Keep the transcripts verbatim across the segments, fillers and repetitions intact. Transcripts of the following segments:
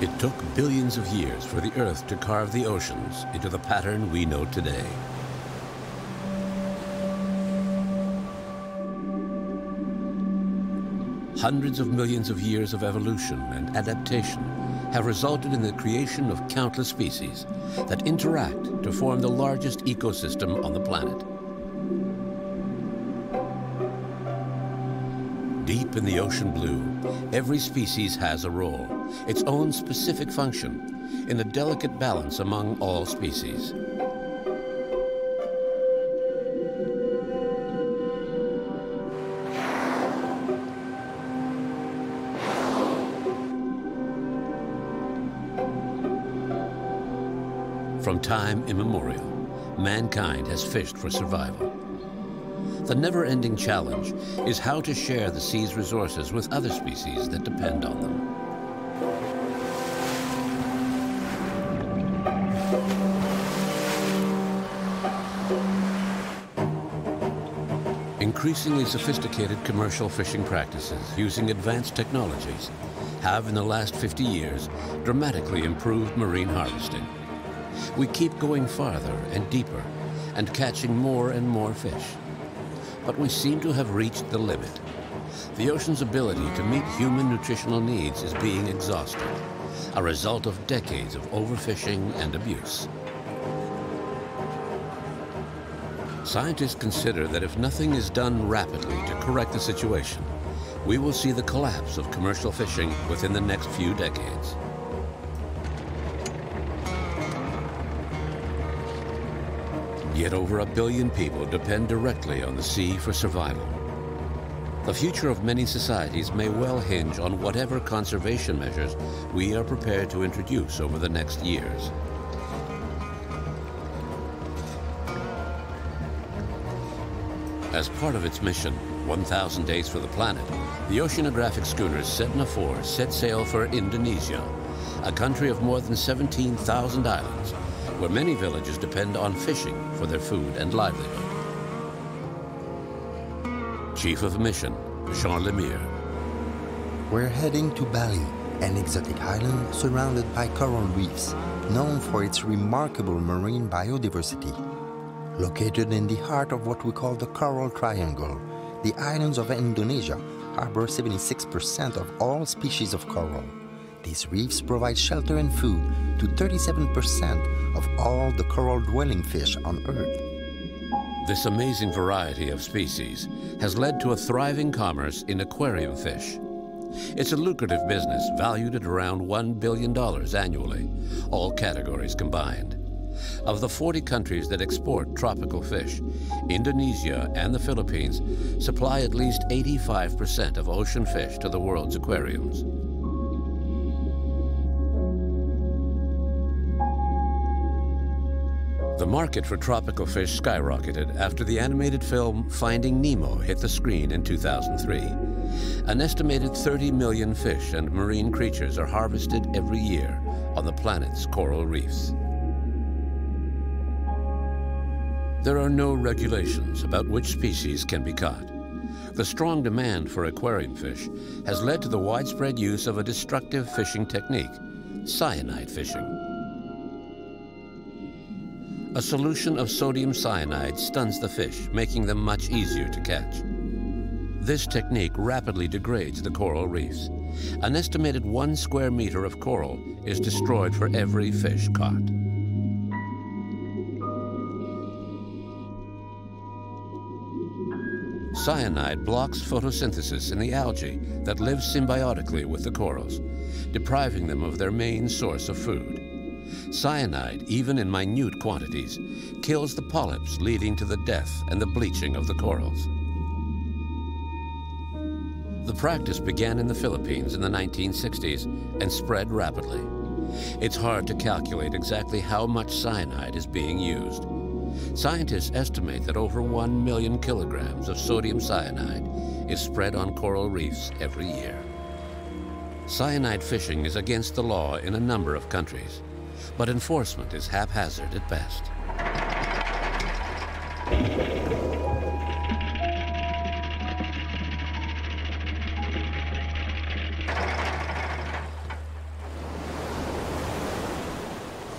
It took billions of years for the Earth to carve the oceans into the pattern we know today. Hundreds of millions of years of evolution and adaptation have resulted in the creation of countless species that interact to form the largest ecosystem on the planet. Deep in the ocean blue, every species has a role, its own specific function, in a delicate balance among all species. From time immemorial, mankind has fished for survival. The never-ending challenge is how to share the sea's resources with other species that depend on them. Increasingly sophisticated commercial fishing practices using advanced technologies have in the last fifty years dramatically improved marine harvesting. We keep going farther and deeper and catching more and more fish. But we seem to have reached the limit. The ocean's ability to meet human nutritional needs is being exhausted, a result of decades of overfishing and abuse. Scientists consider that if nothing is done rapidly to correct the situation, we will see the collapse of commercial fishing within the next few decades. Yet over a billion people depend directly on the sea for survival. The future of many societies may well hinge on whatever conservation measures we are prepared to introduce over the next years. As part of its mission, one thousand days for the Planet, the oceanographic schooner Sedna four set sail for Indonesia, a country of more than seventeen thousand islands, where many villages depend on fishing for their food and livelihood. Chief of Mission, Jean Lemire. We're heading to Bali, an exotic island surrounded by coral reefs, known for its remarkable marine biodiversity. Located in the heart of what we call the Coral Triangle, the islands of Indonesia harbor seventy-six percent of all species of coral. These reefs provide shelter and food to thirty-seven percent of all the coral-dwelling fish on Earth. This amazing variety of species has led to a thriving commerce in aquarium fish. It's a lucrative business valued at around one billion dollars annually, all categories combined. Of the forty countries that export tropical fish, Indonesia and the Philippines supply at least eighty-five percent of ocean fish to the world's aquariums. The market for tropical fish skyrocketed after the animated film Finding Nemo hit the screen in two thousand three. An estimated thirty million fish and marine creatures are harvested every year on the planet's coral reefs. There are no regulations about which species can be caught. The strong demand for aquarium fish has led to the widespread use of a destructive fishing technique, cyanide fishing. A solution of sodium cyanide stuns the fish, making them much easier to catch. This technique rapidly degrades the coral reefs. An estimated one square meter of coral is destroyed for every fish caught. Cyanide blocks photosynthesis in the algae that live symbiotically with the corals, depriving them of their main source of food. Cyanide, even in minute quantities, kills the polyps, leading to the death and the bleaching of the corals. The practice began in the Philippines in the nineteen sixties and spread rapidly. It's hard to calculate exactly how much cyanide is being used. Scientists estimate that over one million kilograms of sodium cyanide is spread on coral reefs every year. Cyanide fishing is against the law in a number of countries, but enforcement is haphazard at best.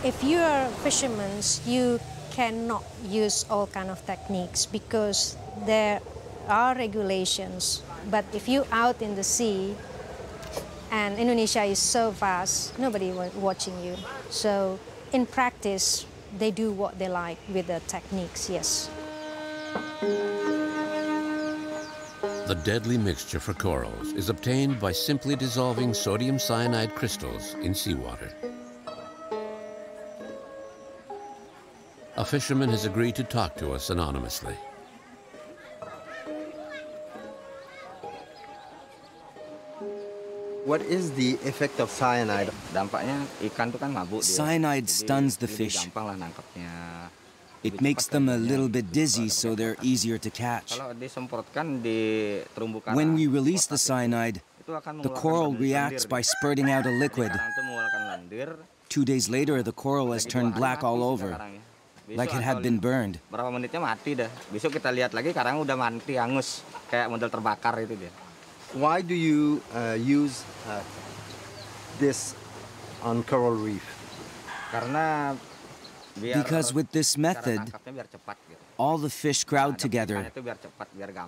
if you are fishermen, you cannot use all kind of techniques because there are regulations. But if you out in the sea, and Indonesia is so vast, nobody was watching you. So in practice, they do what they like with the techniques, yes. The deadly mixture for corals is obtained by simply dissolving sodium cyanide crystals in seawater. A fisherman has agreed to talk to us anonymously. What is the effect of cyanide? Cyanide stuns the fish. It makes them a little bit dizzy, so they're easier to catch. When we release the cyanide, the coral reacts by spurting out a liquid. Two days later, the coral has turned black all over, like it had been burned. Why do you uh, use uh, this on coral reef? Because with this method, all the fish crowd together,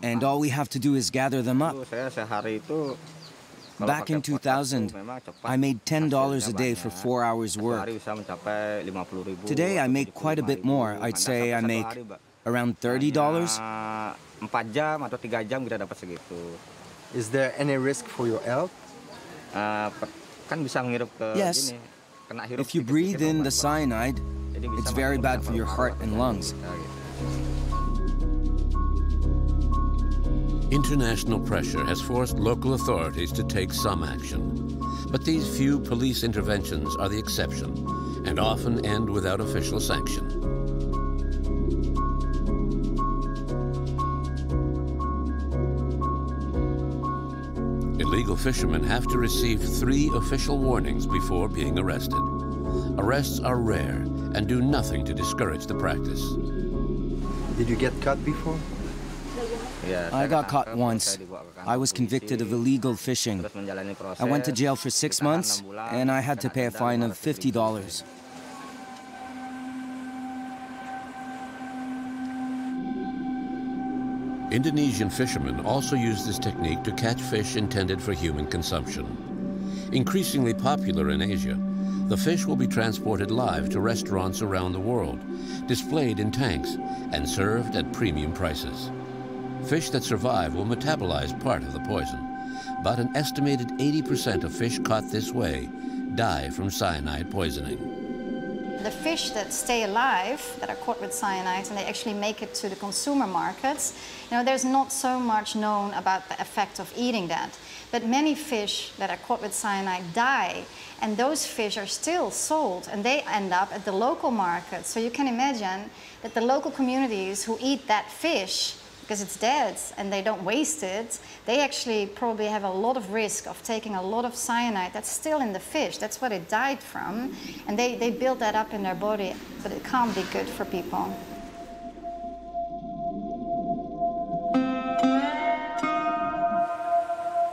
and all we have to do is gather them up. Back in two thousand, I made ten dollars a day for four hours' work. Today, I make quite a bit more. I'd say I make around thirty dollars. Is there any risk for your health? Yes. If you breathe in the cyanide, it's very bad for your heart and lungs. International pressure has forced local authorities to take some action. But these few police interventions are the exception and often end without official sanction. Illegal fishermen have to receive three official warnings before being arrested. Arrests are rare and do nothing to discourage the practice. Did you get caught before? I got caught once. I was convicted of illegal fishing. I went to jail for six months and I had to pay a fine of fifty dollars. Indonesian fishermen also use this technique to catch fish intended for human consumption. Increasingly popular in Asia, the fish will be transported live to restaurants around the world, displayed in tanks, and served at premium prices. Fish that survive will metabolize part of the poison, but an estimated eighty percent of fish caught this way die from cyanide poisoning. The fish that stay alive, that are caught with cyanides, and they actually make it to the consumer markets, you know, there's not so much known about the effect of eating that. But many fish that are caught with cyanide die, and those fish are still sold, and they end up at the local market. So you can imagine that the local communities who eat that fish, because it's dead and they don't waste it, they actually probably have a lot of risk of taking a lot of cyanide that's still in the fish. That's what it died from. And they, they build that up in their body, but it can't be good for people.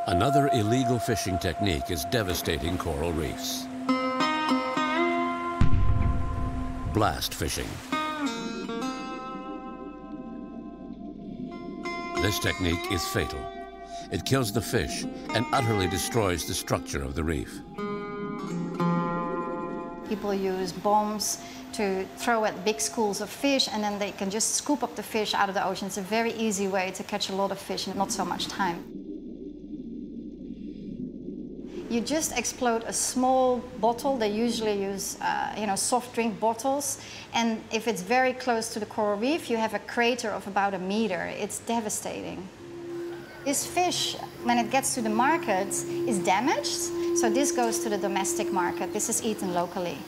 Another illegal fishing technique is devastating coral reefs. Blast fishing. This technique is fatal. It kills the fish and utterly destroys the structure of the reef. People use bombs to throw at big schools of fish, and then they can just scoop up the fish out of the ocean. It's a very easy way to catch a lot of fish in not so much time. You just explode a small bottle. They usually use uh, you know, soft drink bottles. And if it's very close to the coral reef, you have a crater of about a meter. It's devastating. This fish, when it gets to the market, is damaged. So this goes to the domestic market. This is eaten locally.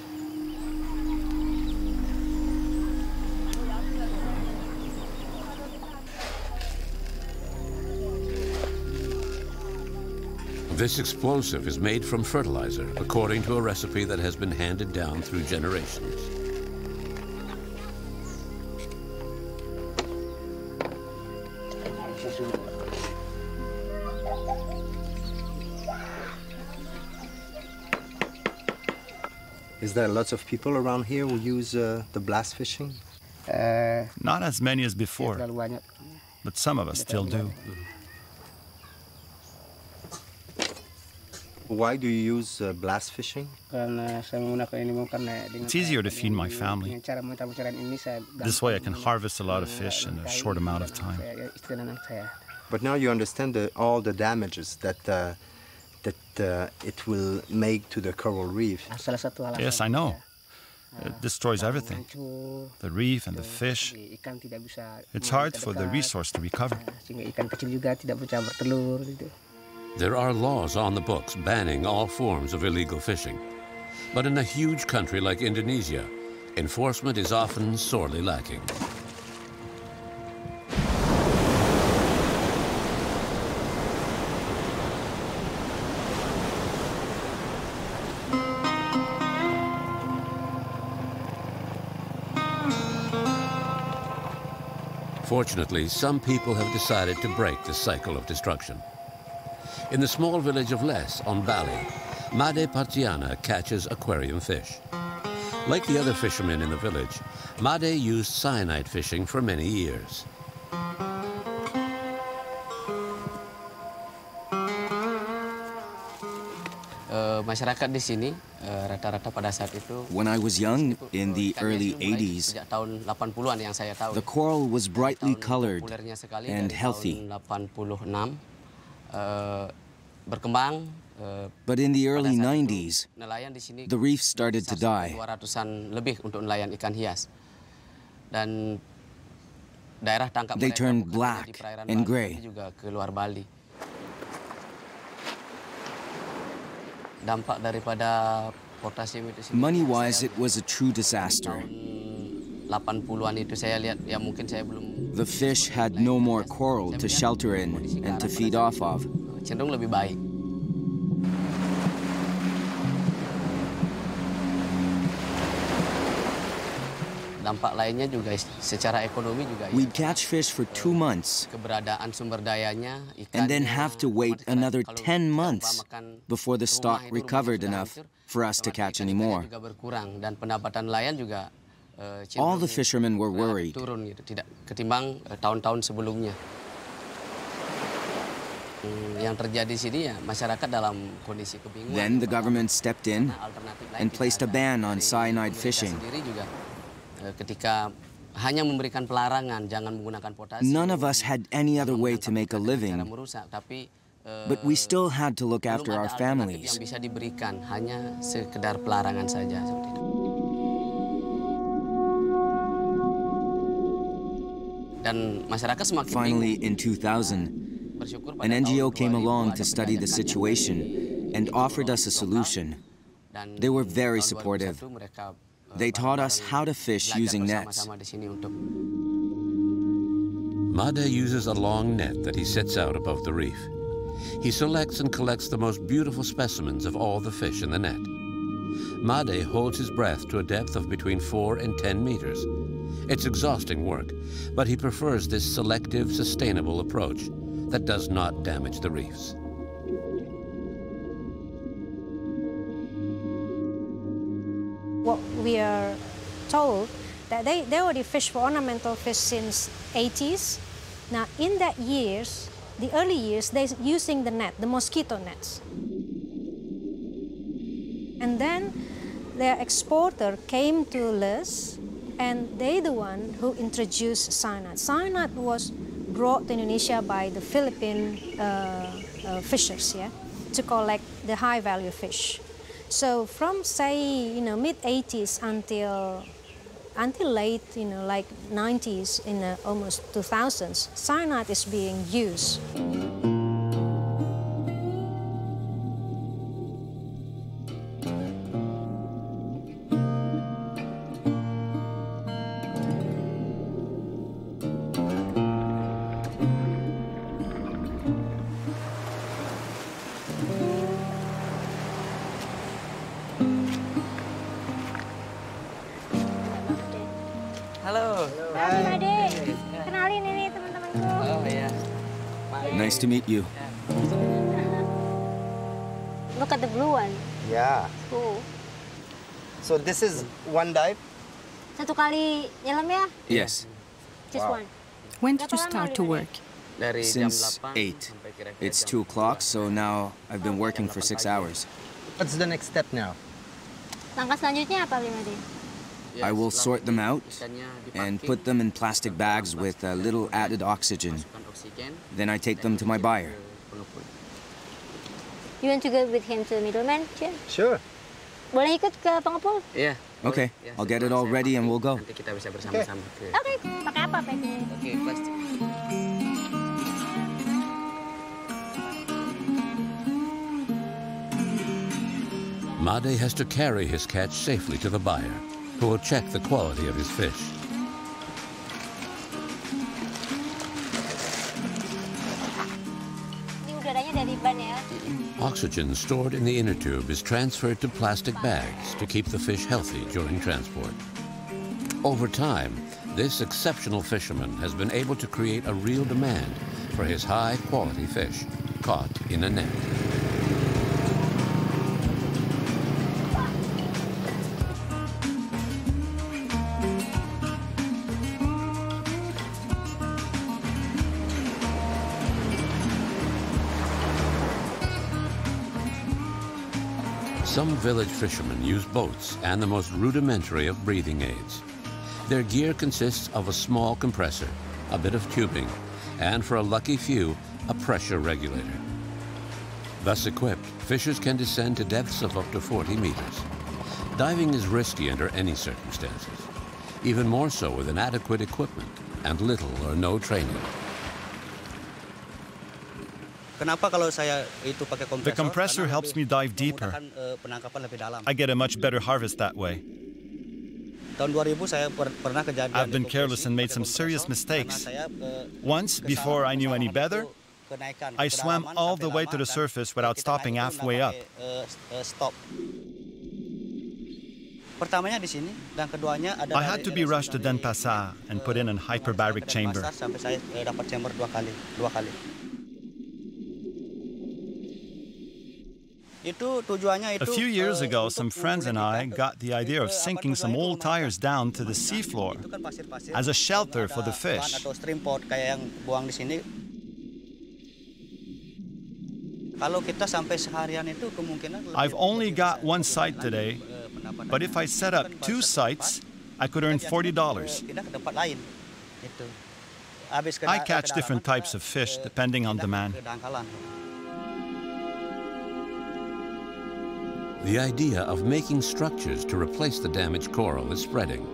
This explosive is made from fertilizer, according to a recipe that has been handed down through generations. Is there lots of people around here who use uh, the blast fishing? Uh, Not as many as before, but some of us still do. Why do you use uh, blast fishing? It's easier to feed my family. This way I can harvest a lot of fish in a short amount of time. But now you understand the, all the damages that uh, that uh, it will make to the coral reef. Yes, I know. It destroys everything, the reef and the fish. It's hard for the resource to recover. There are laws on the books banning all forms of illegal fishing. But in a huge country like Indonesia, enforcement is often sorely lacking. Fortunately, some people have decided to break the cycle of destruction. In the small village of Les on Bali, Made Partiana catches aquarium fish. Like the other fishermen in the village, Made used cyanide fishing for many years. When I was young, in the early eighties, the coral was brightly colored and healthy. But in the early nineties, the reef started to die. They turned black and gray. Money-wise, it was a true disaster. The fish had no more coral to shelter in and to feed off of. We'd catch fish for two months and then have to wait another ten months before the stock recovered enough for us to catch any more. All the fishermen were worried. Then the government stepped in and placed a ban on cyanide fishing. None of us had any other way to make a living, but we still had to look after our families. Finally, in two thousand, an N G O came along to study the situation and offered us a solution. They were very supportive. They taught us how to fish using nets. Made uses a long net that he sets out above the reef. He selects and collects the most beautiful specimens of all the fish in the net. Made holds his breath to a depth of between four and ten meters. It's exhausting work, but he prefers this selective, sustainable approach that does not damage the reefs. What we are told, that they, they already fish for ornamental fish since eighties. Now, in that years, the early years, they're using the net, the mosquito nets. And then their exporter came to Les, and they the one who introduced cyanide. Cyanide was brought to Indonesia by the Philippine uh, uh, fishers, yeah, to collect the high-value fish. So from, say, you know, mid-eighties until, until late, you know, like nineties, in the almost two thousands, cyanide is being used. To meet you. Look at the blue one. Yeah. Cool. So this is one dive? Satu kali nyelam ya? Yes. Just wow. one. When did you start to work? Since eight. It's two o'clock, so now I've been working for six hours. What's the next step now? I will sort them out and put them in plastic bags with a little added oxygen. Then I take them to my buyer. You want to go with him to the middleman? Sure. Boleh ikut ke pengepul? Yeah. Okay. I'll get it all ready and we'll go. Okay. Okay. Pakai apa pennya? Okay, plastic. Made has to carry his catch safely to the buyer, who will check the quality of his fish. Oxygen stored in the inner tube is transferred to plastic bags to keep the fish healthy during transport. Over time, this exceptional fisherman has been able to create a real demand for his high-quality fish caught in a net. Some village fishermen use boats and the most rudimentary of breathing aids. Their gear consists of a small compressor, a bit of tubing, and for a lucky few, a pressure regulator. Thus equipped, fishers can descend to depths of up to forty meters. Diving is risky under any circumstances, even more so with inadequate equipment and little or no training. The compressor helps me dive deeper. I get a much better harvest that way. I've been careless and made some serious mistakes. Once, before I knew any better, I swam all the way to the surface without stopping halfway up. I had to be rushed to Denpasar and put in an hyperbaric chamber. A few years ago, some friends and I got the idea of sinking some old tires down to the seafloor as a shelter for the fish. I've only got one site today, but if I set up two sites, I could earn forty dollars. I catch different types of fish depending on demand. The idea of making structures to replace the damaged coral is spreading.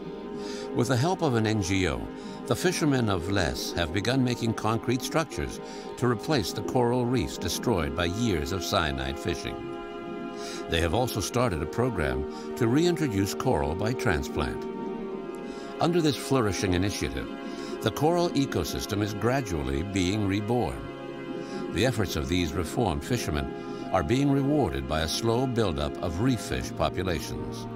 With the help of an N G O, the fishermen of Les have begun making concrete structures to replace the coral reefs destroyed by years of cyanide fishing. They have also started a program to reintroduce coral by transplant. Under this flourishing initiative, the coral ecosystem is gradually being reborn. The efforts of these reformed fishermen are being rewarded by a slow buildup of reef fish populations.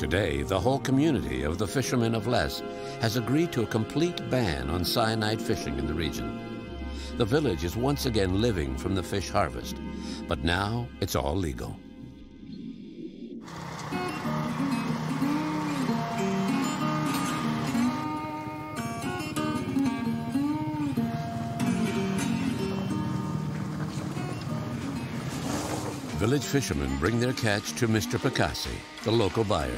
Today, the whole community of the fishermen of Les has agreed to a complete ban on cyanide fishing in the region. The village is once again living from the fish harvest, but now it's all legal. Village fishermen bring their catch to Mister Picassi, the local buyer.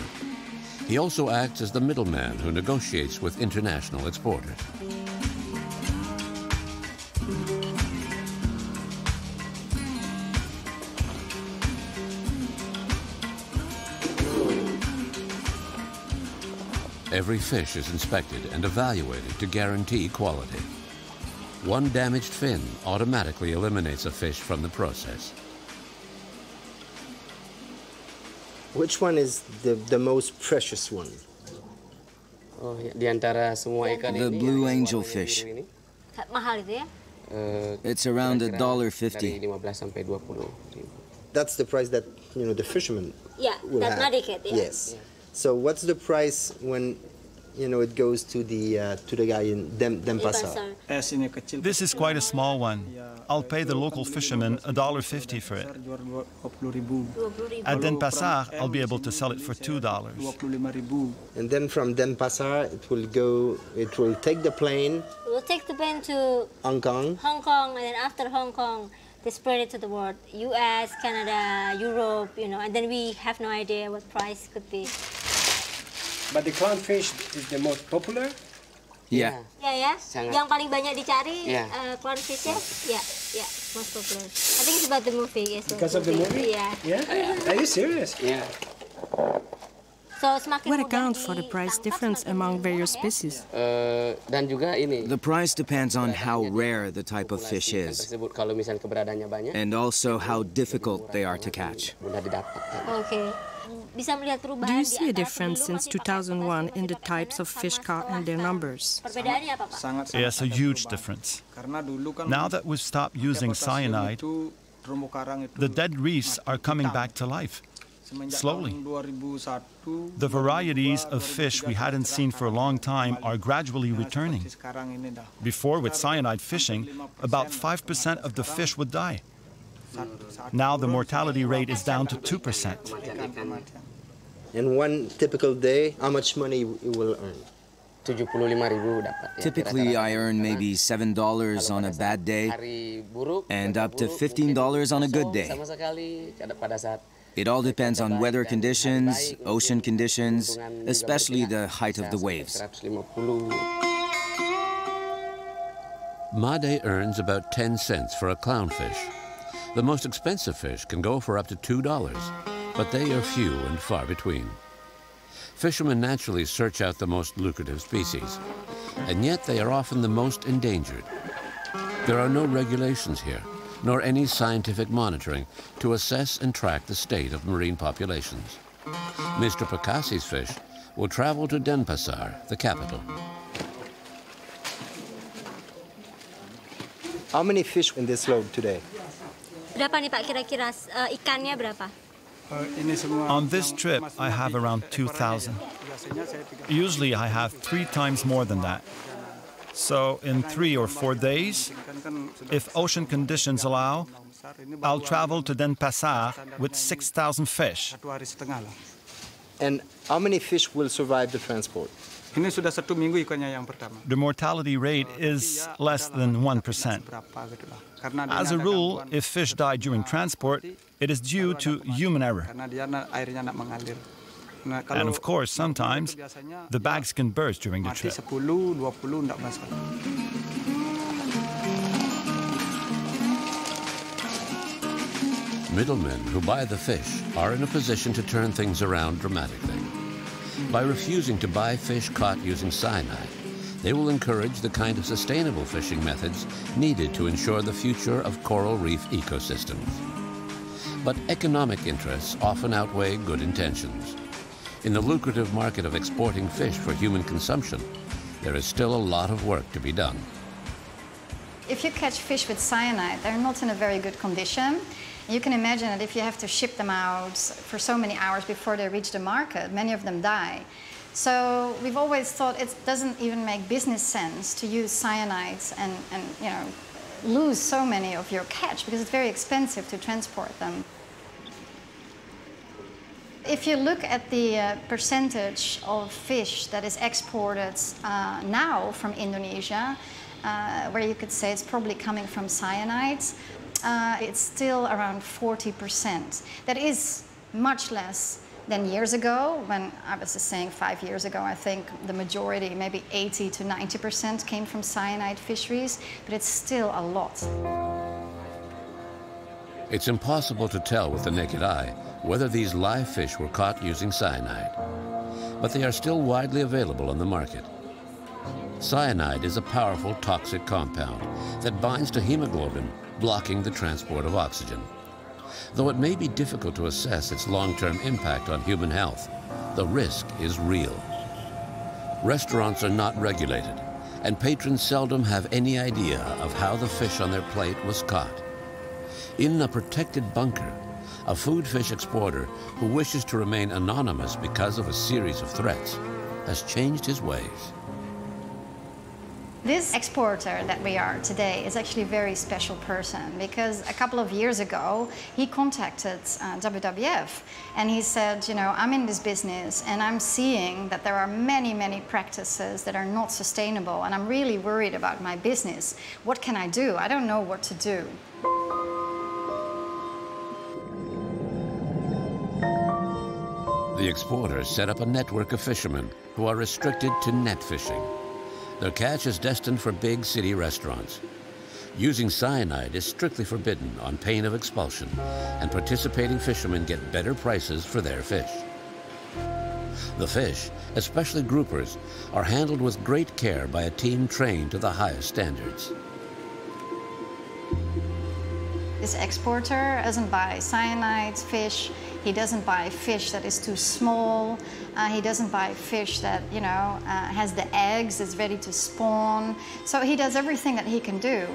He also acts as the middleman who negotiates with international exporters. Every fish is inspected and evaluated to guarantee quality. One damaged fin automatically eliminates a fish from the process. Which one is the, the most precious one? The blue angelfish. It's around a dollar fifty. That's the price that you know the fishermen. Yeah, will that's have. Not it, yeah. Yes. So what's the price when you know, it goes to the uh, to the guy in Denpasar. This is quite a small one. I'll pay the local fisherman a dollar fifty for it. At Denpasar, I'll be able to sell it for two dollars. And then from Denpasar, it will go, it will take the plane. It will take the plane to Hong Kong. Hong Kong, and then after Hong Kong, they spread it to the world. U S, Canada, Europe, you know, and then we have no idea what price could be. But the clownfish is the most popular? Yeah. Yeah, yeah. Sangat. Yang paling banyak dicari, yeah. uh, clownfish, yeah? Yeah, yeah, most popular. I think it's about the movie. Yes, because of the movie? Yeah. Yeah? Yeah. Are you serious? Yeah. So, what accounts for the price difference among various species? Uh, the price depends on how rare the type of fish is, and also how difficult they are to catch. Okay. Do you see a difference since two thousand one in the types of fish caught and their numbers? Yes, a huge difference. Now that we've stopped using cyanide, the dead reefs are coming back to life. Slowly. The varieties of fish we hadn't seen for a long time are gradually returning. Before, with cyanide fishing, about five percent of the fish would die. Now the mortality rate is down to two percent. In one typical day, how much money you will earn? Typically, I earn maybe seven dollars on a bad day and up to fifteen dollars on a good day. It all depends on weather conditions, ocean conditions, especially the height of the waves. Made earns about ten cents for a clownfish. The most expensive fish can go for up to two dollars, but they are few and far between. Fishermen naturally search out the most lucrative species, and yet they are often the most endangered. There are no regulations here, nor any scientific monitoring to assess and track the state of marine populations. Mister Picassi's fish will travel to Denpasar, the capital. How many fish in this load today? On this trip, I have around two thousand. Usually I have three times more than that. So in three or four days, if ocean conditions allow, I'll travel to Denpasar with six thousand fish. And how many fish will survive the transport? The mortality rate is less than one percent. As a rule, if fish die during transport, it is due to human error. And of course, sometimes, the bags can burst during the trip. Middlemen who buy the fish are in a position to turn things around dramatically. By refusing to buy fish caught using cyanide, they will encourage the kind of sustainable fishing methods needed to ensure the future of coral reef ecosystems. But economic interests often outweigh good intentions. In the lucrative market of exporting fish for human consumption, there is still a lot of work to be done. If you catch fish with cyanide, they're not in a very good condition. You can imagine that if you have to ship them out for so many hours before they reach the market, many of them die. So we've always thought it doesn't even make business sense to use cyanides and, and you know, lose so many of your catch because it's very expensive to transport them. If you look at the uh, percentage of fish that is exported uh, now from Indonesia, uh, where you could say it's probably coming from cyanides, uh, it's still around forty percent. That is much less than years ago, when I was just saying five years ago, I think the majority, maybe eighty to ninety percent came from cyanide fisheries, but it's still a lot. It's impossible to tell with the naked eye whether these live fish were caught using cyanide, but they are still widely available on the market. Cyanide is a powerful toxic compound that binds to hemoglobin, blocking the transport of oxygen. Though it may be difficult to assess its long-term impact on human health, the risk is real. Restaurants are not regulated, and patrons seldom have any idea of how the fish on their plate was caught. In a protected bunker, a food fish exporter who wishes to remain anonymous because of a series of threats has changed his ways. This exporter that we are today is actually a very special person, because a couple of years ago he contacted uh, W W F and he said, you know, I'm in this business and I'm seeing that there are many, many practices that are not sustainable, and I'm really worried about my business. What can I do? I don't know what to do. The exporter set up a network of fishermen who are restricted to net fishing. Their catch is destined for big city restaurants. Using cyanide is strictly forbidden on pain of expulsion, and participating fishermen get better prices for their fish. The fish, especially groupers, are handled with great care by a team trained to the highest standards. This exporter doesn't buy cyanide fish. He doesn't buy fish that is too small. Uh, he doesn't buy fish that, you know, uh, has the eggs, is ready to spawn. So he does everything that he can do.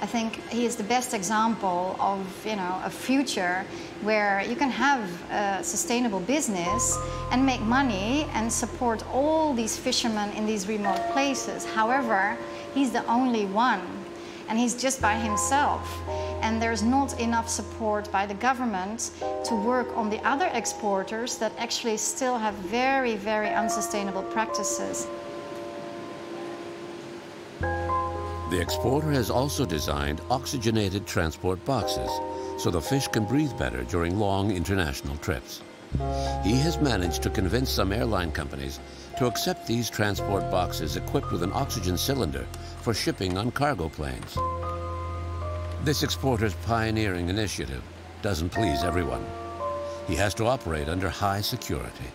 I think he is the best example of, you know, a future where you can have a sustainable business and make money and support all these fishermen in these remote places. However, he's the only one, and he's just by himself. And there's not enough support by the government to work on the other exporters that actually still have very, very unsustainable practices. The exporter has also designed oxygenated transport boxes so the fish can breathe better during long international trips. He has managed to convince some airline companies to accept these transport boxes equipped with an oxygen cylinder for shipping on cargo planes. This exporter's pioneering initiative doesn't please everyone. He has to operate under high security.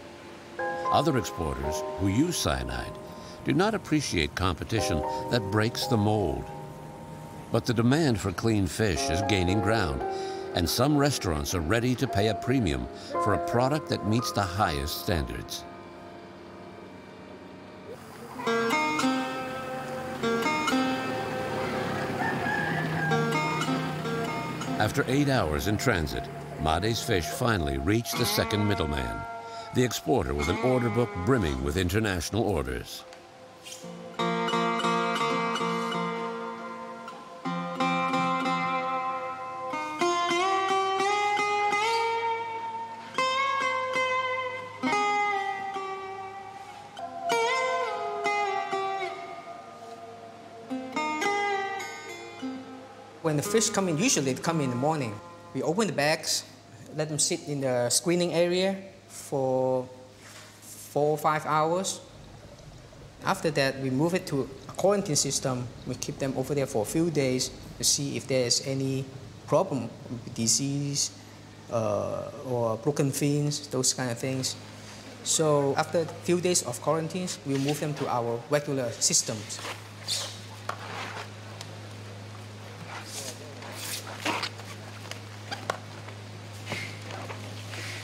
Other exporters who use cyanide do not appreciate competition that breaks the mold. But the demand for clean fish is gaining ground, and some restaurants are ready to pay a premium for a product that meets the highest standards. After eight hours in transit, Made's fish finally reached the second middleman, the exporter with an order book brimming with international orders. When the fish come in, usually they come in the morning. We open the bags, let them sit in the screening area for four or five hours. After that, we move it to a quarantine system. We keep them over there for a few days to see if there's any problem, disease uh, or broken fins, those kind of things. So after a few days of quarantines, we move them to our regular systems.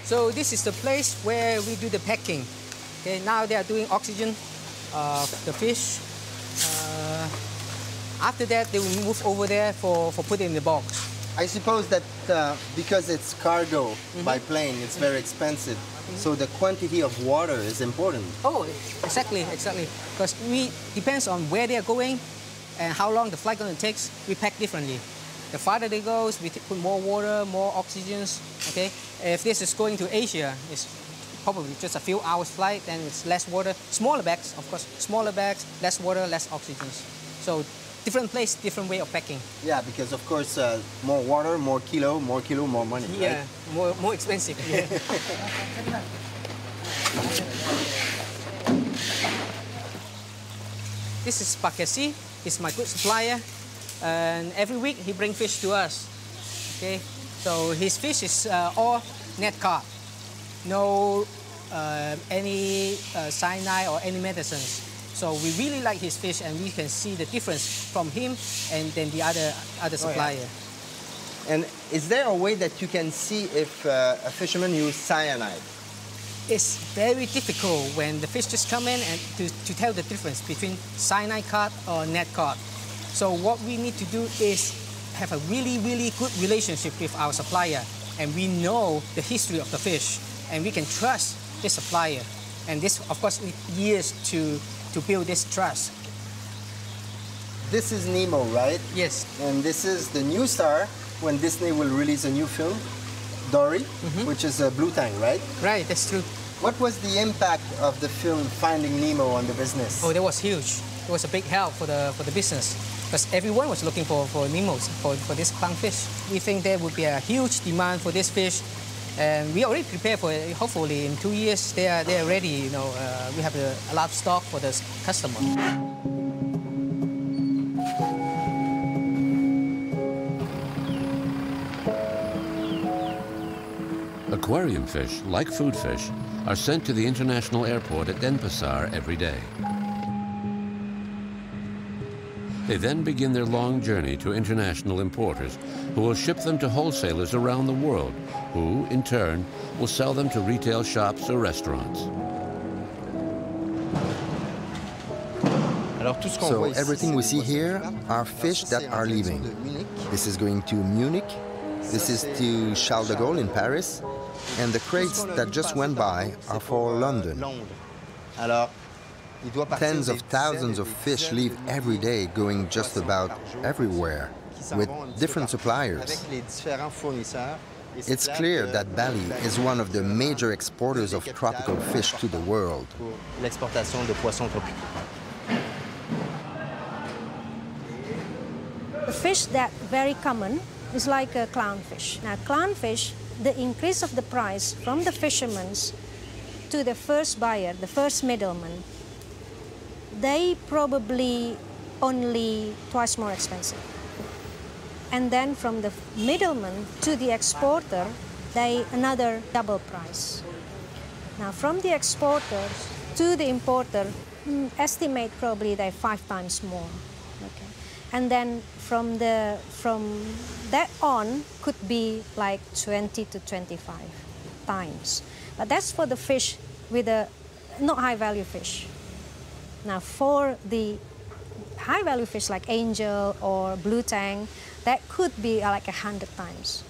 So this is the place where we do the packing. Okay, now they are doing oxygen of the fish. Uh, after that, they will move over there for, for putting in the box. I suppose that uh, because it's cargo mm-hmm. by plane, it's mm-hmm. very expensive. Mm-hmm. So the quantity of water is important. Oh, exactly, exactly. Because we depends on where they are going and how long the flight going to take. We pack differently. The farther they go, we put more water, more oxygens, okay? If this is going to Asia, it's probably just a few hours flight, then it's less water, smaller bags, of course, smaller bags, less water, less oxygens. So different place, different way of packing. Yeah, because of course, uh, more water, more kilo, more kilo, more money, yeah, right? more, more expensive, yeah. This is Picassi, he's my good supplier. And every week he brings fish to us. Okay, so his fish is uh, all net carp, no uh, any uh, cyanide or any medicines. So we really like his fish, and we can see the difference from him and then the other other supplier. Oh, yeah. And is there a way that you can see if uh, a fisherman uses cyanide? It's very difficult when the fish just come in and to, to tell the difference between cyanide carp or net carp. So what we need to do is have a really, really good relationship with our supplier, and we know the history of the fish, and we can trust the supplier. And this, of course, took years to, to build this trust. This is Nemo, right? Yes. And this is the new star when Disney will release a new film, Dory, mm-hmm. which is a blue tang, right? Right, that's true. What was the impact of the film Finding Nemo on the business? Oh, that was huge. It was a big help for the, for the business because everyone was looking for, for Nemos, for, for this clownfish. We think there would be a huge demand for this fish. And we already prepared for it. Hopefully in two years they are, they are ready. You know, uh, we have a, a lot of stock for the customer. Aquarium fish, like food fish, are sent to the international airport at Denpasar every day. They then begin their long journey to international importers, who will ship them to wholesalers around the world, who, in turn, will sell them to retail shops or restaurants. So everything we see here are fish that are leaving. This is going to Munich, this is to Charles de Gaulle in Paris, and the crates that just went by are for London. Tens of thousands of fish leave every day, going just about everywhere, with different suppliers. It's clear that Bali is one of the major exporters of tropical fish to the world. The fish that very common is like a clownfish. Now, clownfish, the increase of the price from the fishermen to the first buyer, the first middleman, they probably only twice more expensive. And then from the middleman to the exporter, they another double price. Now from the exporter to the importer, estimate probably they five times more. Okay. And then from, the, from that on could be like twenty to twenty-five times. But that's for the fish with a not high value fish. Now, for the high-value fish like angel or blue tang, that could be like a hundred times.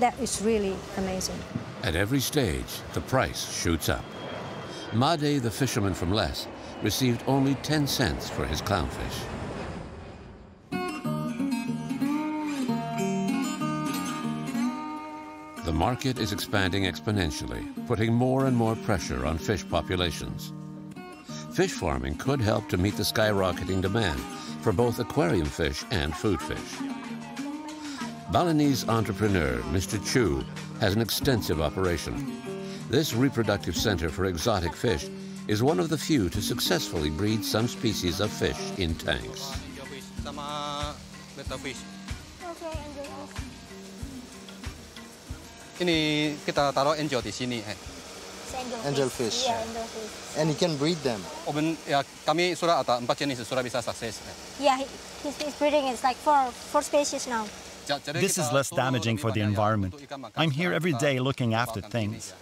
That is really amazing. At every stage, the price shoots up. Made, the fisherman from Les, received only ten cents for his clownfish. The market is expanding exponentially, putting more and more pressure on fish populations. Fish farming could help to meet the skyrocketing demand for both aquarium fish and food fish. Balinese entrepreneur Mister Chu has an extensive operation. This reproductive center for exotic fish is one of the few to successfully breed some species of fish in tanks. Ini kita taruh angel di sini. Angelfish, yeah, angelfish. And he can breed them. Yeah, his, his breeding is like four, four species now. This is less damaging for the environment. I'm here every day looking after things.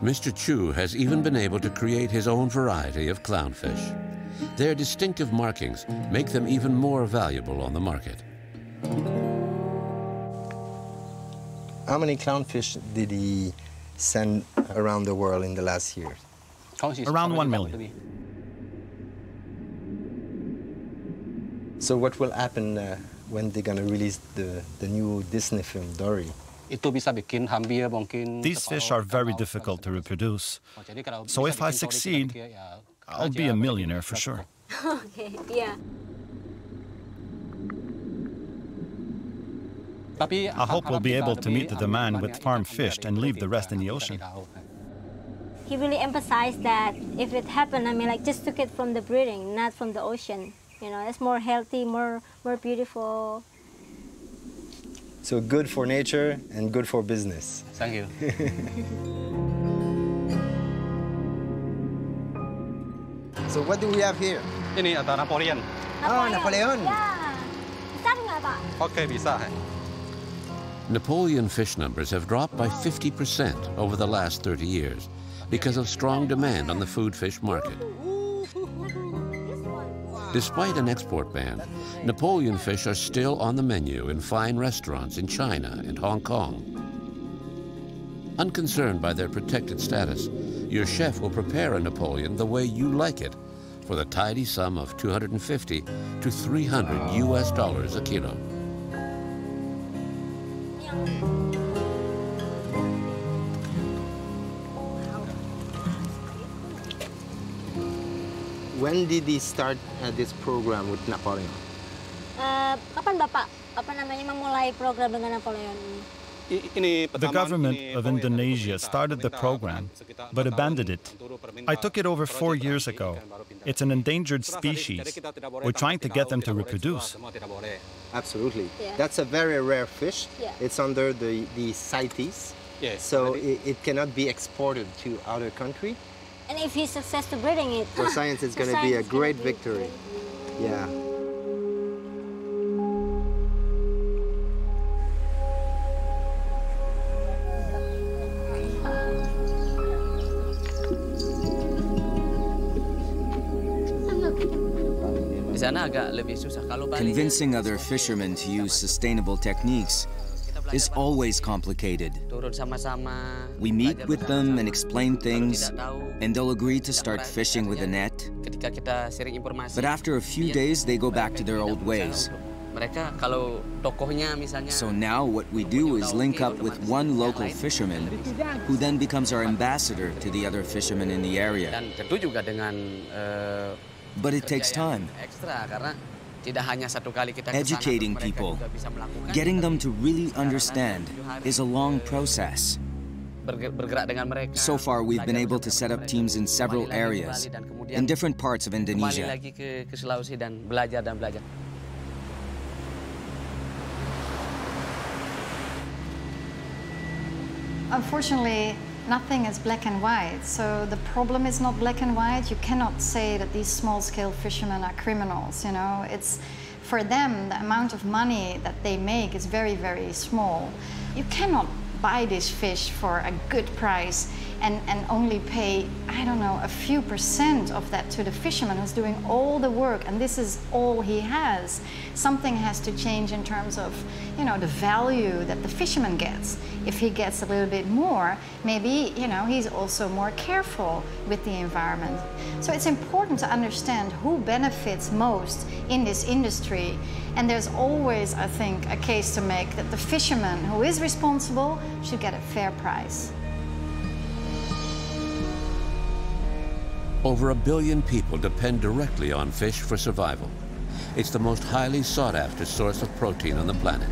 Mister Chu has even been able to create his own variety of clownfish. Their distinctive markings make them even more valuable on the market. How many clownfish did he send around the world in the last year? Around one million. So what will happen uh, when they're going to release the, the new Disney film, Dory? These fish are very difficult to reproduce. So if I succeed, I'll be a millionaire for sure. Okay, yeah. I hope we'll be able to meet the demand with farm fish and leave the rest in the ocean. He really emphasized that if it happened, I mean, like, just took it from the breeding, not from the ocean. You know, it's more healthy, more, more beautiful. So good for nature and good for business. Thank you. So what do we have here? Ini ada Napoleon. Oh, Napoleon. Yeah. Bisa nggak, Pak? Okay, bisa. Napoleon fish numbers have dropped by fifty percent over the last thirty years because of strong demand on the food fish market. This one. Wow. Despite an export ban, Napoleon fish are still on the menu in fine restaurants in China and Hong Kong. Unconcerned by their protected status, your chef will prepare a Napoleon the way you like it for the tidy sum of two hundred fifty to three hundred U S dollars a kilo. When did he start uh, this program with Napoleon? Uh, kapan Bapak, apa namanya memulai program dengan Napoleon? The government of Indonesia started the program, but abandoned it. I took it over four years ago. It's an endangered species. We're trying to get them to reproduce. Absolutely. Yeah. That's a very rare fish. Yeah. It's under the, the CITES, yeah. So it, it cannot be exported to other countries. And if he's successful breeding it... For science, it's going to be a great victory. Yeah. Convincing other fishermen to use sustainable techniques is always complicated. We meet with them and explain things, and they'll agree to start fishing with a net. But after a few days, they go back to their old ways. So now what we do is link up with one local fisherman, who then becomes our ambassador to the other fishermen in the area. But it takes time. Educating people, getting them to really understand, is a long process. So far, we've been able to set up teams in several areas, in different parts of Indonesia. Unfortunately, nothing is black and white, so the problem is not black and white. You cannot say that these small-scale fishermen are criminals, you know. It's, for them, the amount of money that they make is very, very small. You cannot buy this fish for a good price and, and only pay, I don't know, a few percent of that to the fisherman who's doing all the work, and this is all he has. Something has to change in terms of, you know, the value that the fisherman gets. If he gets a little bit more, maybe, you know, he's also more careful with the environment. So it's important to understand who benefits most in this industry. And there's always, I think, a case to make that the fisherman who is responsible should get a fair price. Over a billion people depend directly on fish for survival. It's the most highly sought-after source of protein on the planet,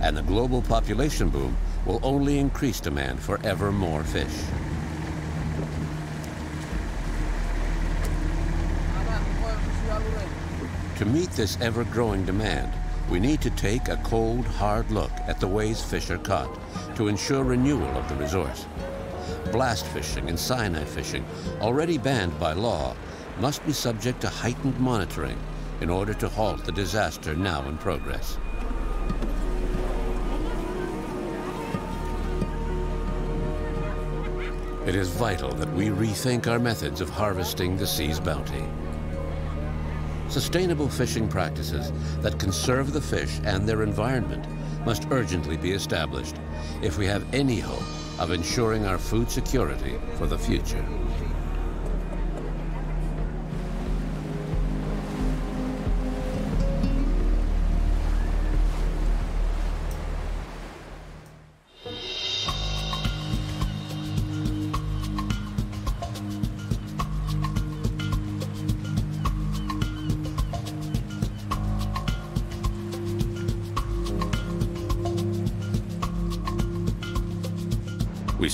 and the global population boom will only increase demand for ever more fish. To meet this ever-growing demand, we need to take a cold, hard look at the ways fish are caught to ensure renewal of the resource. Blast fishing and Sinai fishing, already banned by law, must be subject to heightened monitoring in order to halt the disaster now in progress. It is vital that we rethink our methods of harvesting the sea's bounty. Sustainable fishing practices that conserve the fish and their environment must urgently be established if we have any hope of ensuring our food security for the future.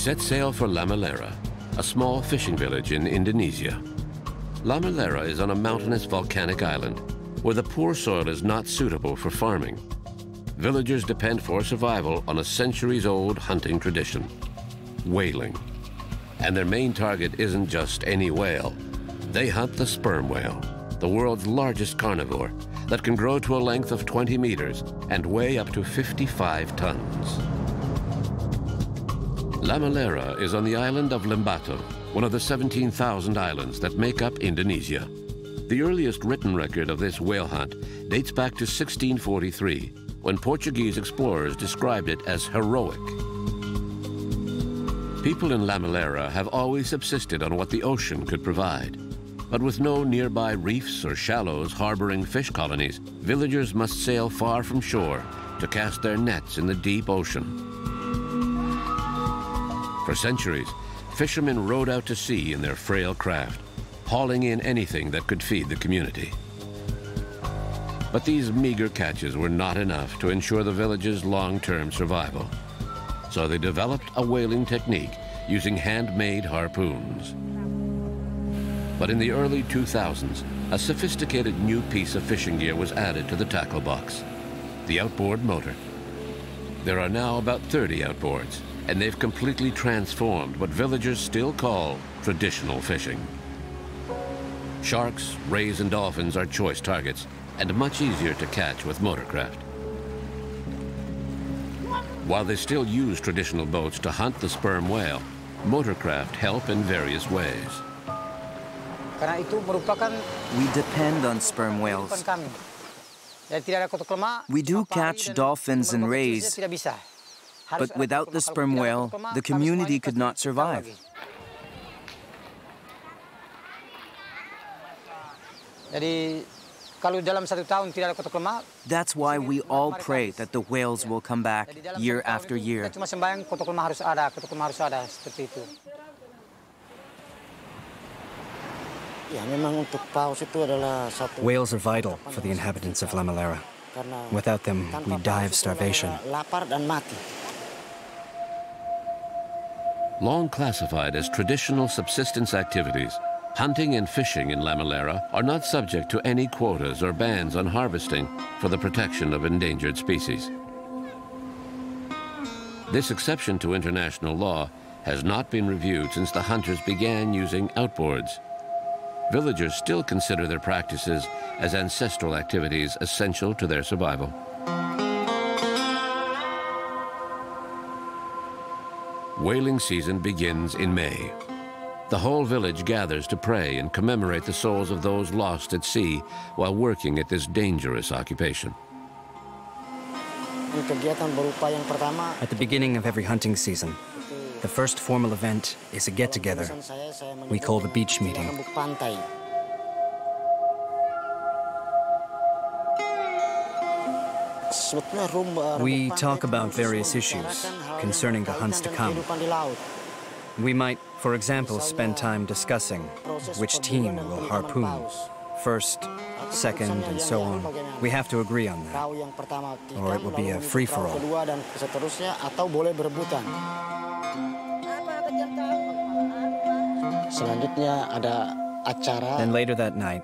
Set sail for Lamalera, a small fishing village in Indonesia. Lamalera is on a mountainous volcanic island where the poor soil is not suitable for farming. Villagers depend for survival on a centuries-old hunting tradition, whaling. And their main target isn't just any whale. They hunt the sperm whale, the world's largest carnivore that can grow to a length of twenty meters and weigh up to fifty-five tons. Lamalera is on the island of Lembata, one of the seventeen thousand islands that make up Indonesia. The earliest written record of this whale hunt dates back to sixteen forty-three, when Portuguese explorers described it as heroic. People in Lamalera have always subsisted on what the ocean could provide. But with no nearby reefs or shallows harboring fish colonies, villagers must sail far from shore to cast their nets in the deep ocean. For centuries, fishermen rowed out to sea in their frail craft, hauling in anything that could feed the community. But these meager catches were not enough to ensure the village's long-term survival. So they developed a whaling technique using handmade harpoons. But in the early two thousands, a sophisticated new piece of fishing gear was added to the tackle box, the outboard motor. There are now about thirty outboards, and they've completely transformed what villagers still call traditional fishing. Sharks, rays, and dolphins are choice targets and much easier to catch with motorcraft. While they still use traditional boats to hunt the sperm whale, motorcraft help in various ways. We depend on sperm whales. We do catch dolphins and rays, but without the sperm whale, the community could not survive. That's why we all pray that the whales will come back year after year. Whales are vital for the inhabitants of Lamalera. Without them, we die of starvation. Long classified as traditional subsistence activities, hunting and fishing in Lamalera are not subject to any quotas or bans on harvesting for the protection of endangered species. This exception to international law has not been reviewed since the hunters began using outboards. Villagers still consider their practices as ancestral activities essential to their survival. Whaling season begins in May. The whole village gathers to pray and commemorate the souls of those lost at sea while working at this dangerous occupation. At the beginning of every hunting season, the first formal event is a get-together we call the beach meeting. We talk about various issues concerning the hunts to come. We might, for example, spend time discussing which team will harpoon first, second, and so on. We have to agree on that, or it will be a free-for-all. Then later that night,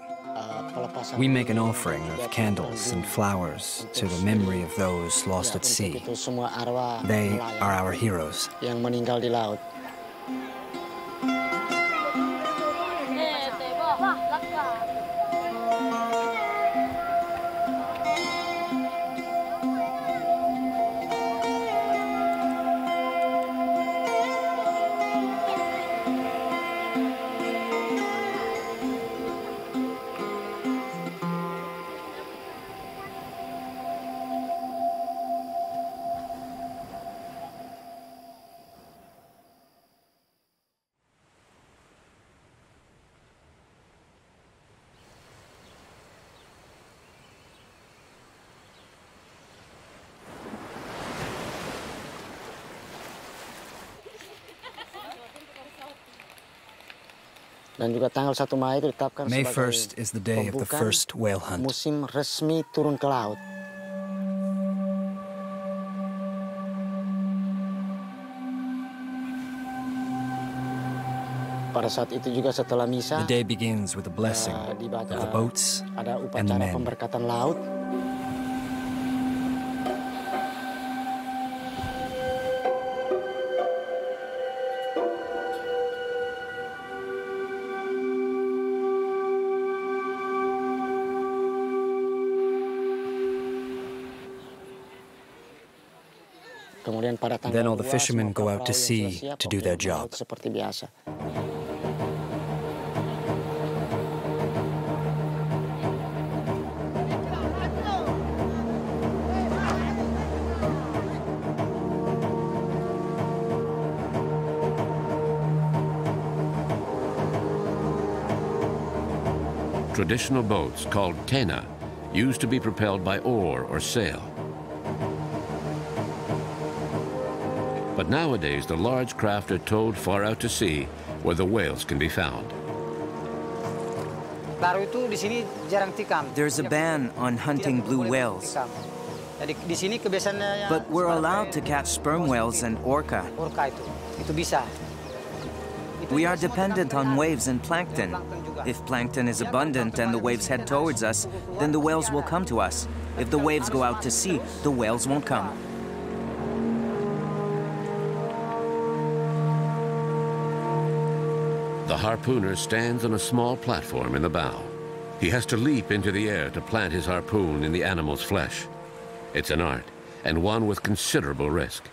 we make an offering of candles and flowers to the memory of those lost at sea. They are our heroes. May first is the day of the first whale hunt. The day begins with a blessing of the boats and the men. Then all the fishermen go out to sea to do their job. traditional boats called tena, used to be propelled by oar or sail. But nowadays, the large craft are towed far out to sea, where the whales can be found. There's a ban on hunting blue whales. But we're allowed to catch sperm whales and orca. We are dependent on waves and plankton. If plankton is abundant and the waves head towards us, then the whales will come to us. If the waves go out to sea, the whales won't come. The harpooner stands on a small platform in the bow. He has to leap into the air to plant his harpoon in the animal's flesh. It's an art, and one with considerable risk.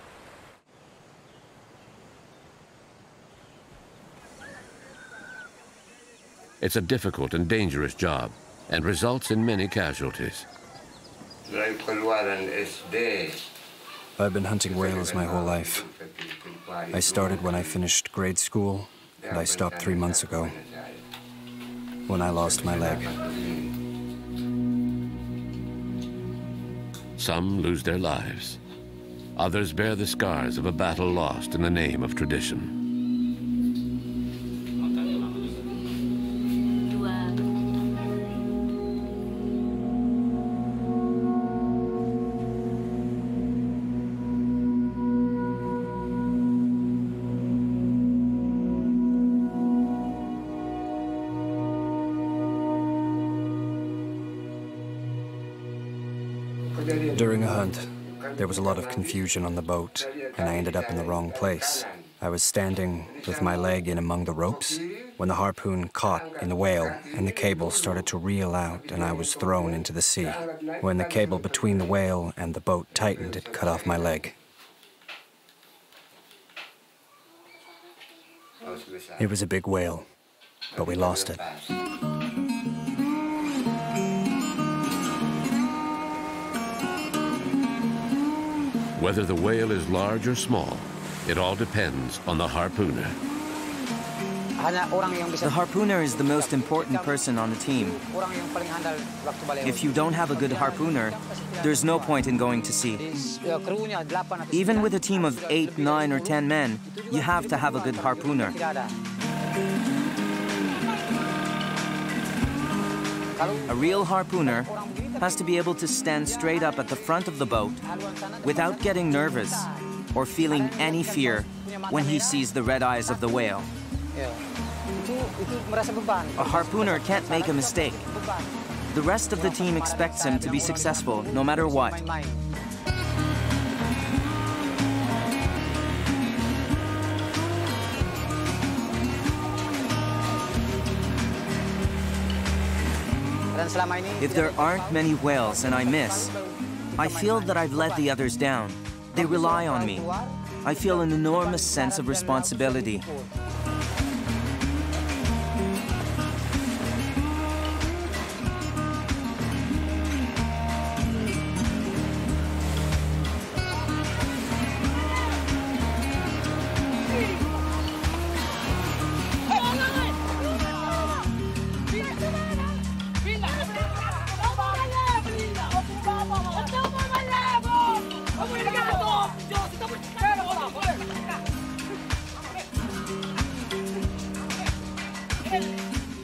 It's a difficult and dangerous job, and results in many casualties. I've been hunting whales my whole life. I started when I finished grade school, and I stopped three months ago, when I lost my leg. Some lose their lives. Others bear the scars of a battle lost in the name of tradition. During a hunt, there was a lot of confusion on the boat, and I ended up in the wrong place. I was standing with my leg in among the ropes when the harpoon caught in the whale, and the cable started to reel out, and I was thrown into the sea. When the cable between the whale and the boat tightened, it cut off my leg. It was a big whale, but we lost it. Whether the whale is large or small, it all depends on the harpooner. The harpooner is the most important person on the team. If you don't have a good harpooner, there's no point in going to sea. Even with a team of eight, nine, or ten men, you have to have a good harpooner. A real harpooner has to be able to stand straight up at the front of the boat without getting nervous or feeling any fear when he sees the red eyes of the whale. A harpooner can't make a mistake. The rest of the team expects him to be successful no matter what. If there aren't many whales and I miss, I feel that I've let the others down. They rely on me. I feel an enormous sense of responsibility.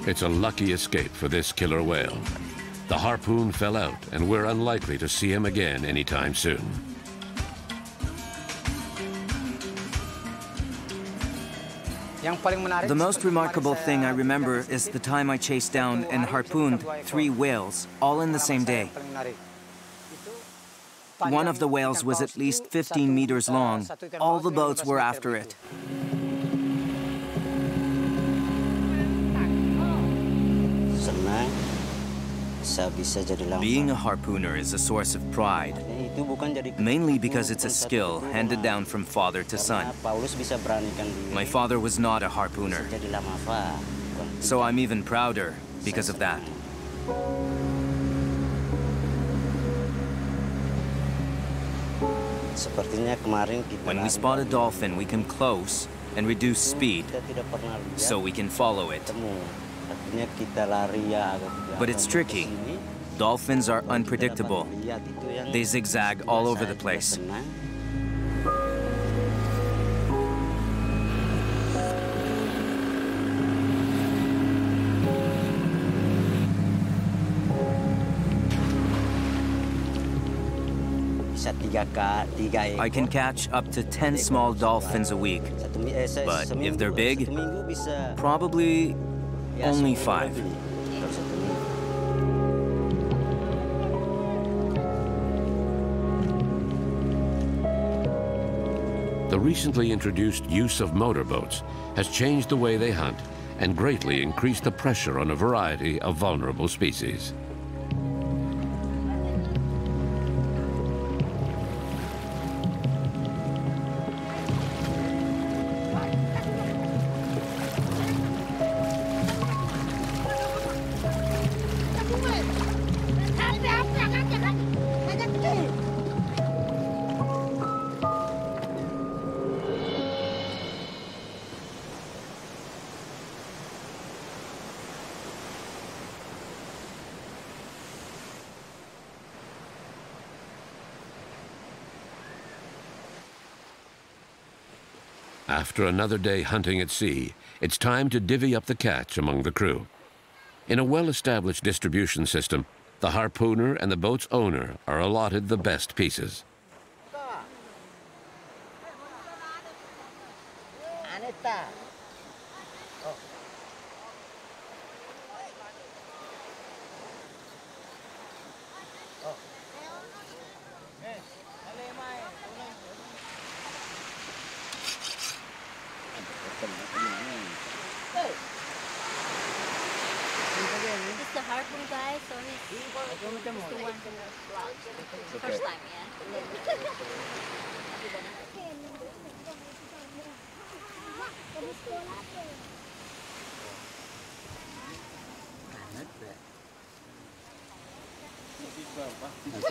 It's a lucky escape for this killer whale. The harpoon fell out, and we're unlikely to see him again anytime soon. The most remarkable thing I remember is the time I chased down and harpooned three whales, all in the same day. One of the whales was at least fifteen meters long. All the boats were after it. Being a harpooner is a source of pride, mainly because it's a skill handed down from father to son. My father was not a harpooner, so I'm even prouder because of that. When we spot a dolphin, we come close and reduce speed so we can follow it. But it's tricky. Dolphins are unpredictable. They zigzag all over the place. I can catch up to ten small dolphins a week, but if they're big, probably only five. The recently introduced use of motorboats has changed the way they hunt and greatly increased the pressure on a variety of vulnerable species. After another day hunting at sea, it's time to divvy up the catch among the crew. In a well-established distribution system, the harpooner and the boat's owner are allotted the best pieces.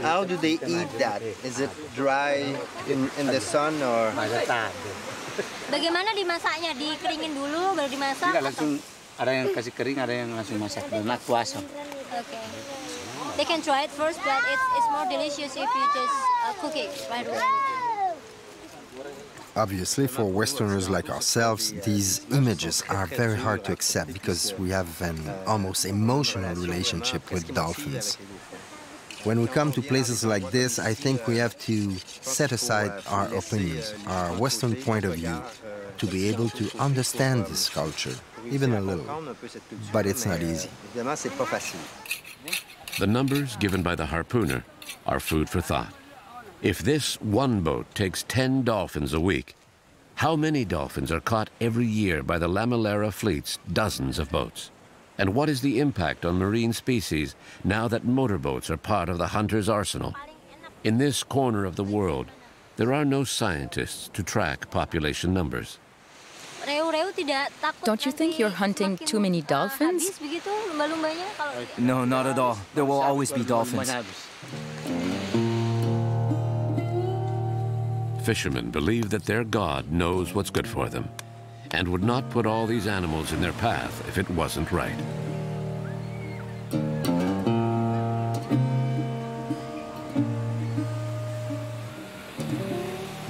How do they eat that? Is it dry in, in the sun or? Bagaimana dimasaknya? Dikeringin dulu baru dimasak? Tidak, langsung ada yang kasih kering, ada yang langsung masak. Not tuasa. Okay. They can try it first, but it's, it's more delicious if you just uh, cook it right away. Obviously, for Westerners like ourselves, these images are very hard to accept because we have an almost emotional relationship with dolphins. When we come to places like this, I think we have to set aside our opinions, our Western point of view, to be able to understand this culture, even a little. But it's not easy. The numbers given by the harpooner are food for thought. If this one boat takes ten dolphins a week, how many dolphins are caught every year by the Lamalera fleet's dozens of boats? And what is the impact on marine species now that motorboats are part of the hunter's arsenal? In this corner of the world, there are no scientists to track population numbers. Don't you think you're hunting too many dolphins? No, not at all. There will always be dolphins. Fishermen believe that their God knows what's good for them, and would not put all these animals in their path if it wasn't right.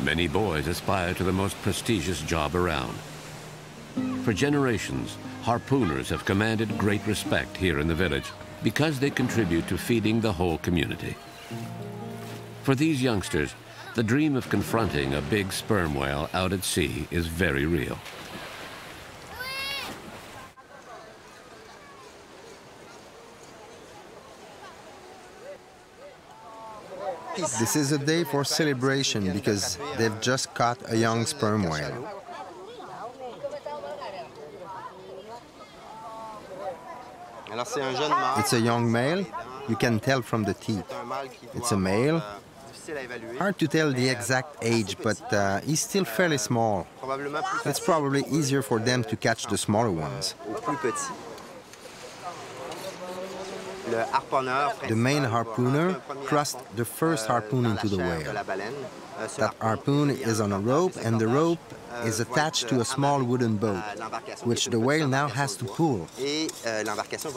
Many boys aspire to the most prestigious job around. For generations, harpooners have commanded great respect here in the village because they contribute to feeding the whole community. For these youngsters, the dream of confronting a big sperm whale out at sea is very real. This is a day for celebration because they've just caught a young sperm whale. It's a young male. You can tell from the teeth. It's a male. Hard to tell the exact age, but uh, he's still fairly small. That's probably easier for them to catch the smaller ones. The main harpooner thrust the first harpoon into the whale. That harpoon is on a rope, and the rope is attached to a small wooden boat, which the whale now has to pull.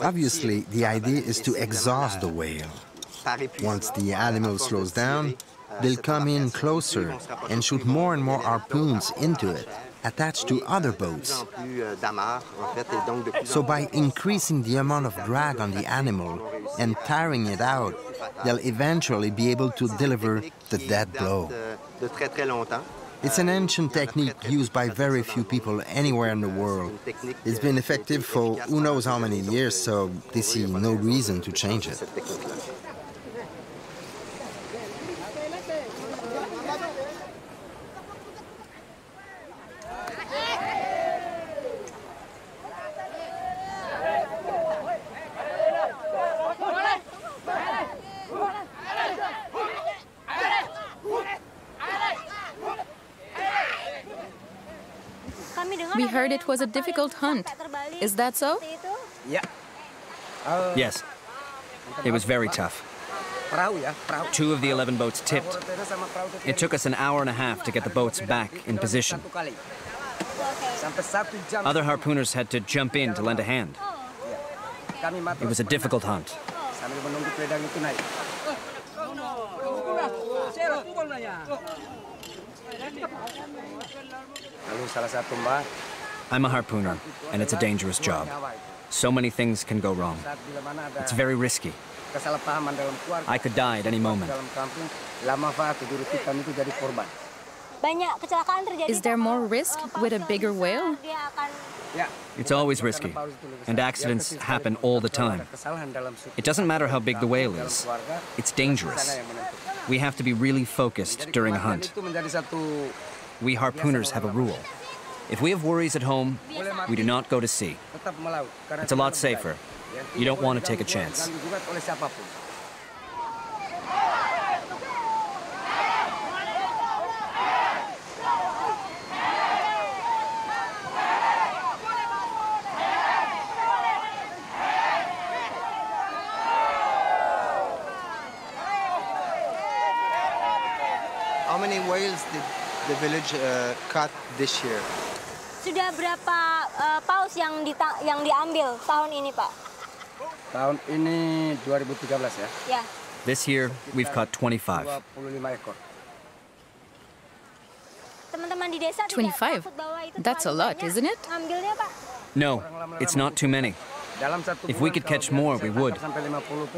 Obviously, the idea is to exhaust the whale. Once the animal slows down, they'll come in closer and shoot more and more harpoons into it, attached to other boats. So by increasing the amount of drag on the animal and tiring it out, they'll eventually be able to deliver the death blow. It's an ancient technique used by very few people anywhere in the world. It's been effective for who knows how many years, so they see no reason to change it. I heard it was a difficult hunt. Is that so? Yeah. Yes. It was very tough. Two of the eleven boats tipped. It took us an hour and a half to get the boats back in position. Other harpooners had to jump in to lend a hand. It was a difficult hunt. I'm a harpooner, and it's a dangerous job. So many things can go wrong. It's very risky. I could die at any moment. Is there more risk with a bigger whale? It's always risky, and accidents happen all the time. It doesn't matter how big the whale is. It's dangerous. We have to be really focused during a hunt. We harpooners have a rule. If we have worries at home, we do not go to sea. It's a lot safer. You don't want to take a chance. How many whales did the village uh, caught this year? Sudah berapa paus yang yang diambil tahun ini, Pak? Tahun ini twenty thirteen ya. Yeah. This year we've caught twenty-five. twenty-five. That's a lot, isn't it? No, it's not too many. If we could catch more, we would.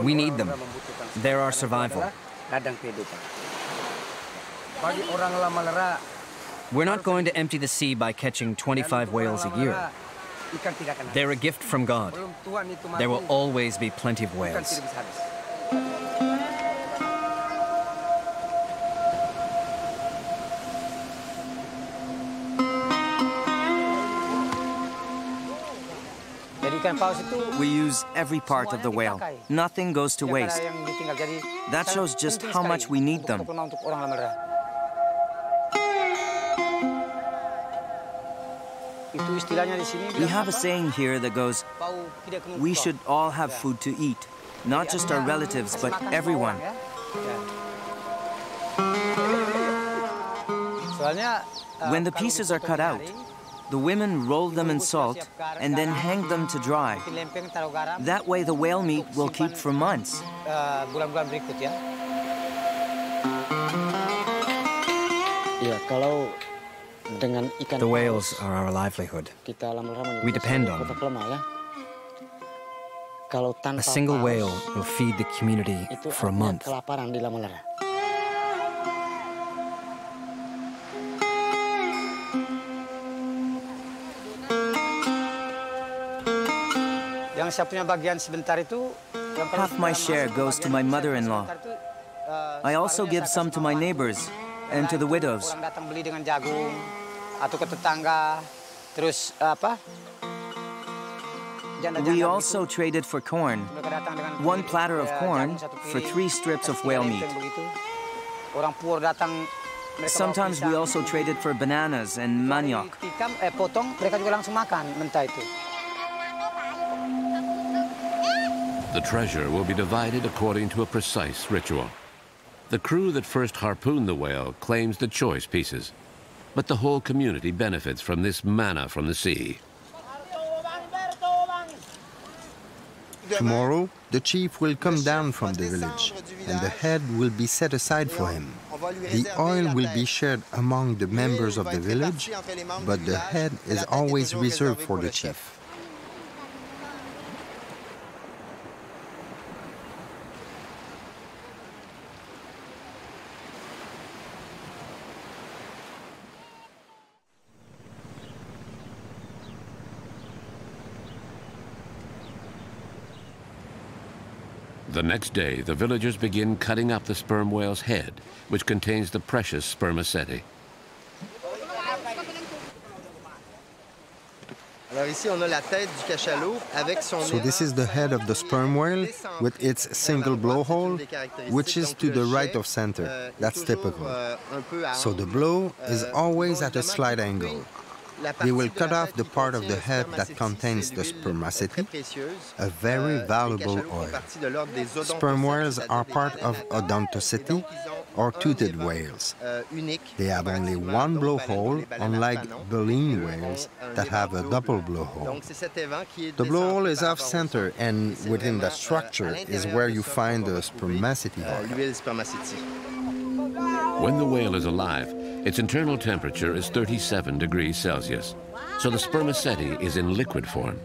We need them. They're our survival. We're not going to empty the sea by catching twenty-five whales a year. They're a gift from God. There will always be plenty of whales. We use every part of the whale. Nothing goes to waste. That shows just how much we need them. We have a saying here that goes, we should all have food to eat, not just our relatives, but everyone. When the pieces are cut out, the women roll them in salt and then hang them to dry. That way the whale meat will keep for months. The whales are our livelihood. We depend on them. A single whale will feed the community for a month. Half my share goes to my mother-in-law. I also give some to my neighbors and to the widows. We also traded for corn, one platter of corn for three strips of whale meat. Sometimes we also traded for bananas and manioc. The treasure will be divided according to a precise ritual. The crew that first harpooned the whale claims the choice pieces, but the whole community benefits from this manna from the sea. Tomorrow, the chief will come down from the village, and the head will be set aside for him. The oil will be shared among the members of the village, but the head is always reserved for the chief. The next day, the villagers begin cutting up the sperm whale's head, which contains the precious spermaceti. So this is the head of the sperm whale with its single blowhole, which is to the right of center. That's typical. So the blow is always at a slight angle. They will cut off the part of the head that contains the spermaceti, a very valuable oil. Sperm whales are part of odontoceti, or toothed whales. They have only one blowhole, unlike baleen whales that have a double blowhole. The blowhole is off-center, and within the structure is where you find the spermaceti oil. When the whale is alive, its internal temperature is thirty-seven degrees Celsius, so the spermaceti is in liquid form.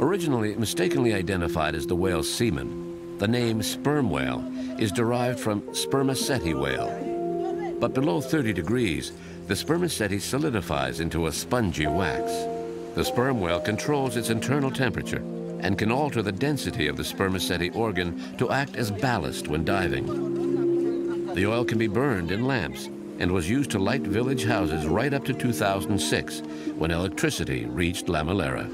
Originally mistakenly identified as the whale's semen, the name sperm whale is derived from spermaceti whale. But below thirty degrees, the spermaceti solidifies into a spongy wax. The sperm whale controls its internal temperature and can alter the density of the spermaceti organ to act as ballast when diving. The oil can be burned in lamps and was used to light village houses right up to two thousand six, when electricity reached Lamalera.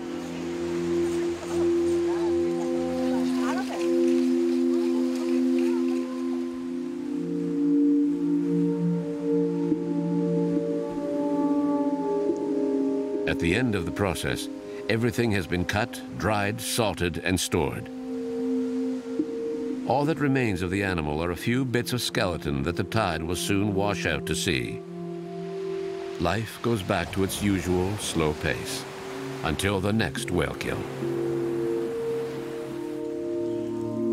At the end of the process, everything has been cut, dried, salted, and stored. All that remains of the animal are a few bits of skeleton that the tide will soon wash out to sea. Life goes back to its usual slow pace until the next whale kill.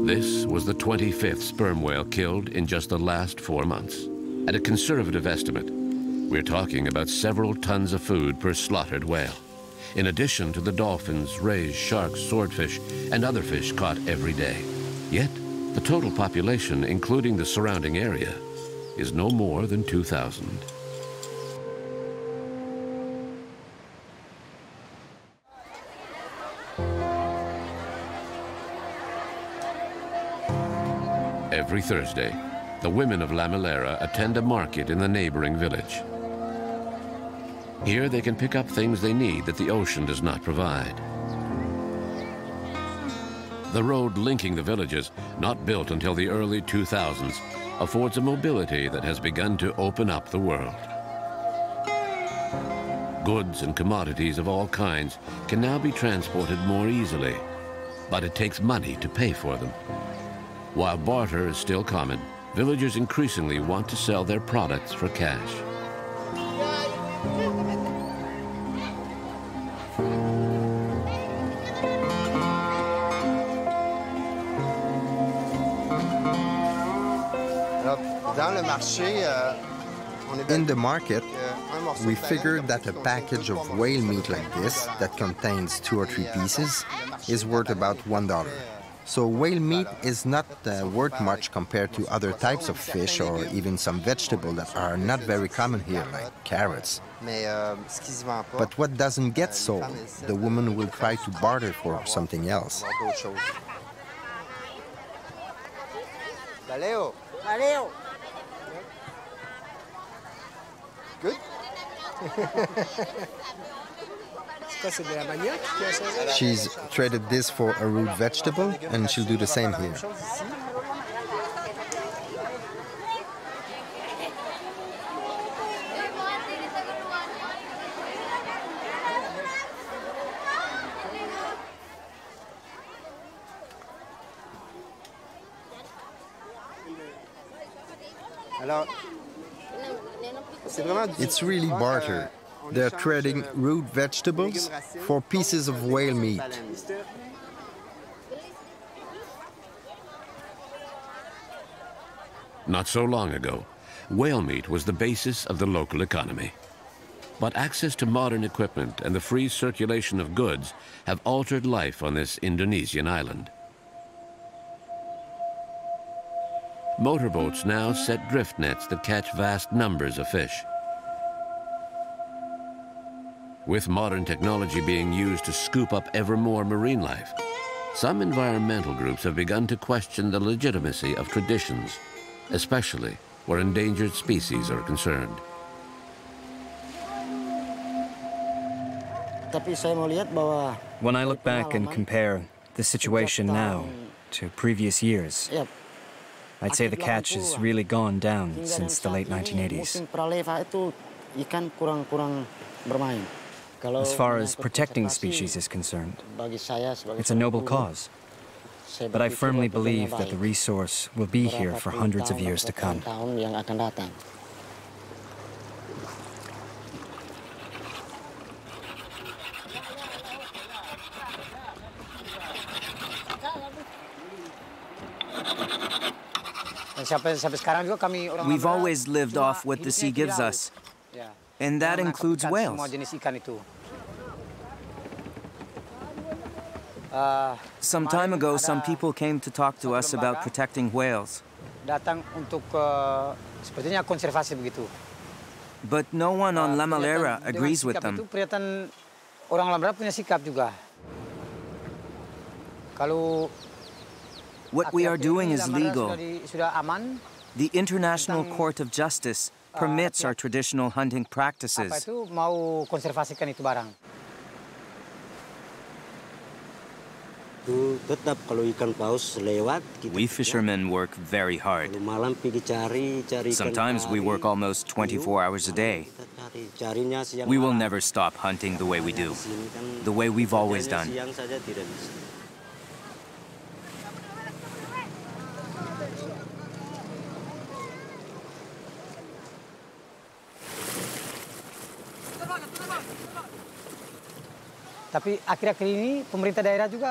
This was the twenty-fifth sperm whale killed in just the last four months. At a conservative estimate, we're talking about several tons of food per slaughtered whale, in addition to the dolphins, rays, sharks, swordfish, and other fish caught every day. Yet, the total population, including the surrounding area, is no more than two thousand. Every Thursday, the women of Lamalera attend a market in the neighboring village. Here they can pick up things they need that the ocean does not provide. The road linking the villages, not built until the early two thousands, affords a mobility that has begun to open up the world. Goods and commodities of all kinds can now be transported more easily, but it takes money to pay for them. While barter is still common, villagers increasingly want to sell their products for cash. In the market, we figured that a package of whale meat like this, that contains two or three pieces, is worth about one dollar. So whale meat is not uh, worth much compared to other types of fish or even some vegetables that are not very common here, like carrots. But what doesn't get sold, the woman will try to barter for something else. Good. She's traded this for a root vegetable, and she'll do the same here. It's really barter. They're trading root vegetables for pieces of whale meat. Not so long ago, whale meat was the basis of the local economy. But access to modern equipment and the free circulation of goods have altered life on this Indonesian island. Motorboats now set drift nets that catch vast numbers of fish. With modern technology being used to scoop up ever more marine life, some environmental groups have begun to question the legitimacy of traditions, especially where endangered species are concerned. When I look back and compare the situation now to previous years, I'd say the catch has really gone down since the late nineteen eighties. As far as protecting species is concerned, it's a noble cause. But I firmly believe that the resource will be here for hundreds of years to come. We've always lived off what the sea gives us, and that includes whales. Some time ago, some people came to talk to us about protecting whales. But no one on Lamalera agrees with them. What we are doing is legal. The International Court of Justice permits our traditional hunting practices. We fishermen work very hard. Sometimes we work almost twenty-four hours a day. We will never stop hunting the way we do, the way we've always done.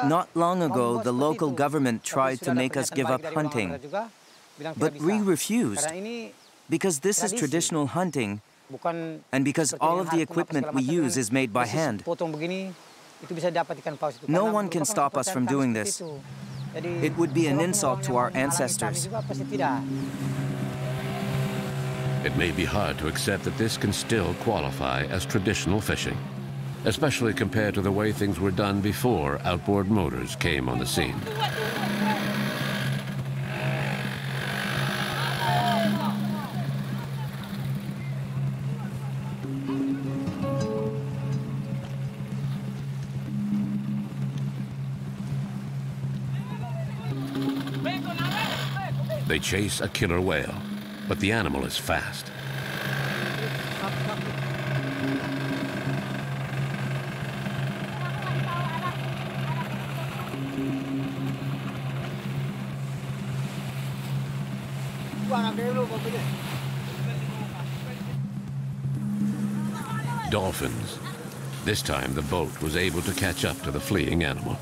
Not long ago, the local government tried to make us give up hunting, but we refused, because this is traditional hunting, and because all of the equipment we use is made by hand. No one can stop us from doing this. It would be an insult to our ancestors. It may be hard to accept that this can still qualify as traditional fishing, especially compared to the way things were done before outboard motors came on the scene. They chase a killer whale, but the animal is fast. Dolphins. This time the boat was able to catch up to the fleeing animal.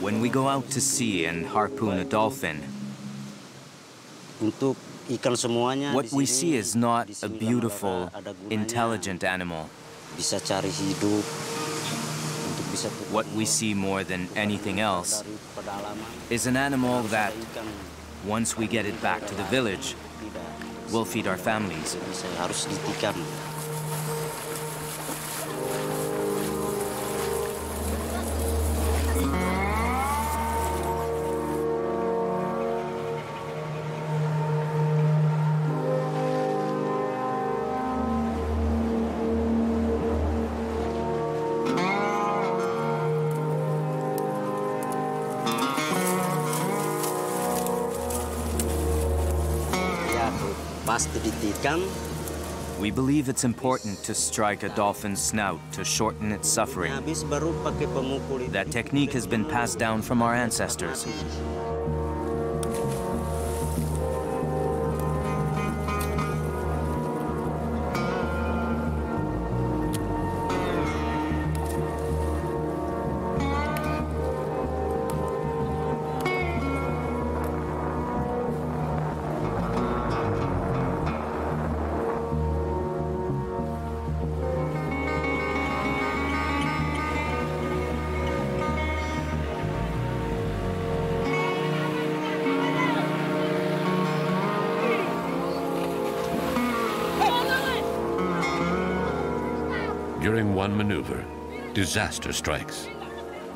When we go out to sea and harpoon a dolphin, what we see is not a beautiful, intelligent animal. What we see more than anything else is an animal that, once we get it back to the village, will feed our families. We believe it's important to strike a dolphin's snout to shorten its suffering. That technique has been passed down from our ancestors. During one maneuver, disaster strikes.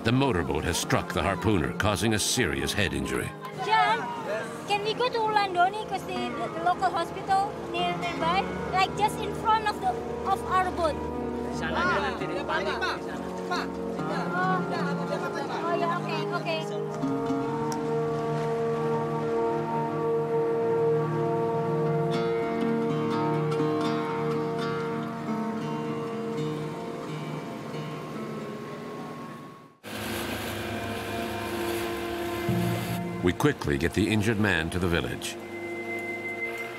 The motorboat has struck the harpooner, causing a serious head injury. John, can we go to Landoni, because the, the, the local hospital near nearby, like just in front of the of our boat? Oh, yeah, okay, okay. We quickly get the injured man to the village.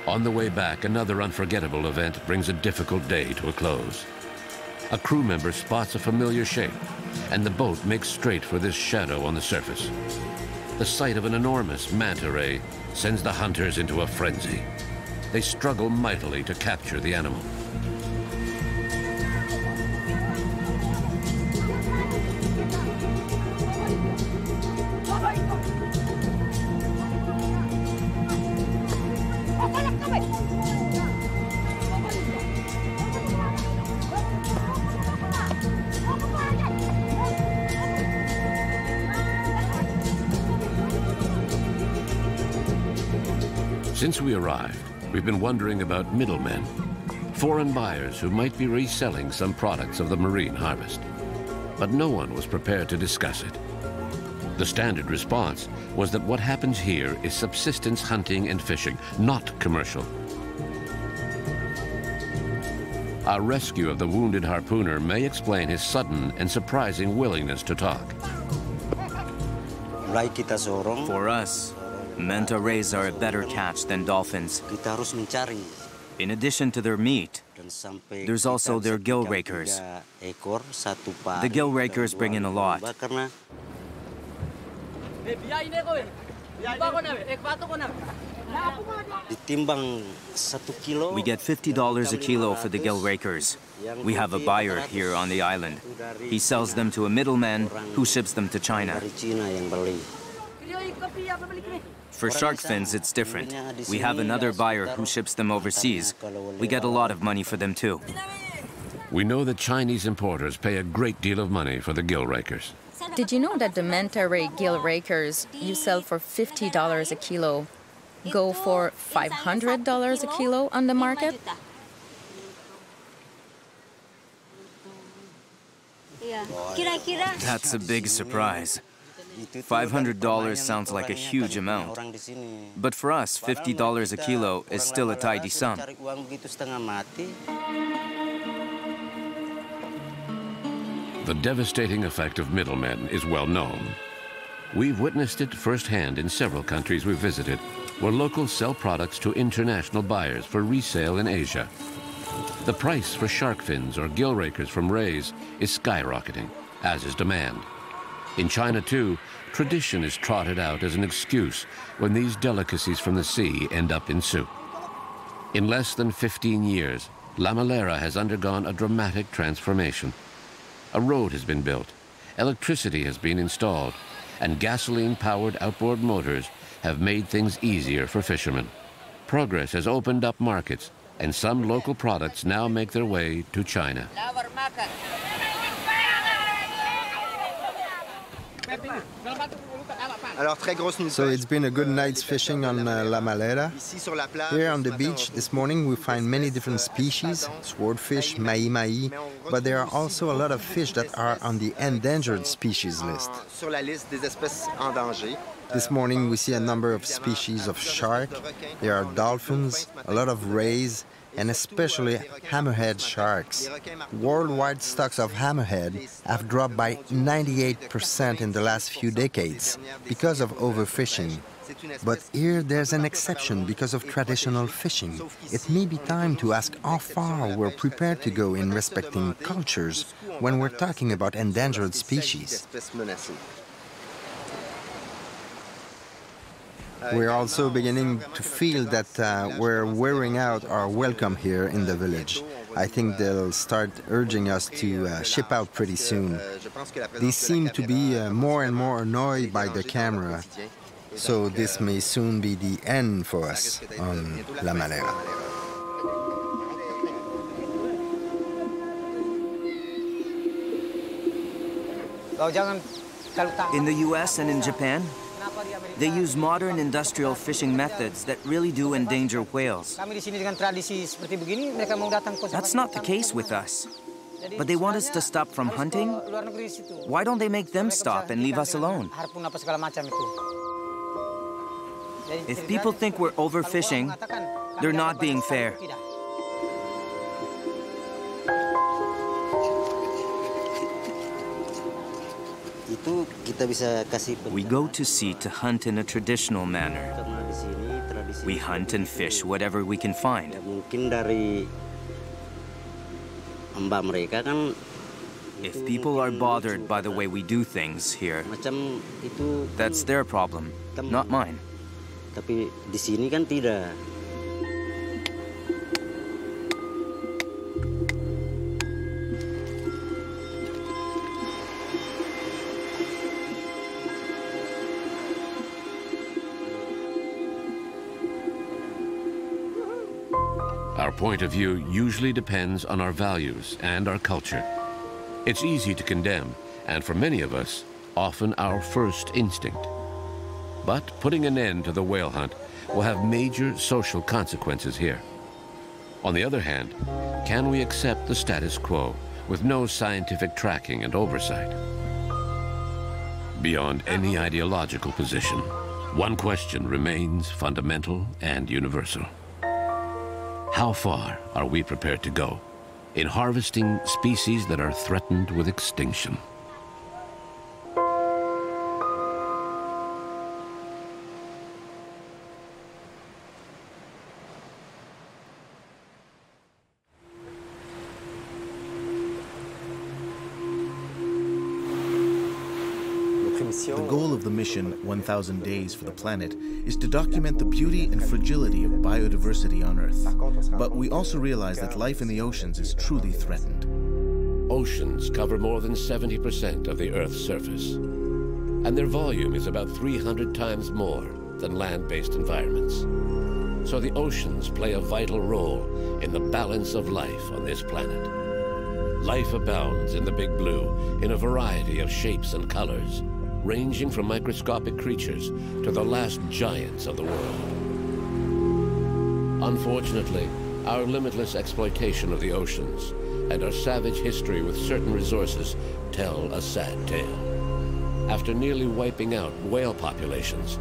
On the way back, another unforgettable event brings a difficult day to a close. A crew member spots a familiar shape, and the boat makes straight for this shadow on the surface. The sight of an enormous manta ray sends the hunters into a frenzy. They struggle mightily to capture the animal. Since we arrived, we've been wondering about middlemen, foreign buyers who might be reselling some products of the marine harvest. But no one was prepared to discuss it. The standard response was that what happens here is subsistence hunting and fishing, not commercial. Our rescue of the wounded harpooner may explain his sudden and surprising willingness to talk. For us, manta rays are a better catch than dolphins. In addition to their meat, there's also their gill rakers. The gill rakers bring in a lot. We get fifty dollars a kilo for the gill rakers. We have a buyer here on the island. He sells them to a middleman who ships them to China. For shark fins, it's different. We have another buyer who ships them overseas. We get a lot of money for them, too. We know that Chinese importers pay a great deal of money for the gill rakers. Did you know that the manta ray gill rakers you sell for fifty dollars a kilo go for five hundred dollars a kilo on the market? That's a big surprise. five hundred dollars sounds like a huge amount, but for us, fifty dollars a kilo is still a tidy sum. The devastating effect of middlemen is well known. We've witnessed it firsthand in several countries we've visited, where locals sell products to international buyers for resale in Asia. The price for shark fins or gill rakers from rays is skyrocketing, as is demand. In China, too, tradition is trotted out as an excuse when these delicacies from the sea end up in soup. In less than fifteen years, Lamalera has undergone a dramatic transformation. A road has been built, electricity has been installed, and gasoline-powered outboard motors have made things easier for fishermen. Progress has opened up markets, and some local products now make their way to China. So it's been a good night's fishing on uh, La Malera. Here on the beach this morning we find many different species, swordfish, mai-mai, but there are also a lot of fish that are on the endangered species list. This morning we see a number of species of shark. There are dolphins, a lot of rays, and especially hammerhead sharks. Worldwide stocks of hammerhead have dropped by ninety-eight percent in the last few decades because of overfishing. But here there's an exception because of traditional fishing. It may be time to ask how far we're prepared to go in respecting cultures when we're talking about endangered species. We're also beginning to feel that uh, we're wearing out our welcome here in the village. I think they'll start urging us to uh, ship out pretty soon. They seem to be uh, more and more annoyed by the camera, so this may soon be the end for us on Lamalera. In the U S and in Japan, they use modern industrial fishing methods that really do endanger whales. That's not the case with us. But they want us to stop from hunting? Why don't they make them stop and leave us alone? If people think we're overfishing, they're not being fair. We go to sea to hunt in a traditional manner. We hunt and fish whatever we can find. If people are bothered by the way we do things here, that's their problem, not mine. Our point of view usually depends on our values and our culture. It's easy to condemn, and for many of us, often our first instinct. But putting an end to the whale hunt will have major social consequences here. On the other hand, can we accept the status quo with no scientific tracking and oversight? Beyond any ideological position, one question remains fundamental and universal. How far are we prepared to go in harvesting species that are threatened with extinction? The goal of the mission, one thousand days for the Planet, is to document the beauty and fragility of biodiversity on Earth. But we also realize that life in the oceans is truly threatened. Oceans cover more than seventy percent of the Earth's surface, and their volume is about three hundred times more than land-based environments. So the oceans play a vital role in the balance of life on this planet. Life abounds in the Big Blue in a variety of shapes and colors, ranging from microscopic creatures to the last giants of the world. Unfortunately, our limitless exploitation of the oceans and our savage history with certain resources tell a sad tale. After nearly wiping out whale populations,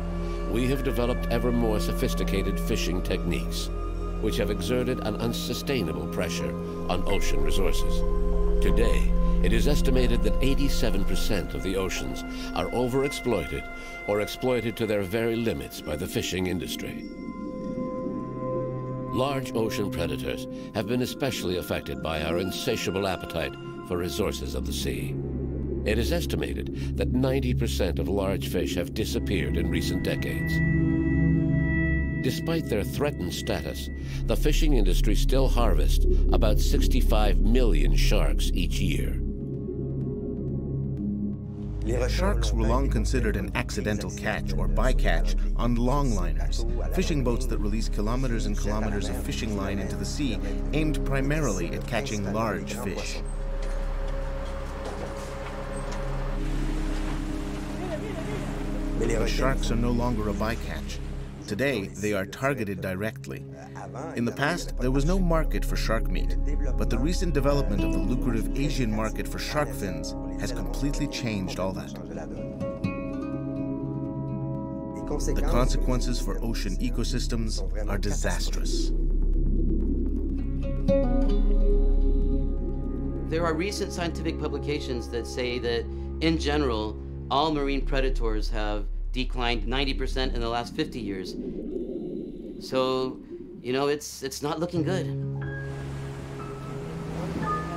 we have developed ever more sophisticated fishing techniques, which have exerted an unsustainable pressure on ocean resources. Today, it is estimated that eighty-seven percent of the oceans are overexploited or exploited to their very limits by the fishing industry. Large ocean predators have been especially affected by our insatiable appetite for resources of the sea. It is estimated that ninety percent of large fish have disappeared in recent decades. Despite their threatened status, the fishing industry still harvests about sixty-five million sharks each year. Sharks were long considered an accidental catch or bycatch on longliners, fishing boats that release kilometers and kilometers of fishing line into the sea, aimed primarily at catching large fish. But sharks are no longer a bycatch. Today, they are targeted directly. In the past, there was no market for shark meat, but the recent development of the lucrative Asian market for shark fins has completely changed all that. the consequences for ocean ecosystems are disastrous. There are recent scientific publications that say that, in general, all marine predators have declined ninety percent in the last fifty years. So, you know, it's, it's not looking good.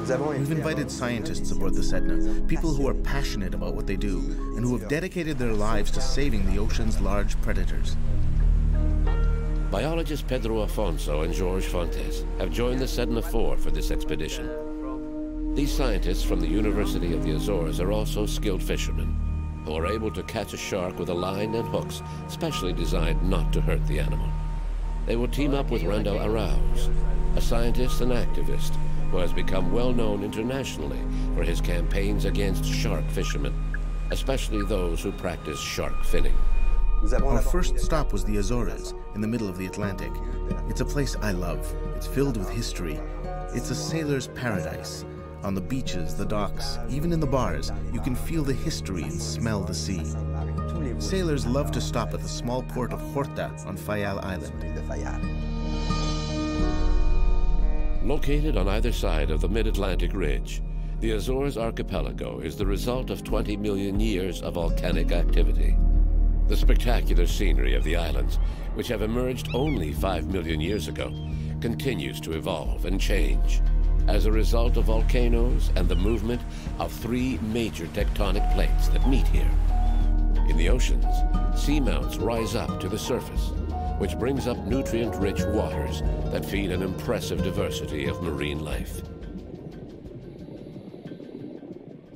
We've invited scientists aboard the Sedna, people who are passionate about what they do and who have dedicated their lives to saving the ocean's large predators. Biologists Pedro Afonso and Jorge Fontes have joined the Sedna four for this expedition. These scientists from the University of the Azores are also skilled fishermen who are able to catch a shark with a line and hooks specially designed not to hurt the animal. They will team up with Randall Arauz, a scientist and activist who has become well-known internationally for his campaigns against shark fishermen, especially those who practice shark finning. Our first stop was the Azores, in the middle of the Atlantic. It's a place I love. It's filled with history. It's a sailor's paradise. On the beaches, the docks, even in the bars, you can feel the history and smell the sea. Sailors love to stop at the small port of Horta on Fayal Island. Located on either side of the mid-Atlantic ridge, the Azores archipelago is the result of twenty million years of volcanic activity. The spectacular scenery of the islands, which have emerged only five million years ago, continues to evolve and change as a result of volcanoes and the movement of three major tectonic plates that meet here. In the oceans, seamounts rise up to the surface, which brings up nutrient-rich waters that feed an impressive diversity of marine life.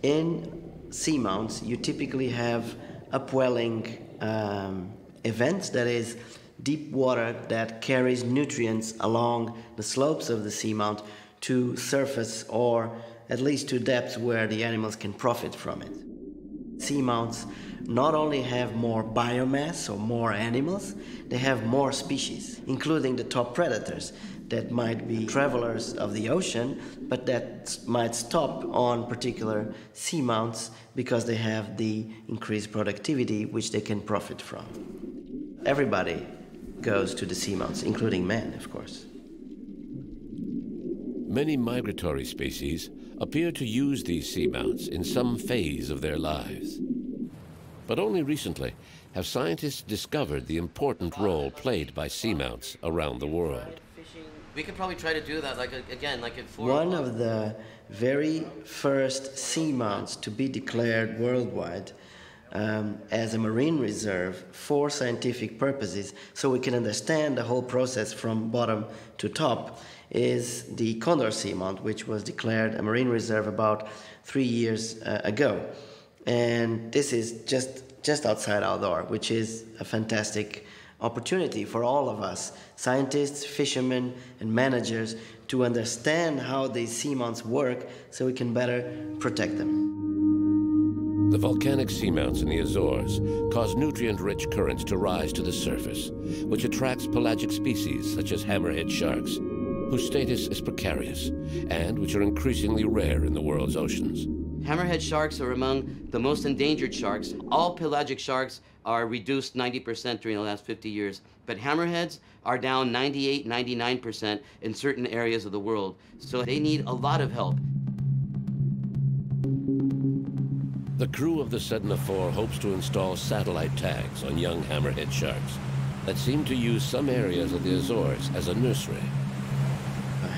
In seamounts, you typically have upwelling um, events, that is, deep water that carries nutrients along the slopes of the seamount to surface, or at least to depths where the animals can profit from it. Seamounts not only have more biomass or more animals, they have more species, including the top predators that might be travelers of the ocean, but that might stop on particular seamounts because they have the increased productivity which they can profit from. Everybody goes to the seamounts, including man, of course. Many migratory species appear to use these seamounts in some phase of their lives. But only recently have scientists discovered the important role played by seamounts around the world. We could probably try to do that, like again, like in four. One of the very first seamounts to be declared worldwide um, as a marine reserve for scientific purposes, so we can understand the whole process from bottom to top, is the Condor Seamount, which was declared a marine reserve about three years uh, ago. And this is just, just outside our door, which is a fantastic opportunity for all of us, scientists, fishermen, and managers, to understand how these seamounts work so we can better protect them. The volcanic seamounts in the Azores cause nutrient-rich currents to rise to the surface, which attracts pelagic species such as hammerhead sharks, whose status is precarious and which are increasingly rare in the world's oceans. Hammerhead sharks are among the most endangered sharks. All pelagic sharks are reduced ninety percent during the last fifty years, but hammerheads are down ninety-eight, ninety-nine percent in certain areas of the world, so they need a lot of help. The crew of the Sedna four hopes to install satellite tags on young hammerhead sharks that seem to use some areas of the Azores as a nursery.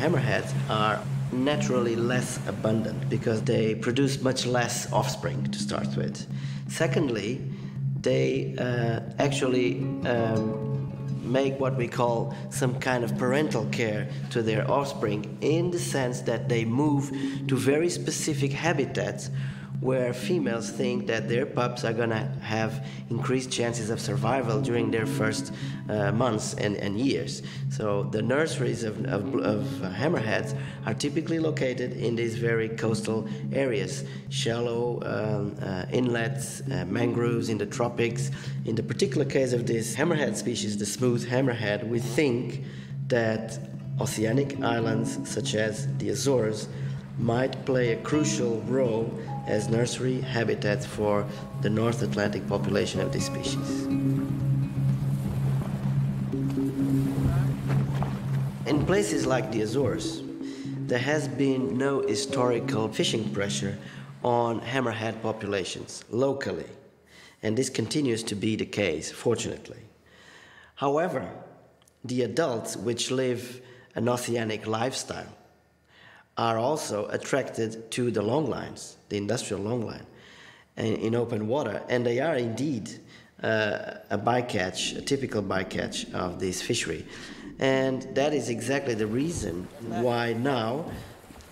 Hammerheads are naturally less abundant because they produce much less offspring to start with. Secondly, they uh, actually um, make what we call some kind of parental care to their offspring, in the sense that they move to very specific habitats where females think that their pups are going to have increased chances of survival during their first uh, months and, and years. So the nurseries of, of, of hammerheads are typically located in these very coastal areas, shallow um, uh, inlets, uh, mangroves in the tropics. In the particular case of this hammerhead species, the smooth hammerhead, we think that oceanic islands such as the Azores might play a crucial role as nursery habitats for the North Atlantic population of this species. In places like the Azores, there has been no historical fishing pressure on hammerhead populations locally, and this continues to be the case, fortunately. However, the adults, which live an oceanic lifestyle, are also attracted to the longlines, the industrial longline, in open water, and they are indeed uh, a bycatch, a typical bycatch of this fishery. And that is exactly the reason why now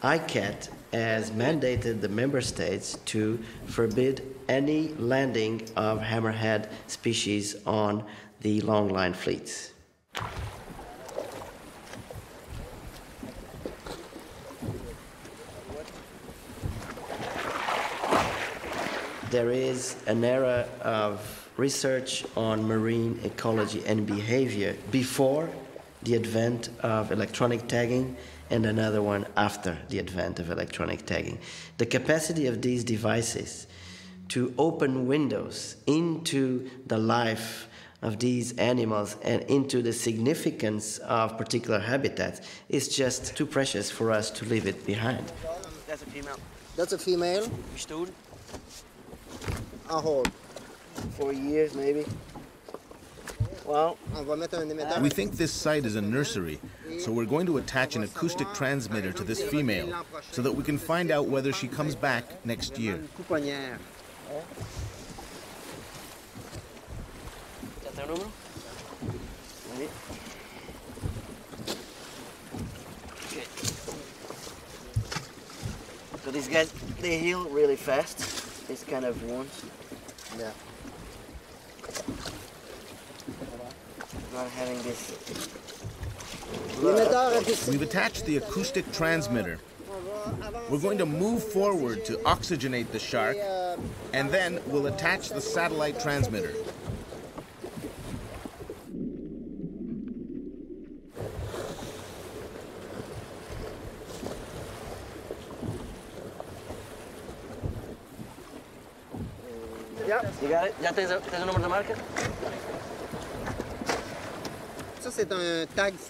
I C C A T has mandated the member states to forbid any landing of hammerhead species on the longline fleets. There is an era of research on marine ecology and behavior before the advent of electronic tagging, and another one after the advent of electronic tagging. The capacity of these devices to open windows into the life of these animals and into the significance of particular habitats is just too precious for us to leave it behind. That's a female. That's a female. You stood? I'll hold. Four years, maybe. Well, we think this site is a nursery, so we're going to attach an acoustic transmitter to this female so that we can find out whether she comes back next year. So these guys, they heal really fast, these kind of wounds. Yeah. Not having this. We've attached the acoustic transmitter. We're going to move forward to oxygenate the shark, and then we'll attach the satellite transmitter. Yeah, you got it? Ya tienes el número de marca?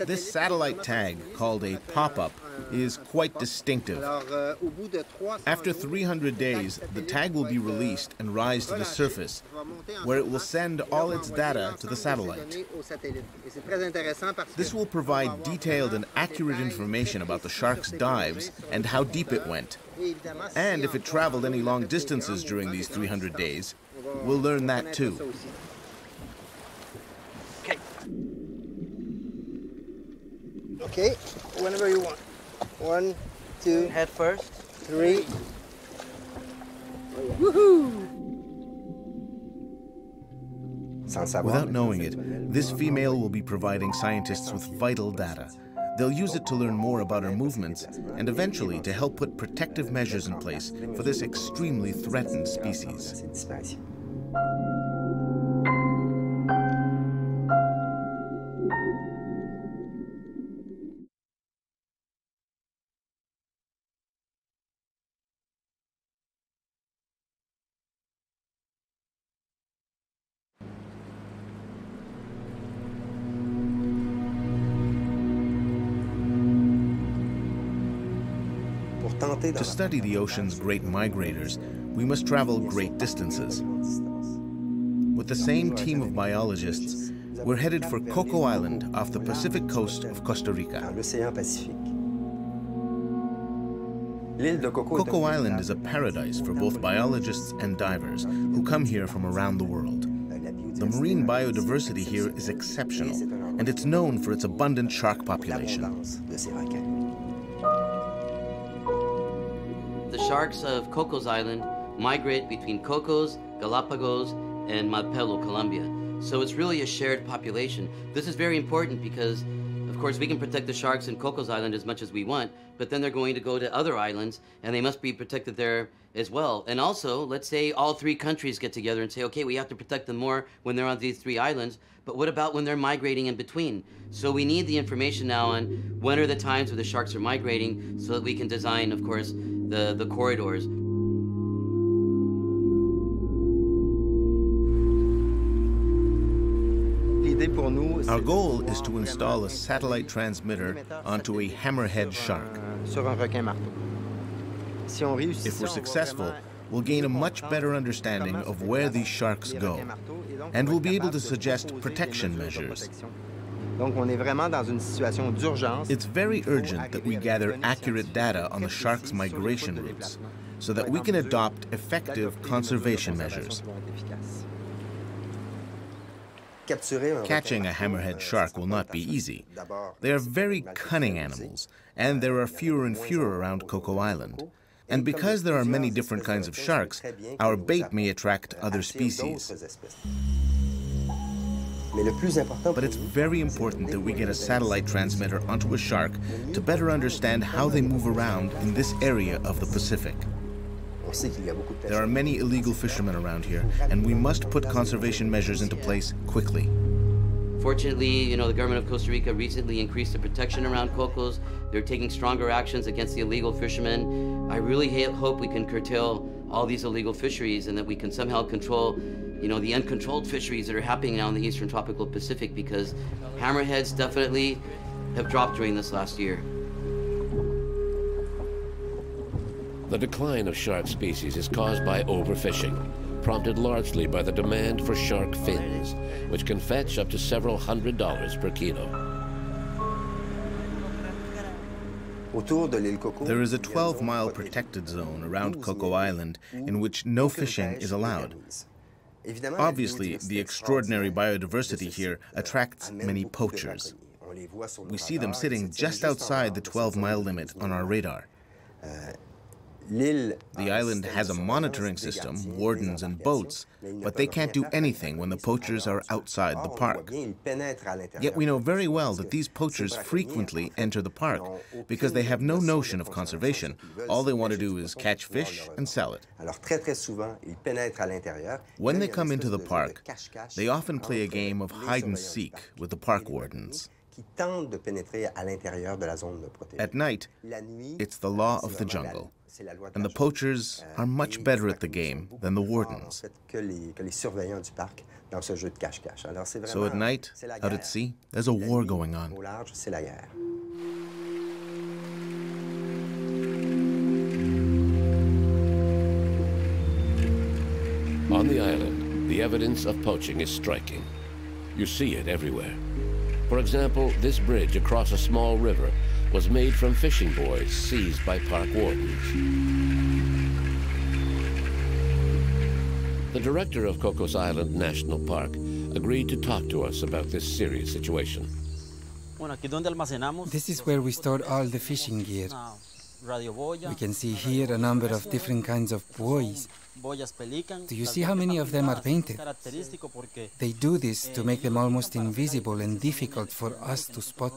This satellite tag, called a pop-up, is quite distinctive. After three hundred days, the tag will be released and rise to the surface, where it will send all its data to the satellite. This will provide detailed and accurate information about the shark's dives and how deep it went. And if it traveled any long distances during these three hundred days, we'll learn that too. Okay, whenever you want. One, two, head first, three. Woohoo! Without knowing it, this female will be providing scientists with vital data. They'll use it to learn more about her movements and eventually to help put protective measures in place for this extremely threatened species. To study the ocean's great migrators, we must travel great distances. With the same team of biologists, we're headed for Coco Island off the Pacific coast of Costa Rica. Coco Island is a paradise for both biologists and divers who come here from around the world. The marine biodiversity here is exceptional, and it's known for its abundant shark population. The sharks of Cocos Island migrate between Cocos, Galapagos, and Malpelo, Colombia. So it's really a shared population. This is very important because, of course, we can protect the sharks in Cocos Island as much as we want, but then they're going to go to other islands, and they must be protected there as well. And also, let's say all three countries get together and say, okay, we have to protect them more when they're on these three islands, but what about when they're migrating in between? So we need the information now on when are the times where the sharks are migrating so that we can design, of course, The, the corridors. Our goal is to install a satellite transmitter onto a hammerhead shark. If we're successful, we'll gain a much better understanding of where these sharks go, and we'll be able to suggest protection measures. It's very urgent that we gather accurate data on the sharks' migration routes so that we can adopt effective conservation measures. Catching a hammerhead shark will not be easy. They are very cunning animals, and there are fewer and fewer around Cocos Island. And because there are many different kinds of sharks, our bait may attract other species. But it's very important that we get a satellite transmitter onto a shark to better understand how they move around in this area of the Pacific. There are many illegal fishermen around here, and we must put conservation measures into place quickly. Fortunately, you know, the government of Costa Rica recently increased the protection around Cocos. They're taking stronger actions against the illegal fishermen. I really hope we can curtail all these illegal fisheries and that we can somehow control you know, the uncontrolled fisheries that are happening now in the eastern tropical Pacific, because hammerheads definitely have dropped during this last year. The decline of shark species is caused by overfishing, prompted largely by the demand for shark fins, which can fetch up to several hundred dollars per kilo. There is a twelve mile protected zone around Cocos Island in which no fishing is allowed. Obviously, the extraordinary biodiversity here attracts many poachers. We see them sitting just outside the twelve mile limit on our radar. The island has a monitoring system, wardens and boats, but they can't do anything when the poachers are outside the park. Yet we know very well that these poachers frequently enter the park because they have no notion of conservation. All they want to do is catch fish and sell it. When they come into the park, they often play a game of hide and seek with the park wardens. At night, it's the law of the jungle, and the poachers are much better at the game than the wardens. So at night, out at sea, there's a war going on. On the island, the evidence of poaching is striking. You see it everywhere. For example, this bridge across a small river was made from fishing buoys seized by park wardens. The director of Cocos Island National Park agreed to talk to us about this serious situation. This is where we store all the fishing gear. We can see here a number of different kinds of buoys. Do you see how many of them are painted? They do this to make them almost invisible and difficult for us to spot.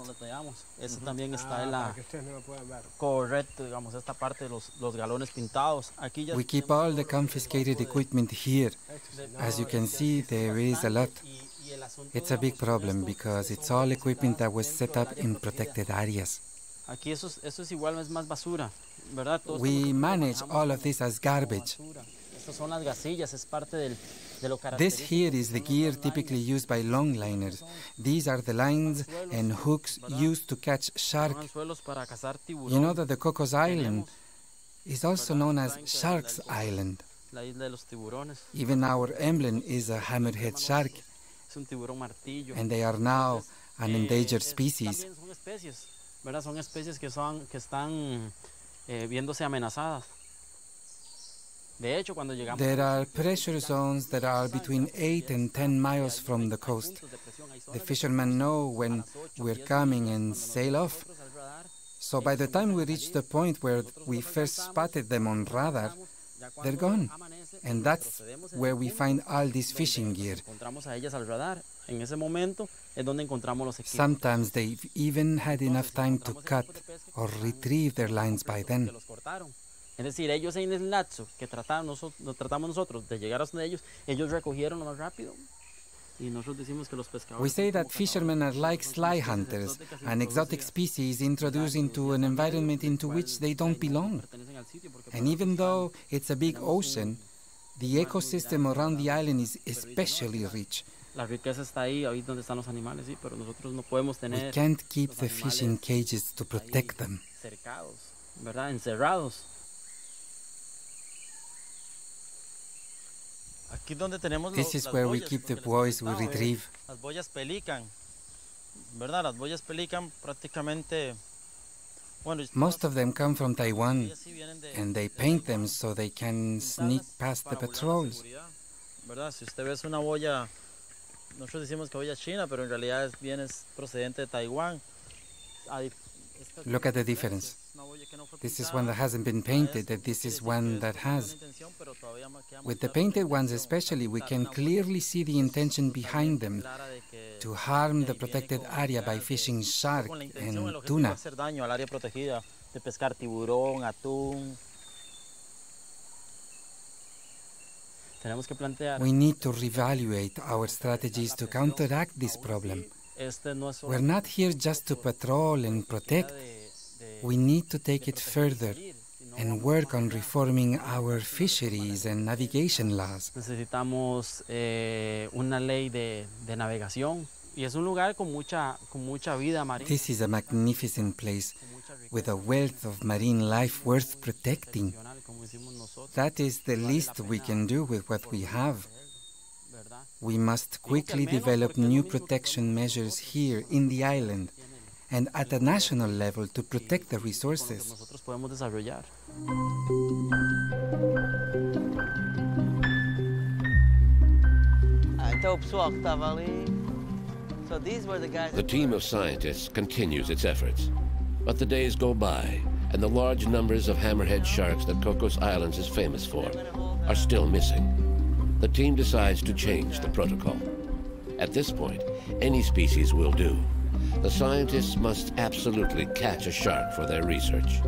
We keep all the confiscated equipment here. As you can see, there is a lot. It's a big problem because it's all equipment that was set up in protected areas. We manage all of this as garbage. This here is the gear typically used by longliners. These are the lines and hooks used to catch shark. You know that the Cocos Island is also known as Shark's Island. Even our emblem is a hammerhead shark, and they are now an endangered species. There are pressure zones that are between eight and ten miles from the coast. The fishermen know when we're coming and sail off. So by the time we reach the point where we first spotted them on radar, they're gone. And that's where we find all this fishing gear. Sometimes they've even had enough time to cut or retrieve their lines by then. We say that fishermen are like sly hunters, an exotic species introduced into an environment into which they don't belong. And even though it's a big ocean, the ecosystem around the island is especially rich. La riqueza está ahí, ahí donde están los animales, sí, pero nosotros no podemos tener. We can't keep the fish in cages to protect them. Cercados, ¿verdad? Encerrados. Aquí donde tenemos This is where we keep the boys we retrieve. Las boyas pelican, ¿verdad? Las boyas pelican prácticamente. Most of them come from Taiwan, and they paint them so they can sneak past the patrols. Look at the difference. This is one that hasn't been painted, and this is one that has. With the painted ones especially, we can clearly see the intention behind them to harm the protected area by fishing shark and tuna. We need to reevaluate our strategies to counteract this problem. We're not here just to patrol and protect. We need to take it further and work on reforming our fisheries and navigation laws. Necesitamos una ley de navegación y es un lugar con mucha con mucha vida marina. This is a magnificent place with a wealth of marine life worth protecting. That is the least we can do with what we have. We must quickly develop new protection measures here in the island and at a national level to protect the resources. The team of scientists continues its efforts, but the days go by and the large numbers of hammerhead sharks that Cocos Islands is famous for are still missing. The team decides to change the protocol. At this point, any species will do. The scientists must absolutely catch a shark for their research.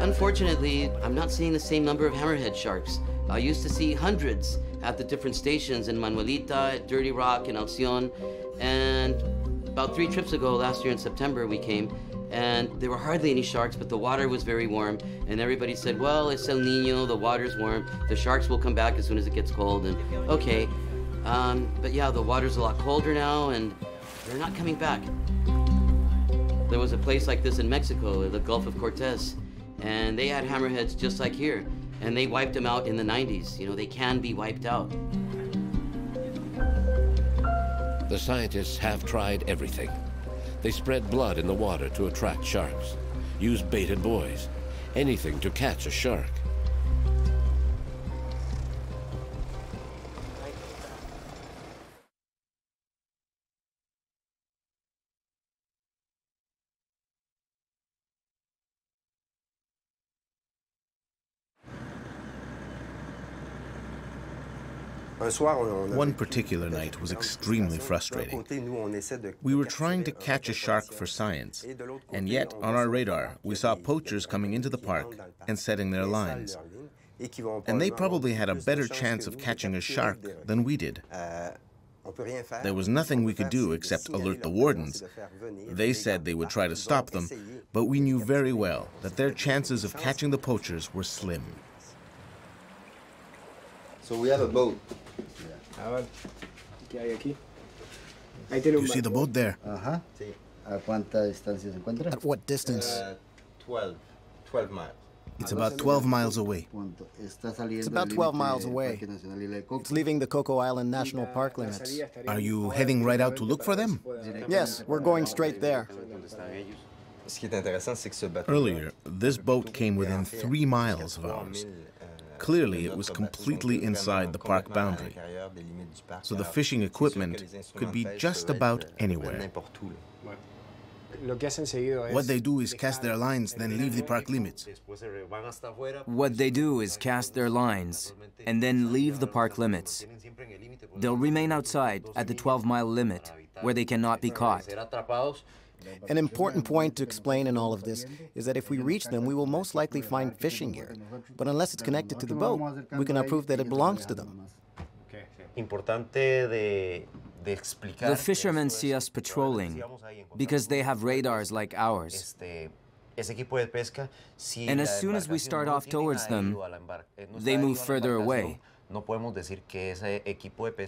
Unfortunately, I'm not seeing the same number of hammerhead sharks. I used to see hundreds at the different stations in Manuelita, at Dirty Rock, in Alcyon, and about three trips ago, last year in September, we came, and there were hardly any sharks, but the water was very warm, and everybody said, well, it's El Nino, the water's warm, the sharks will come back as soon as it gets cold, and okay. Um, but yeah, the water's a lot colder now, and they're not coming back. There was a place like this in Mexico, the Gulf of Cortez, and they had hammerheads just like here, and they wiped them out in the nineties. You know, they can be wiped out. The scientists have tried everything. They spread blood in the water to attract sharks, use baited buoys, anything to catch a shark. One particular night was extremely frustrating. We were trying to catch a shark for science, and yet on our radar we saw poachers coming into the park and setting their lines. And they probably had a better chance of catching a shark than we did. There was nothing we could do except alert the wardens. They said they would try to stop them, but we knew very well that their chances of catching the poachers were slim. So we have a boat. You see the boat there? Uh-huh. At what distance? Uh, twelve. twelve miles. It's about twelve miles away. It's about twelve miles away. It's leaving the Cocos Island National Park limits. Are you heading right out to look for them? Yes, we're going straight there. Earlier, this boat came within three miles of ours. Clearly, it was completely inside the park boundary, so the fishing equipment could be just about anywhere. What they do is cast their lines, then leave the park limits. What they do is cast their lines, and then leave the park limits. They'll remain outside at the twelve-mile limit, where they cannot be caught. An important point to explain in all of this is that if we reach them, we will most likely find fishing here. But unless it's connected to the boat, we cannot prove that it belongs to them. The fishermen see us patrolling because they have radars like ours. And as soon as we start off towards them, they move further away,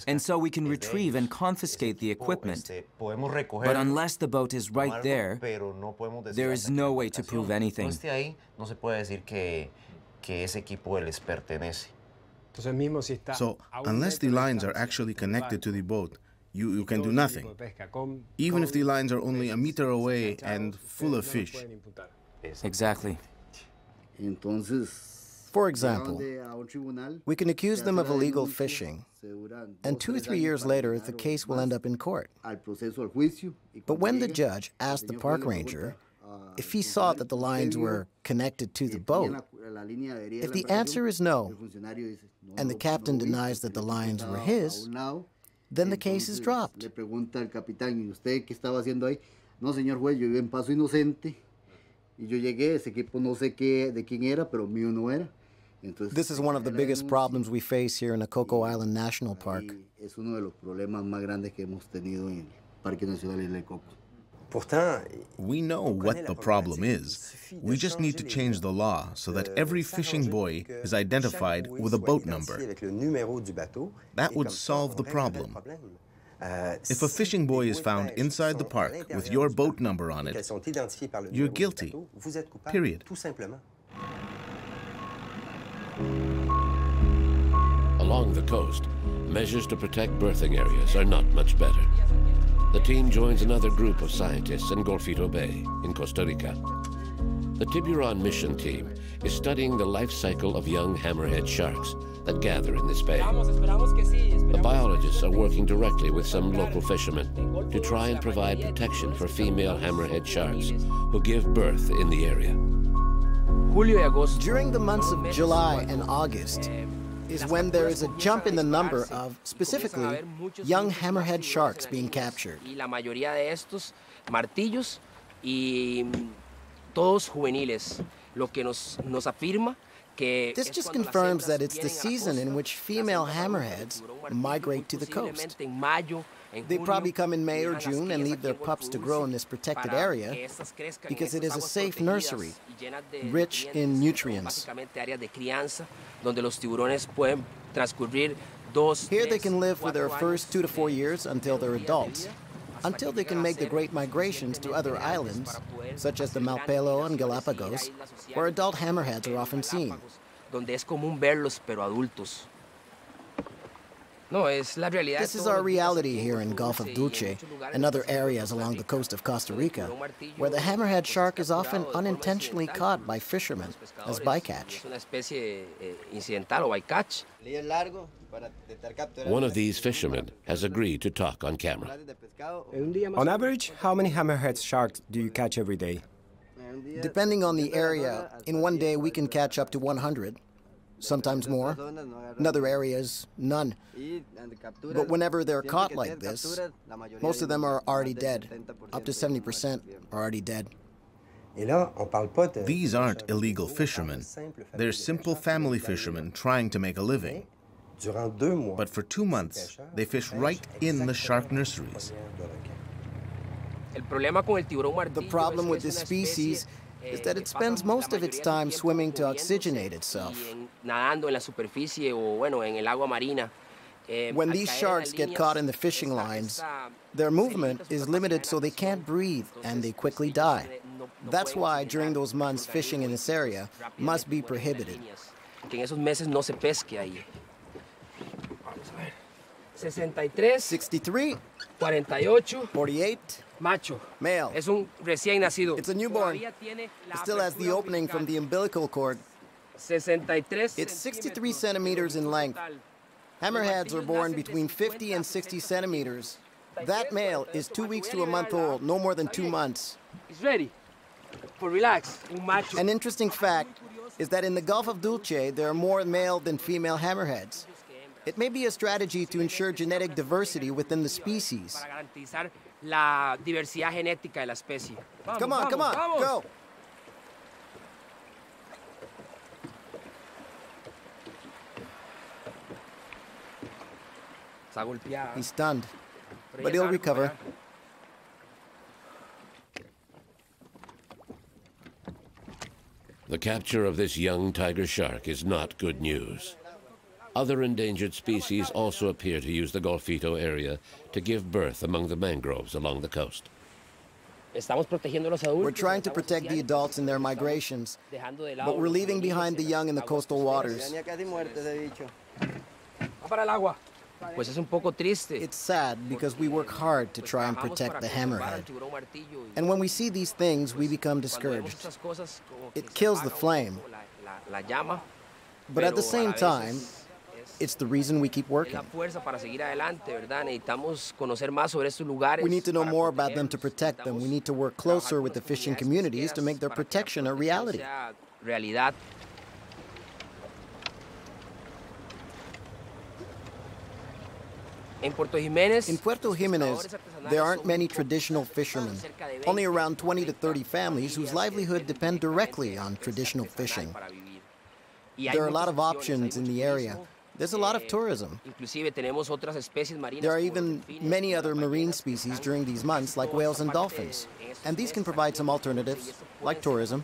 And so we can retrieve and confiscate the equipment, but unless the boat is right there, there is no way to prove anything. So, unless the lines are actually connected to the boat, you, you can do nothing, even if the lines are only a meter away and full of fish. Exactly. For example, we can accuse them of illegal fishing, and two or three years later, the case will end up in court. But when the judge asked the park ranger if he saw that the lines were connected to the boat, if the answer is no, and the captain denies that the lines were his, then the case is dropped. This is one of the biggest problems we face here in the Cocos Island National Park. We know what the problem is. We just need to change the law so that every fishing buoy is identified with a boat number. That would solve the problem. If a fishing buoy is found inside the park with your boat number on it, you're guilty, period. Along the coast, measures to protect berthing areas are not much better. The team joins another group of scientists in Golfito Bay, in Costa Rica. The Tiburon mission team is studying the life cycle of young hammerhead sharks that gather in this bay. The biologists are working directly with some local fishermen to try and provide protection for female hammerhead sharks who give birth in the area. During the months of July and August is when there is a jump in the number of, specifically, young hammerhead sharks being captured. This just confirms that it's the season in which female hammerheads migrate to the coast. They probably come in May or June and leave their pups to grow in this protected area because it is a safe nursery, rich in nutrients. Here they can live for their first two to four years until they're adults, until they can make the great migrations to other islands, such as the Malpelo and Galapagos, where adult hammerheads are often seen. This is our reality here in Gulf of Dulce and other areas along the coast of Costa Rica, where the hammerhead shark is often unintentionally caught by fishermen as bycatch. One of these fishermen has agreed to talk on camera. On average, how many hammerhead sharks do you catch every day? Depending on the area, in one day we can catch up to one hundred. Sometimes more, in other areas, none. But whenever they're caught like this, most of them are already dead. Up to seventy percent are already dead. These aren't illegal fishermen. They're simple family fishermen trying to make a living. But for two months, they fish right in the shark nurseries. The problem with this species is that it spends most of its time swimming to oxygenate itself. When these sharks get caught in the fishing lines, their movement is limited so they can't breathe and they quickly die. That's why during those months fishing in this area must be prohibited. sixty-three, forty-eight, macho, male. It's a newborn. It still has the opening from the umbilical cord. It's sixty-three centimeters in length. Hammerheads are born between fifty and sixty centimeters. That male is two weeks to a month old, no more than two months. It's ready. Relax. An interesting fact is that in the Gulf of Dulce, there are more male than female hammerheads. It may be a strategy to ensure genetic diversity within the species. La diversidad genética de la especie. Vamos, come on, vamos, come on, vamos. Go! He's stunned, but he'll recover. The capture of this young tiger shark is not good news. Other endangered species also appear to use the Golfito area to give birth among the mangroves along the coast. We're trying to protect the adults in their migrations, but we're leaving behind the young in the coastal waters. It's sad because we work hard to try and protect the hammerhead. And when we see these things, we become discouraged. It kills the flame. But at the same time, it's the reason we keep working. We need to know more about them to protect them. We need to work closer with the fishing communities to make their protection a reality. In Puerto Jiménez, there aren't many traditional fishermen, only around twenty to thirty families whose livelihood depend directly on traditional fishing. There are a lot of options in the area. There's a lot of tourism. There are even many other marine species during these months, like whales and dolphins. And these can provide some alternatives, like tourism.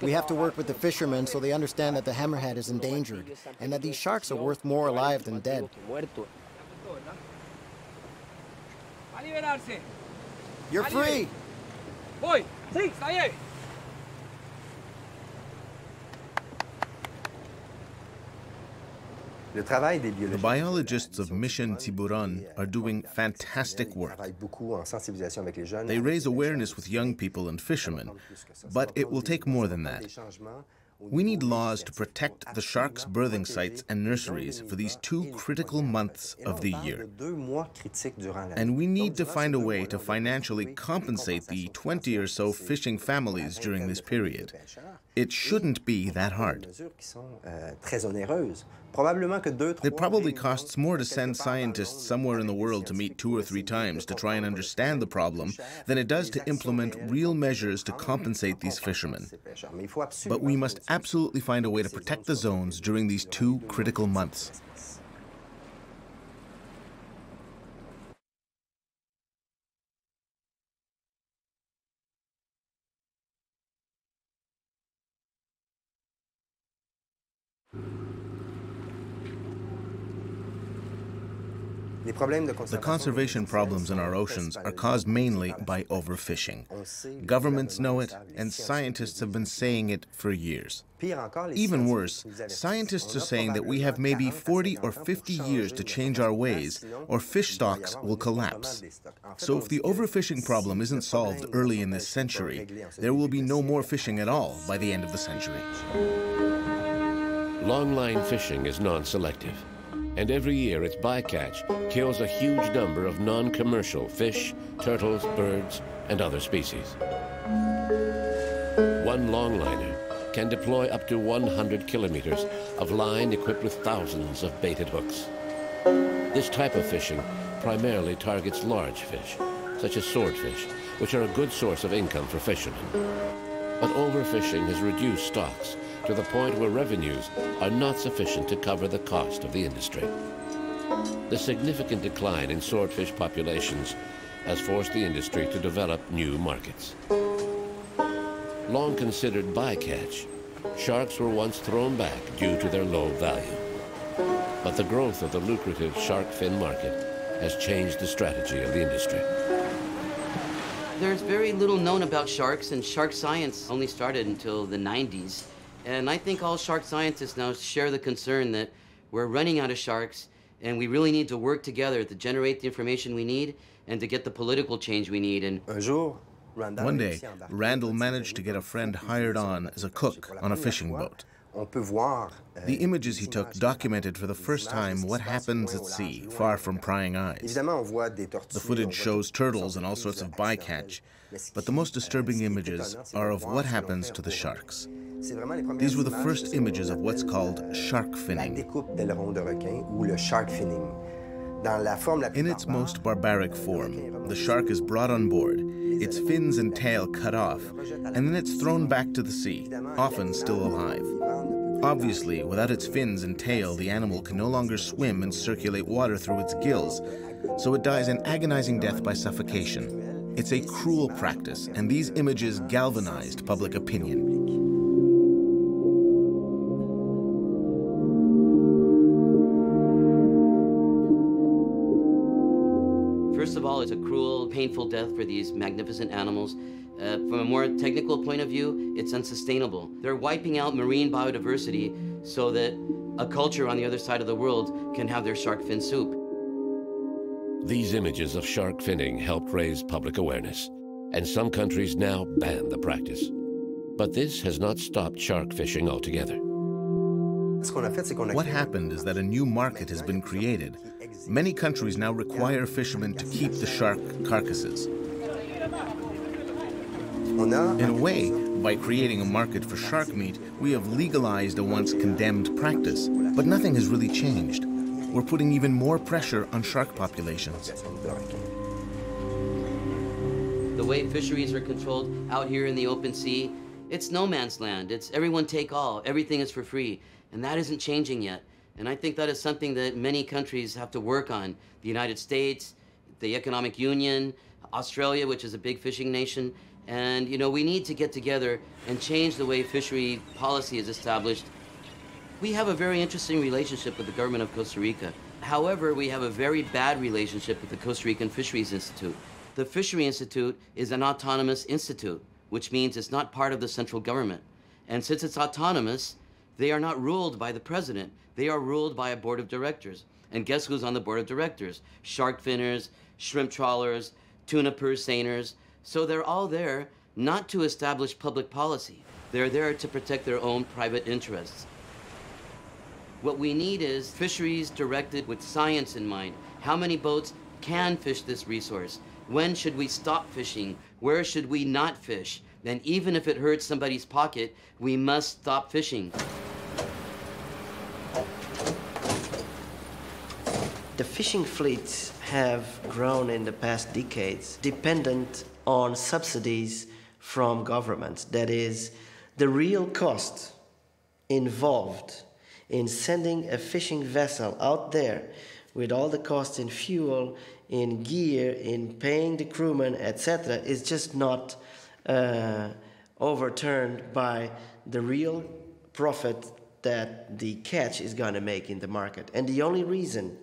We have to work with the fishermen so they understand that the hammerhead is endangered and that these sharks are worth more alive than dead. You're free! The biologists of Mission Tiburon are doing fantastic work. They raise awareness with young people and fishermen, but it will take more than that. We need laws to protect the sharks' birthing sites and nurseries for these two critical months of the year. And we need to find a way to financially compensate the twenty or so fishing families during this period. It shouldn't be that hard. It probably costs more to send scientists somewhere in the world to meet two or three times to try and understand the problem than it does to implement real measures to compensate these fishermen. But we must absolutely find a way to protect the zones during these two critical months. The conservation problems in our oceans are caused mainly by overfishing. Governments know it, and scientists have been saying it for years. Even worse, scientists are saying that we have maybe forty or fifty years to change our ways, or fish stocks will collapse. So if the overfishing problem isn't solved early in this century, there will be no more fishing at all by the end of the century. Longline fishing is non-selective, and every year its bycatch kills a huge number of non-commercial fish, turtles, birds, and other species. One longliner can deploy up to one hundred kilometers of line equipped with thousands of baited hooks. This type of fishing primarily targets large fish, such as swordfish, which are a good source of income for fishermen. But overfishing has reduced stocks to the point where revenues are not sufficient to cover the cost of the industry. The significant decline in swordfish populations has forced the industry to develop new markets. Long considered bycatch, sharks were once thrown back due to their low value. But the growth of the lucrative shark fin market has changed the strategy of the industry. There's very little known about sharks, and shark science only started until the nineties. And I think all shark scientists now share the concern that we're running out of sharks, and we really need to work together to generate the information we need and to get the political change we need. And one day, Randall managed to get a friend hired on as a cook on a fishing boat. The images he took documented for the first time what happens at sea, far from prying eyes. The footage shows turtles and all sorts of bycatch, but the most disturbing images are of what happens to the sharks. These were the first images of what's called shark finning. In its most barbaric form, the shark is brought on board, its fins and tail cut off, and then it's thrown back to the sea, often still alive. Obviously, without its fins and tail, the animal can no longer swim and circulate water through its gills, so it dies an agonizing death by suffocation. It's a cruel practice, and these images galvanized public opinion. First of all, it's a cruel, painful death for these magnificent animals. Uh, from a more technical point of view, it's unsustainable. They're wiping out marine biodiversity so that a culture on the other side of the world can have their shark fin soup. These images of shark finning helped raise public awareness, and some countries now ban the practice. But this has not stopped shark fishing altogether. What happened is that a new market has been created. Many countries now require fishermen to keep the shark carcasses. In a way, by creating a market for shark meat, we have legalized a once condemned practice. But nothing has really changed. We're putting even more pressure on shark populations. The way fisheries are controlled out here in the open sea, it's no man's land. It's everyone take all. Everything is for free. And that isn't changing yet. And I think that is something that many countries have to work on. The United States, the Economic Union, Australia, which is a big fishing nation. And, you know, we need to get together and change the way fishery policy is established. We have a very interesting relationship with the government of Costa Rica. However, we have a very bad relationship with the Costa Rican Fisheries Institute. The Fishery Institute is an autonomous institute, which means it's not part of the central government. And since it's autonomous, they are not ruled by the president. They are ruled by a board of directors. And guess who's on the board of directors? Shark finners, shrimp trawlers, tuna purseaners. So they're all there not to establish public policy. They're there to protect their own private interests. What we need is fisheries directed with science in mind. How many boats can fish this resource? When should we stop fishing? Where should we not fish? Then even if it hurts somebody's pocket, we must stop fishing. The fishing fleets have grown in the past decades dependent on subsidies from governments. That is, the real cost involved in sending a fishing vessel out there with all the costs in fuel, in gear, in paying the crewmen, et cetera, is just not uh, overturned by the real profit that the catch is going to make in the market. And the only reason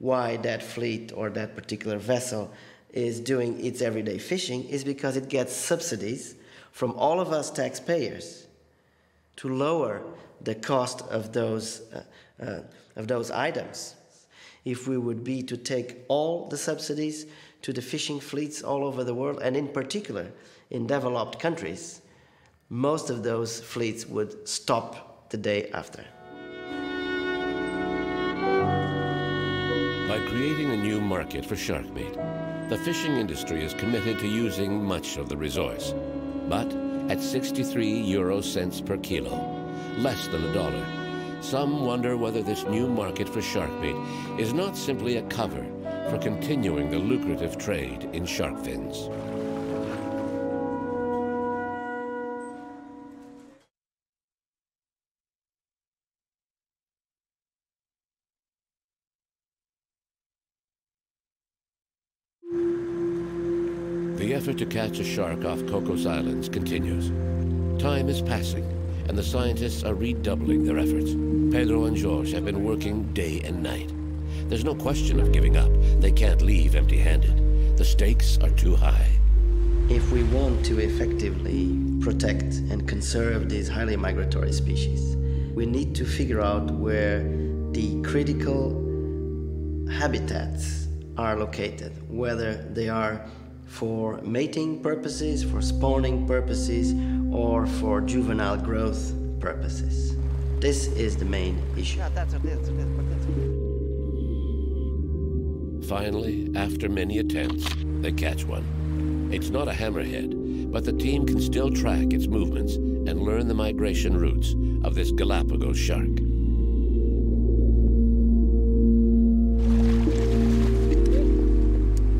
why that fleet or that particular vessel is doing its everyday fishing is because it gets subsidies from all of us taxpayers to lower the cost of those, uh, uh, of those items. If we would be to take all the subsidies to the fishing fleets all over the world, and in particular in developed countries, most of those fleets would stop the day after. By creating a new market for shark meat, the fishing industry is committed to using much of the resource, but at sixty-three euro cents per kilo, less than a dollar. Some wonder whether this new market for shark meat is not simply a cover for continuing the lucrative trade in shark fins. The effort to catch a shark off Cocos Islands continues. Time is passing, and the scientists are redoubling their efforts. Pedro and Jorge have been working day and night. There's no question of giving up. They can't leave empty-handed. The stakes are too high. If we want to effectively protect and conserve these highly migratory species, we need to figure out where the critical habitats are located, whether they are for mating purposes, for spawning purposes, or for juvenile growth purposes. This is the main issue. Finally, after many attempts, they catch one. It's not a hammerhead, but the team can still track its movements and learn the migration routes of this Galapagos shark.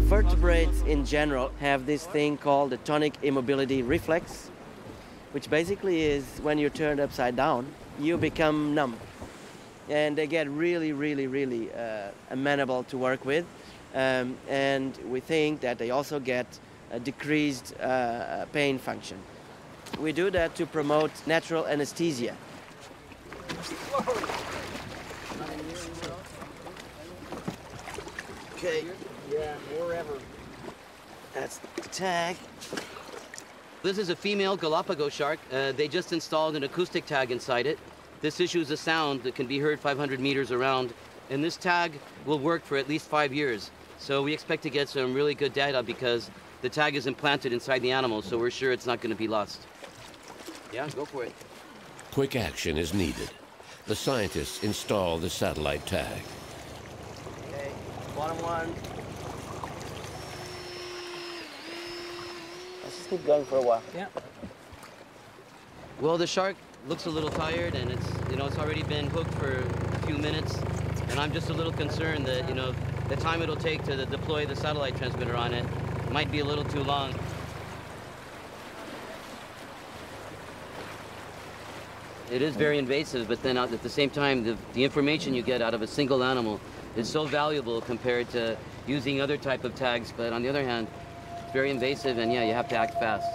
Vertebrates in general have this thing called the tonic immobility reflex, which basically is when you're turned upside down, you become numb. And they get really, really, really uh, amenable to work with. Um, and we think that they also get a decreased uh, pain function. We do that to promote natural anesthesia. Okay. Yeah, wherever. That's the tag. This is a female Galapagos shark. Uh, they just installed an acoustic tag inside it. This issues a sound that can be heard five hundred meters around, and this tag will work for at least five years. So we expect to get some really good data because the tag is implanted inside the animal, so we're sure it's not going to be lost. Yeah, go for it. Quick action is needed. The scientists install the satellite tag. Okay, bottom one. Let's just keep going for a while. Yeah. Well, the shark looks a little tired, and it's, you know, it's already been hooked for a few minutes, and I'm just a little concerned that, you know, the time it'll take to deploy the satellite transmitter on it might be a little too long. It is very invasive, but then at the same time, the, the information you get out of a single animal is so valuable compared to using other type of tags. But on the other hand, it's very invasive, and yeah, you have to act fast.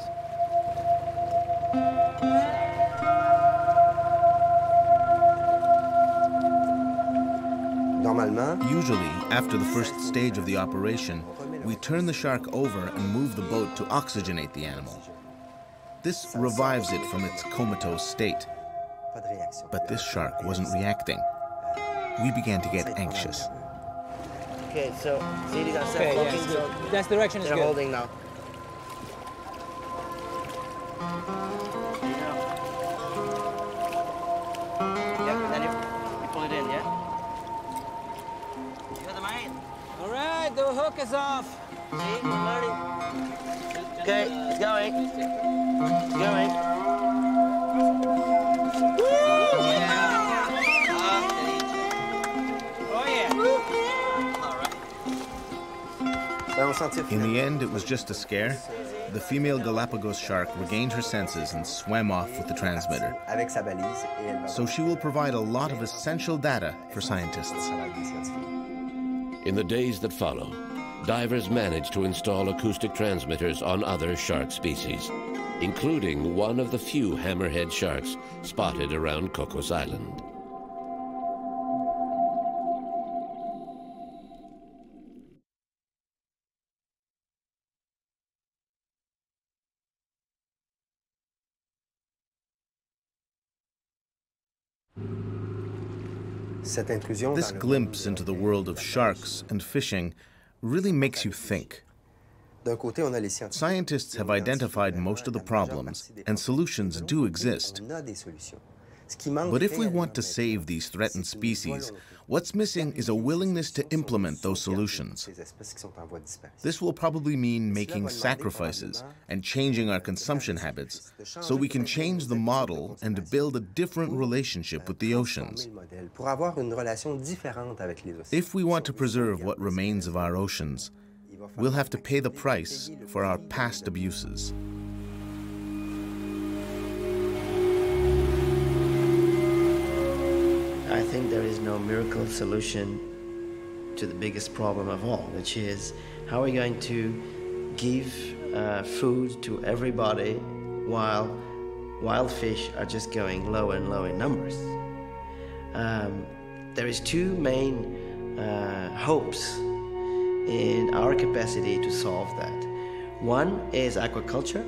Usually, after the first stage of the operation, we turn the shark over and move the boat to oxygenate the animal. This revives it from its comatose state. But this shark wasn't reacting. We began to get anxious. Okay, so see, you got okay, yeah, so that's direction is good. They're holding now. Yeah, then you, you pull it in, yeah? You're the mate. All right, the hook is off. See, learning. Okay, it's going. It's going. In the end, it was just a scare. The female Galapagos shark regained her senses and swam off with the transmitter. So she will provide a lot of essential data for scientists. In the days that follow, divers managed to install acoustic transmitters on other shark species, including one of the few hammerhead sharks spotted around Cocos Island. This glimpse into the world of sharks and fishing really makes you think. Scientists have identified most of the problems, and solutions do exist. But if we want to save these threatened species, what's missing is a willingness to implement those solutions. This will probably mean making sacrifices and changing our consumption habits, so we can change the model and build a different relationship with the oceans. If we want to preserve what remains of our oceans, we'll have to pay the price for our past abuses. I think there is no miracle solution to the biggest problem of all, which is how are we going to give uh, food to everybody while wild fish are just going lower and lower in numbers. Um, there is two main uh, hopes in our capacity to solve that. One is aquaculture,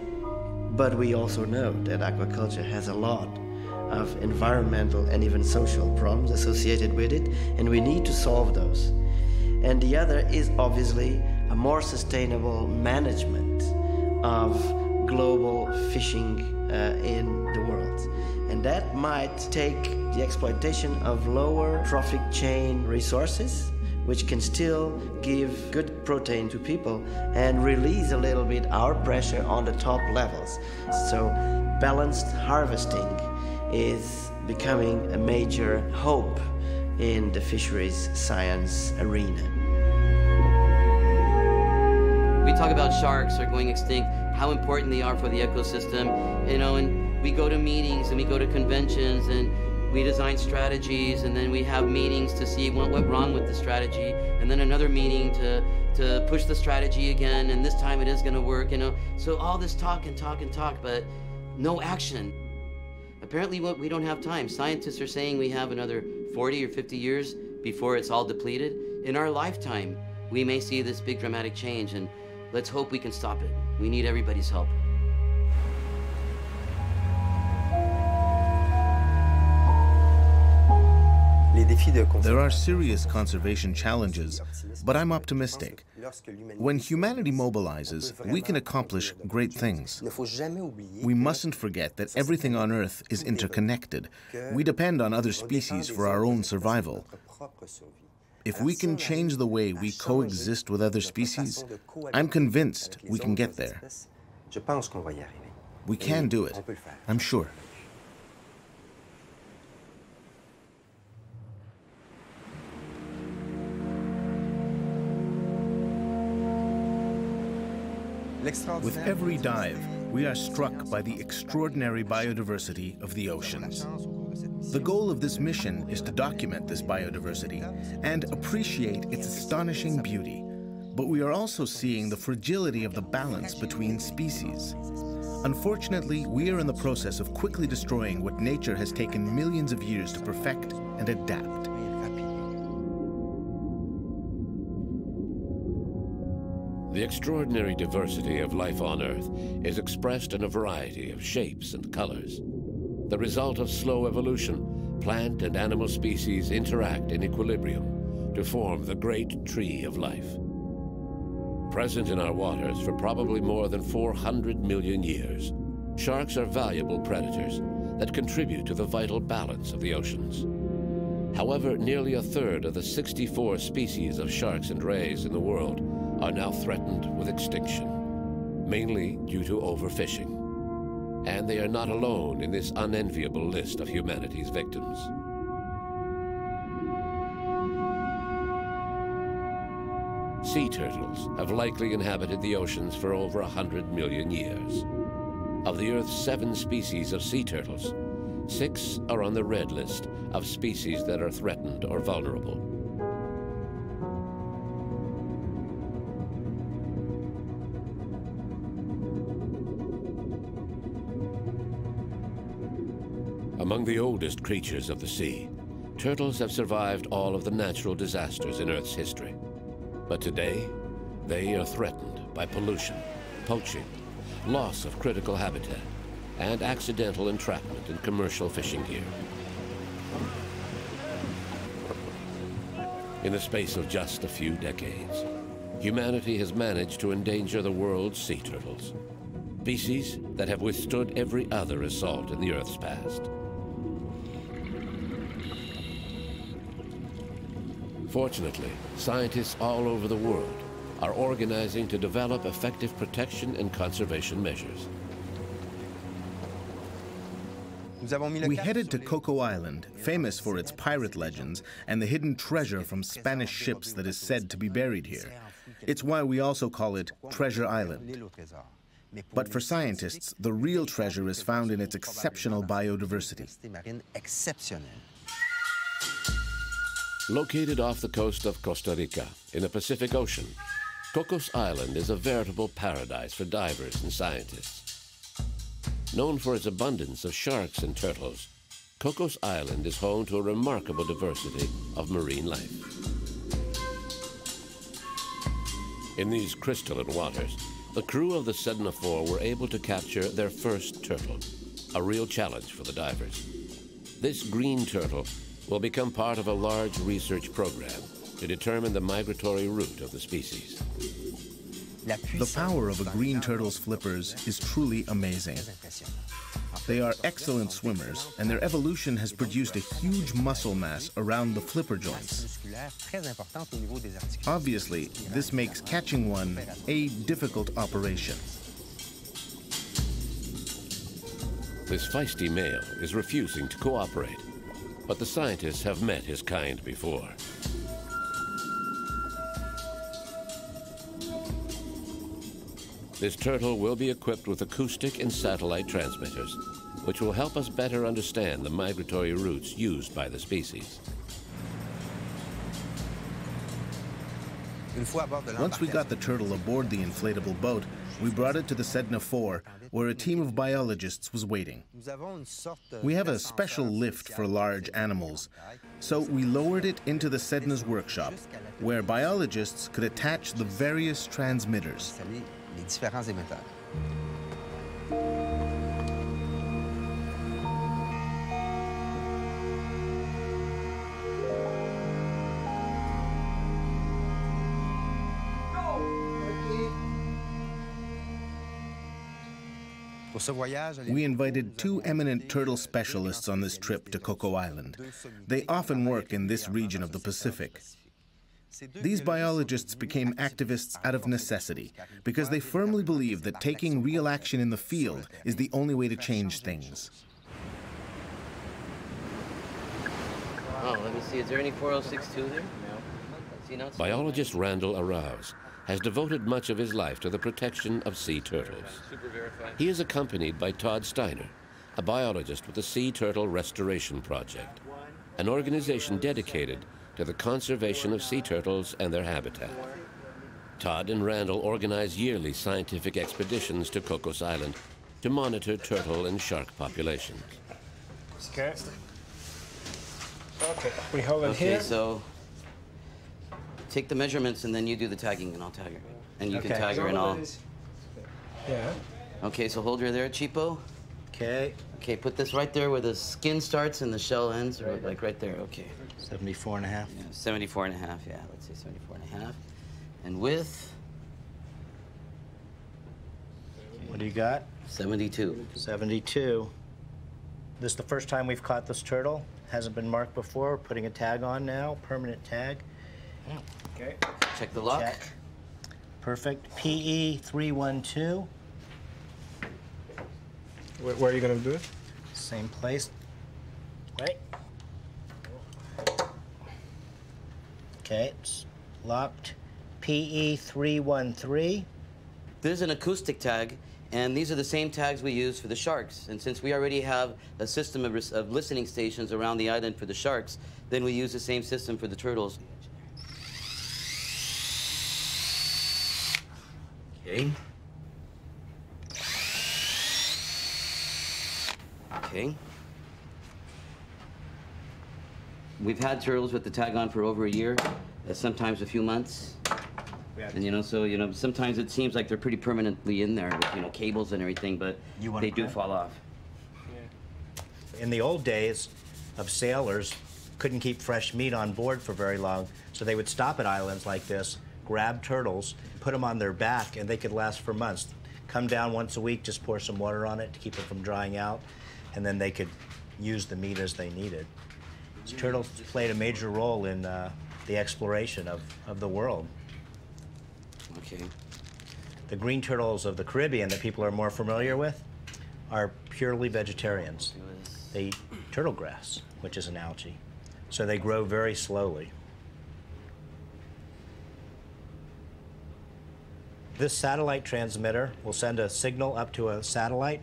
but we also know that aquaculture has a lot of environmental and even social problems associated with it, and we need to solve those. And the other is obviously a more sustainable management of global fishing uh, in the world. And that might take the exploitation of lower trophic chain resources, which can still give good protein to people and release a little bit our pressure on the top levels. So balanced harvesting is becoming a major hope in the fisheries science arena. We talk about sharks are going extinct, how important they are for the ecosystem, you know, and we go to meetings and we go to conventions and we design strategies, and then we have meetings to see what went wrong with the strategy, and then another meeting to, to push the strategy again, and this time it is gonna work, you know. So all this talk and talk and talk, but no action. Apparently, we don't have time. Scientists are saying we have another forty or fifty years before it's all depleted. In our lifetime, We may see this big dramatic change, and let's hope we can stop it. We need everybody's help. There are serious conservation challenges, but I'm optimistic. When humanity mobilizes, we can accomplish great things. We mustn't forget that everything on Earth is interconnected. We depend on other species for our own survival. If we can change the way we coexist with other species, I'm convinced we can get there. We can do it, I'm sure. With every dive, we are struck by the extraordinary biodiversity of the oceans. The goal of this mission is to document this biodiversity and appreciate its astonishing beauty. But we are also seeing the fragility of the balance between species. Unfortunately, we are in the process of quickly destroying what nature has taken millions of years to perfect and adapt. The extraordinary diversity of life on Earth is expressed in a variety of shapes and colors. The result of slow evolution, plant and animal species interact in equilibrium to form the great tree of life. Present in our waters for probably more than four hundred million years, sharks are valuable predators that contribute to the vital balance of the oceans. However, nearly a third of the sixty-four species of sharks and rays in the world are now threatened with extinction, mainly due to overfishing. And they are not alone in this unenviable list of humanity's victims. Sea turtles have likely inhabited the oceans for over one hundred million years. Of the Earth's seven species of sea turtles, six are on the red list of species that are threatened or vulnerable. Among the oldest creatures of the sea, turtles have survived all of the natural disasters in Earth's history. But today, they are threatened by pollution, poaching, loss of critical habitat, and accidental entrapment in commercial fishing gear. In the space of just a few decades, humanity has managed to endanger the world's sea turtles, species that have withstood every other assault in the Earth's past. Fortunately, scientists all over the world are organizing to develop effective protection and conservation measures. We headed to Cocos Island, famous for its pirate legends and the hidden treasure from Spanish ships that is said to be buried here. It's why we also call it Treasure Island. But for scientists, the real treasure is found in its exceptional biodiversity. Located off the coast of Costa Rica, in the Pacific Ocean, Cocos Island is a veritable paradise for divers and scientists. Known for its abundance of sharks and turtles, Cocos Island is home to a remarkable diversity of marine life. In these crystalline waters, the crew of the Sedna four were able to capture their first turtle, a real challenge for the divers. This green turtle will become part of a large research program to determine the migratory route of the species. The power of a green turtle's flippers is truly amazing. They are excellent swimmers, and their evolution has produced a huge muscle mass around the flipper joints. Obviously, this makes catching one a difficult operation. This feisty male is refusing to cooperate, but the scientists have met his kind before. This turtle will be equipped with acoustic and satellite transmitters, which will help us better understand the migratory routes used by the species. Once we got the turtle aboard the inflatable boat, We brought it to the Sedna four, where a team of biologists was waiting. We have a special lift for large animals, so we lowered it into the Sedna's workshop, where biologists could attach the various transmitters. We invited two eminent turtle specialists on this trip to Cocos Island. They often work in this region of the Pacific. These biologists became activists out of necessity, because they firmly believe that taking real action in the field is the only way to change things. Oh, let me see, is there any four oh six two there? No. Biologist Randall Arauz has devoted much of his life to the protection of sea turtles. He is accompanied by Todd Steiner, a biologist with the Sea Turtle Restoration Project, an organization dedicated to the conservation of sea turtles and their habitat. Todd and Randall organize yearly scientific expeditions to Cocos Island to monitor turtle and shark populations. Okay. Okay. We hold it okay, here. So take the measurements and then you do the tagging and I'll tag her. And you okay. can tag her and I'll... Yeah. Okay, so hold her there, Cheapo. Okay. Okay, put this right there where the skin starts and the shell ends, right, like right there, okay. seventy-four and a half. Yeah, seventy-four and a half, yeah, let's say seventy-four and a half. And width? What do you got? seventy-two. seventy-two. This is the first time we've caught this turtle. Hasn't been marked before. We're putting a tag on now, permanent tag. Yeah. Okay. Check the lock. Check. Perfect. P E three one two. Where, where are you going to do it? Same place. Right. Okay, it's locked. P E three one three. This is an acoustic tag, and these are the same tags we use for the sharks. And since we already have a system of, of listening stations around the island for the sharks, then we use the same system for the turtles. Okay. Okay. We've had turtles with the tag on for over a year, sometimes a few months. And you know, so you know, sometimes it seems like they're pretty permanently in there with you know cables and everything, but they do fall off. Yeah. In the old days, of sailors couldn't keep fresh meat on board for very long, so they would stop at islands like this, grab turtles, put them on their back, and they could last for months. Come down once a week, just pour some water on it to keep it from drying out, and then they could use the meat as they needed. So turtles played a major role in uh, the exploration of, of the world. Okay. The green turtles of the Caribbean that people are more familiar with are purely vegetarians. They eat turtle grass, which is an algae. So they grow very slowly. This satellite transmitter will send a signal up to a satellite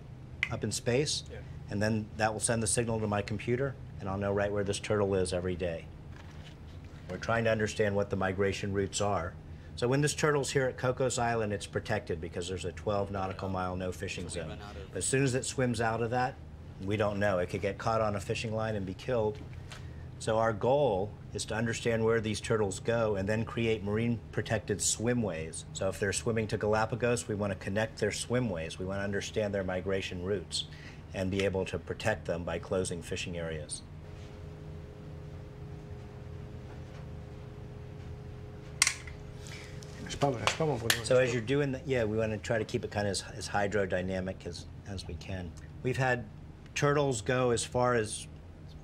up in space, yeah. and then that will send the signal to my computer, and I'll know right where this turtle is every day. We're trying to understand what the migration routes are. So when this turtle's here at Cocos Island, it's protected because there's a twelve nautical mile no fishing zone. As soon as it swims out of that, we don't know. It could get caught on a fishing line and be killed. So our goal is to understand where these turtles go and then create marine protected swimways. So if they're swimming to Galapagos, we want to connect their swimways. We want to understand their migration routes and be able to protect them by closing fishing areas. So as you're doing that, yeah, we want to try to keep it kind of as, as hydrodynamic as, as we can. We've had turtles go as far as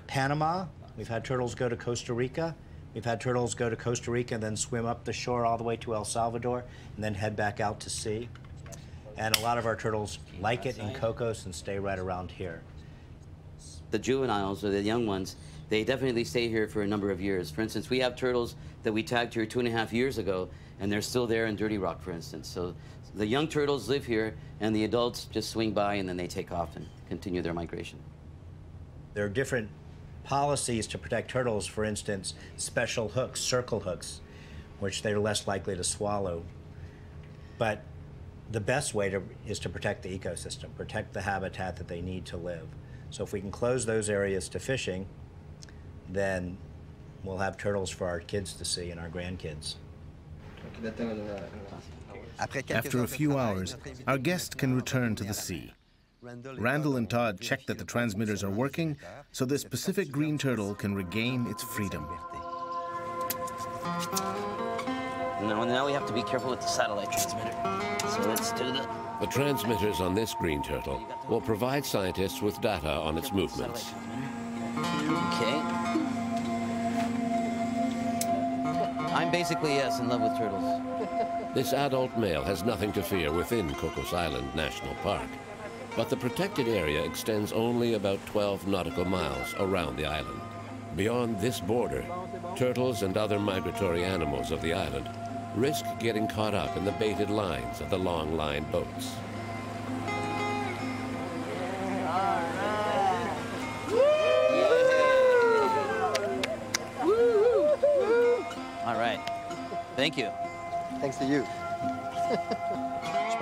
Panama. We've had turtles go to Costa Rica. We've had turtles go to Costa Rica and then swim up the shore all the way to El Salvador and then head back out to sea. And a lot of our turtles like it in Cocos and stay right around here. The juveniles, or the young ones, they definitely stay here for a number of years. For instance, we have turtles that we tagged here two and a half years ago, and they're still there in Dirty Rock, for instance. So the young turtles live here, and the adults just swing by, and then they take off and continue their migration. There are different policies to protect turtles, for instance, special hooks, circle hooks, which they're less likely to swallow. But the best way to, is to protect the ecosystem, protect the habitat that they need to live. So if we can close those areas to fishing, then we'll have turtles for our kids to see and our grandkids. After a few hours, our guests can return to the sea. Randall and Todd check that the transmitters are working so this Pacific green turtle can regain its freedom. Now, now we have to be careful with the satellite transmitter. So let's do that. The transmitters on this green turtle will provide scientists with data on its movements. Okay. I'm basically, yes, in love with turtles. This adult male has nothing to fear within Cocos Island National Park. But the protected area extends only about twelve nautical miles around the island. Beyond this border, turtles and other migratory animals of the island risk getting caught up in the baited lines of the long-line boats. All right. Thank you. Thanks to you.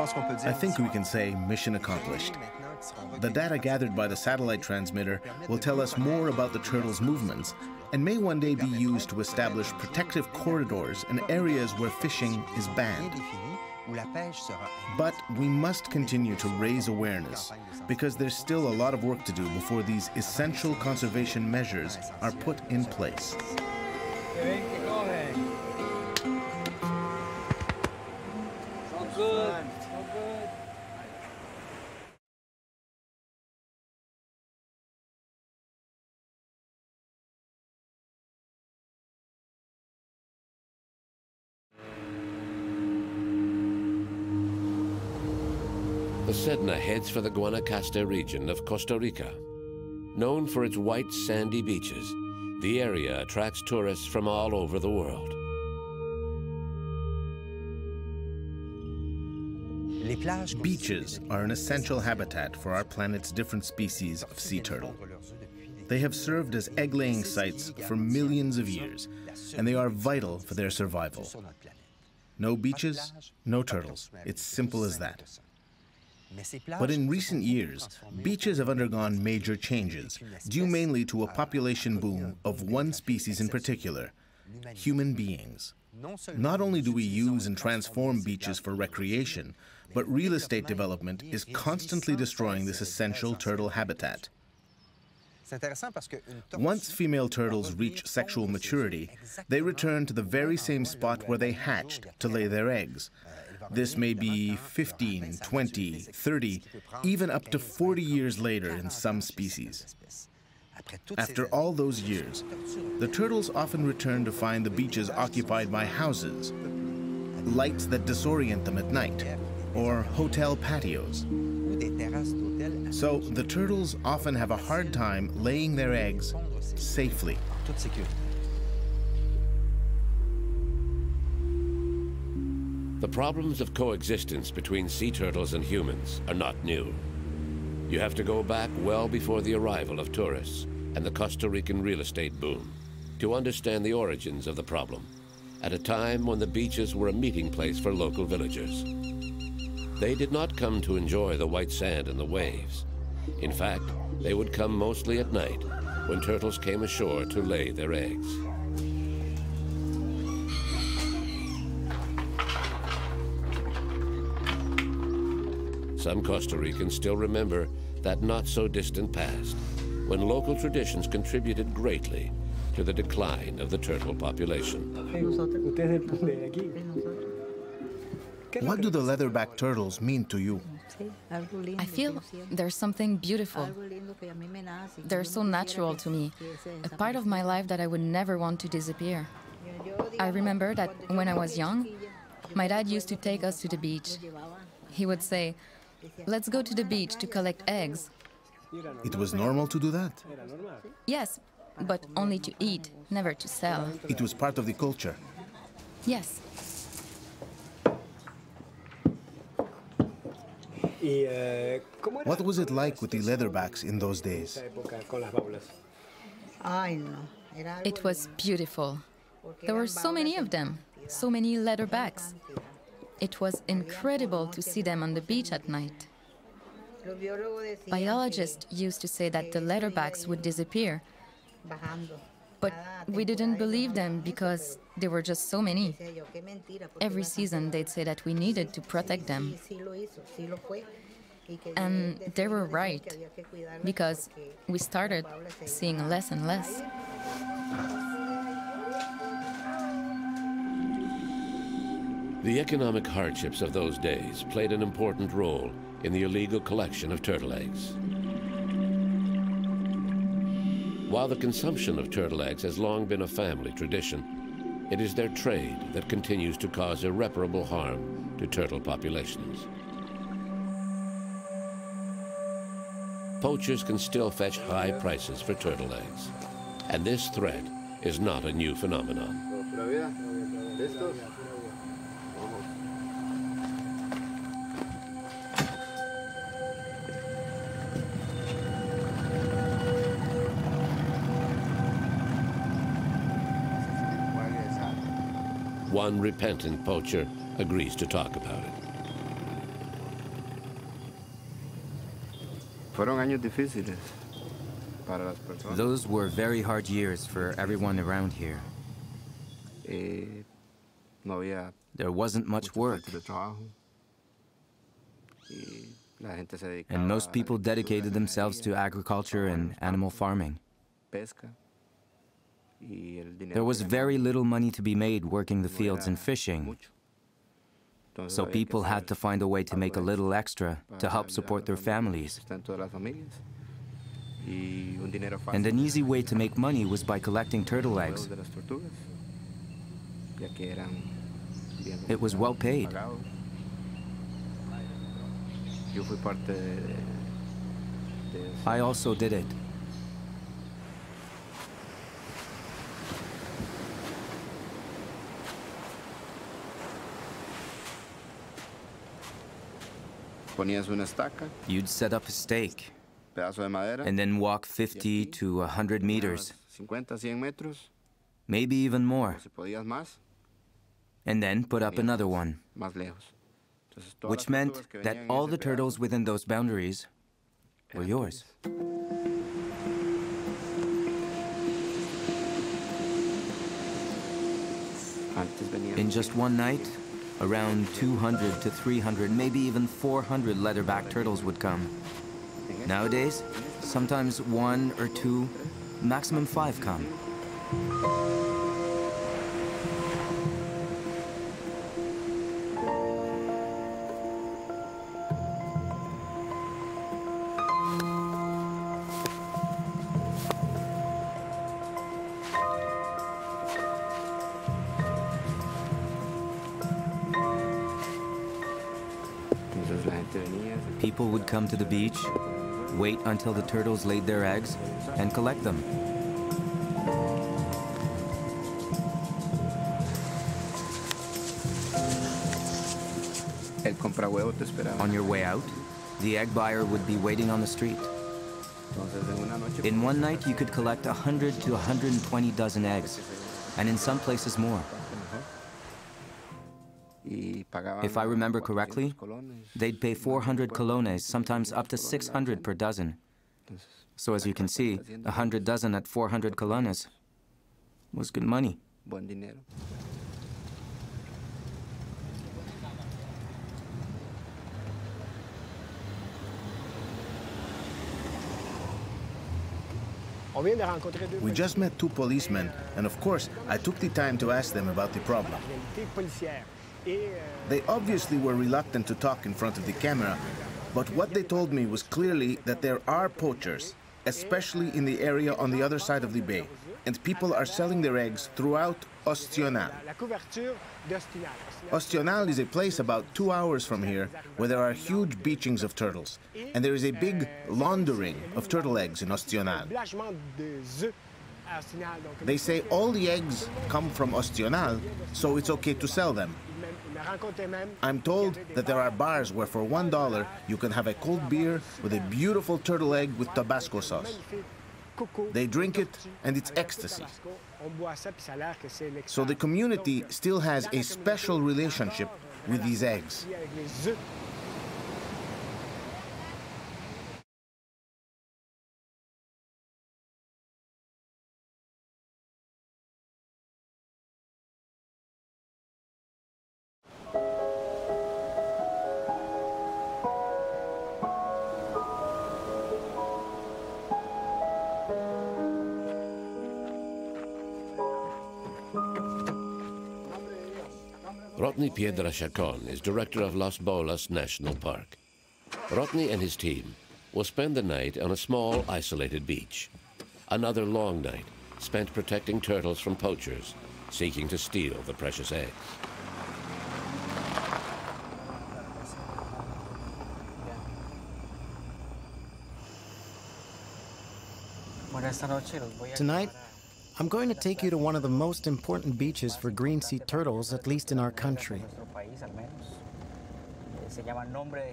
I think we can say mission accomplished. The data gathered by the satellite transmitter will tell us more about the turtle's movements and may one day be used to establish protective corridors and areas where fishing is banned. But we must continue to raise awareness because there's still a lot of work to do before these essential conservation measures are put in place. Good. Good. The Sedna heads for the Guanacaste region of Costa Rica. Known for its white, sandy beaches, the area attracts tourists from all over the world. Beaches are an essential habitat for our planet's different species of sea turtle. They have served as egg-laying sites for millions of years, and they are vital for their survival. No beaches, no turtles. It's simple as that. But in recent years, beaches have undergone major changes, due mainly to a population boom of one species in particular, human beings. Not only do we use and transform beaches for recreation, but real estate development is constantly destroying this essential turtle habitat. Once female turtles reach sexual maturity, they return to the very same spot where they hatched to lay their eggs. This may be fifteen, twenty, thirty, even up to forty years later in some species. After all those years, the turtles often return to find the beaches occupied by houses, lights that disorient them at night, or hotel patios. So the turtles often have a hard time laying their eggs safely. The problems of coexistence between sea turtles and humans are not new. You have to go back well before the arrival of tourists and the Costa Rican real estate boom to understand the origins of the problem at a time when the beaches were a meeting place for local villagers. They did not come to enjoy the white sand and the waves. In fact, they would come mostly at night when turtles came ashore to lay their eggs. Some Costa Ricans still remember that not-so-distant past, when local traditions contributed greatly to the decline of the turtle population. What do the leatherback turtles mean to you? I feel there's something beautiful. They're so natural to me, a part of my life that I would never want to disappear. I remember that when I was young, my dad used to take us to the beach. He would say, "Let's go to the beach to collect eggs." It was normal to do that? Yes, but only to eat, never to sell. It was part of the culture? Yes. What was it like with the leatherbacks in those days? It was beautiful. There were so many of them, so many leatherbacks. It was incredible to see them on the beach at night. Biologists used to say that the letterbacks would disappear, but we didn't believe them because there were just so many. Every season they'd say that we needed to protect them. And they were right, because we started seeing less and less. The economic hardships of those days played an important role in the illegal collection of turtle eggs. While the consumption of turtle eggs has long been a family tradition, it is their trade that continues to cause irreparable harm to turtle populations. Poachers can still fetch high prices for turtle eggs, and this threat is not a new phenomenon. One repentant poacher agrees to talk about it. Those were very hard years for everyone around here. There wasn't much work, and most people dedicated themselves to agriculture and animal farming. There was very little money to be made working the fields and fishing, so people had to find a way to make a little extra to help support their families. And an easy way to make money was by collecting turtle eggs. It was well paid. I also did it. You'd set up a stake and then walk fifty to one hundred meters, maybe even more, and then put up another one, which meant that all the turtles within those boundaries were yours. In just one night, around two hundred to three hundred, maybe even four hundred leatherback turtles would come. Nowadays, sometimes one or two, maximum five come. People would come to the beach, wait until the turtles laid their eggs, and collect them. On your way out, the egg buyer would be waiting on the street. In one night, you could collect one hundred to one hundred twenty dozen eggs, and in some places more. If I remember correctly, they'd pay four hundred colones, sometimes up to six hundred per dozen. So as you can see, one hundred dozen at four hundred colones was good money. We just met two policemen, and of course, I took the time to ask them about the problem. They obviously were reluctant to talk in front of the camera, but what they told me was clearly that there are poachers, especially in the area on the other side of the bay, and people are selling their eggs throughout Ostional. Ostional is a place about two hours from here where there are huge beachings of turtles, and there is a big laundering of turtle eggs in Ostional. They say all the eggs come from Ostional, so it's okay to sell them. I'm told that there are bars where for one dollar you can have a cold beer with a beautiful turtle egg with Tabasco sauce. They drink it and it's ecstasy. So the community still has a special relationship with these eggs. Rodney Piedra Chacon is director of Las Baulas National Park. Rodney and his team will spend the night on a small, isolated beach. Another long night spent protecting turtles from poachers seeking to steal the precious eggs. Tonight, I'm going to take you to one of the most important beaches for green sea turtles, at least in our country.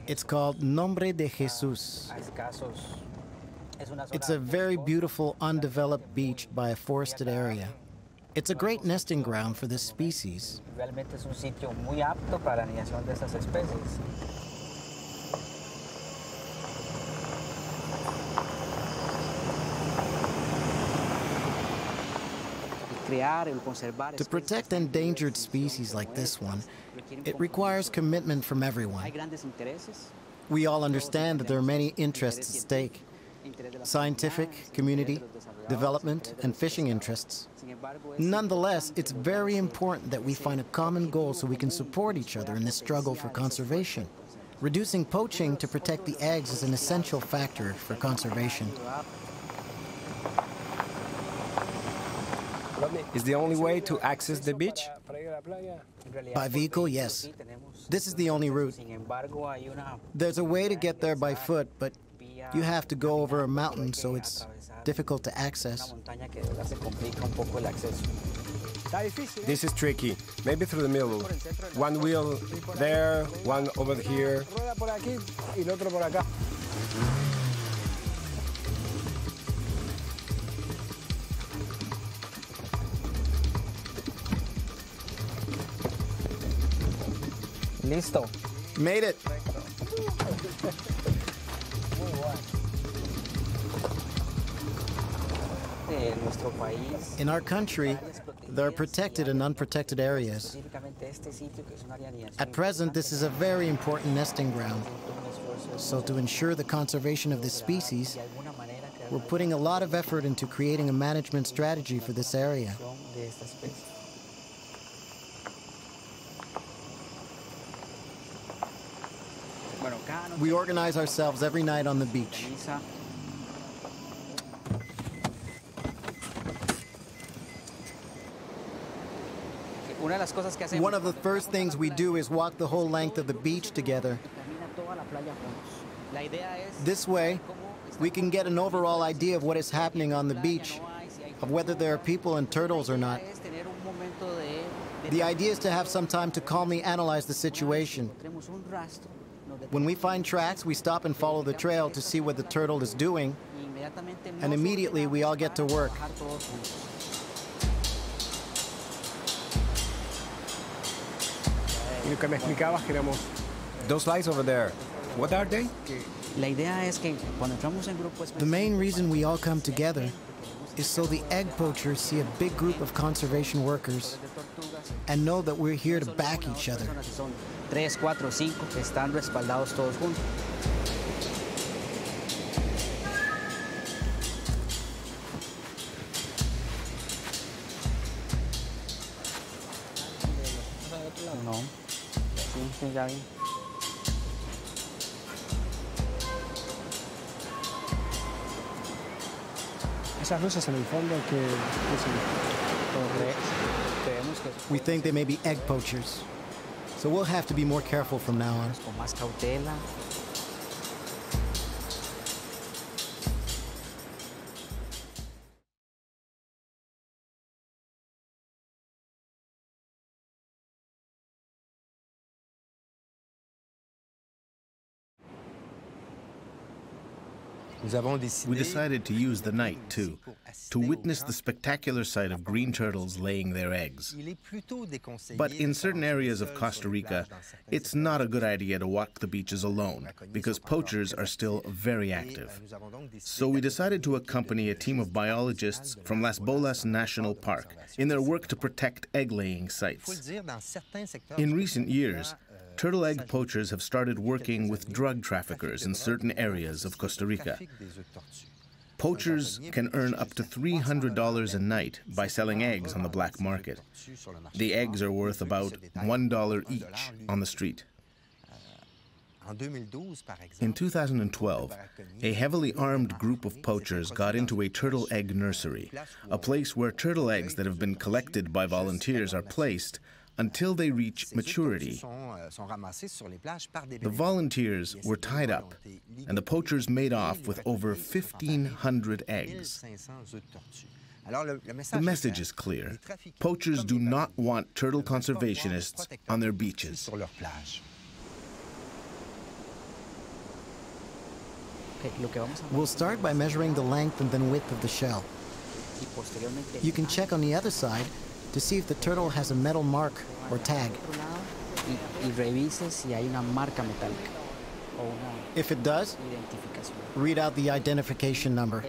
It's called Nombre de Jesús. It's a very beautiful, undeveloped beach by a forested area. It's a great nesting ground for this species. To protect endangered species like this one, it requires commitment from everyone. We all understand that there are many interests at stake: scientific, community, development, and fishing interests. Nonetheless, it's very important that we find a common goal so we can support each other in this struggle for conservation. Reducing poaching to protect the eggs is an essential factor for conservation. Is the only way to access the beach? By vehicle, yes. This is the only route. There's a way to get there by foot, but you have to go over a mountain, so it's difficult to access. This is tricky. Maybe through the middle. One wheel there, one over here. Listo. Made it. In our country, there are protected and unprotected areas. At present, this is a very important nesting ground. So to ensure the conservation of this species, we're putting a lot of effort into creating a management strategy for this area. We organize ourselves every night on the beach. One of the first things we do is walk the whole length of the beach together. This way, we can get an overall idea of what is happening on the beach, of whether there are people and turtles or not. The idea is to have some time to calmly analyze the situation. When we find tracks, we stop and follow the trail to see what the turtle is doing, and immediately we all get to work. Those lights over there, what are they? The main reason we all come together is so the egg poachers see a big group of conservation workers and know that we're here to back each other. We think they may be egg poachers. So we'll have to be more careful from now on. We decided to use the night, too, to witness the spectacular sight of green turtles laying their eggs. But in certain areas of Costa Rica, it's not a good idea to walk the beaches alone, because poachers are still very active. So we decided to accompany a team of biologists from Las Baulas National Park in their work to protect egg-laying sites. In recent years, turtle egg poachers have started working with drug traffickers in certain areas of Costa Rica. Poachers can earn up to three hundred dollars a night by selling eggs on the black market. The eggs are worth about one dollar each on the street. In two thousand twelve, a heavily armed group of poachers got into a turtle egg nursery, a place where turtle eggs that have been collected by volunteers are placed until they reach maturity. The volunteers were tied up, and the poachers made off with over fifteen hundred eggs. The message is clear. Poachers do not want turtle conservationists on their beaches. We'll start by measuring the length and then width of the shell. You can check on the other side to see if the turtle has a metal mark or tag. If it does, read out the identification number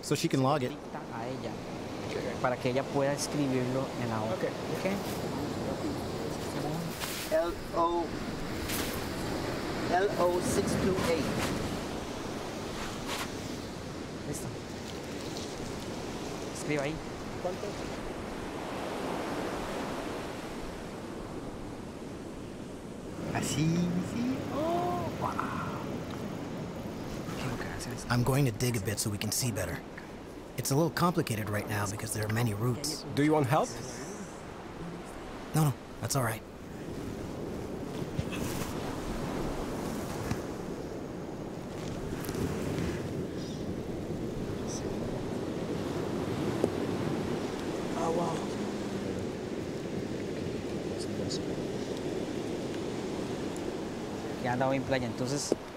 so she can log it. Okay. L O L O six two eight. Escriba ahí. I'm going to dig a bit so we can see better. It's a little complicated right now because there are many routes. Do you want help? No, no, that's all right.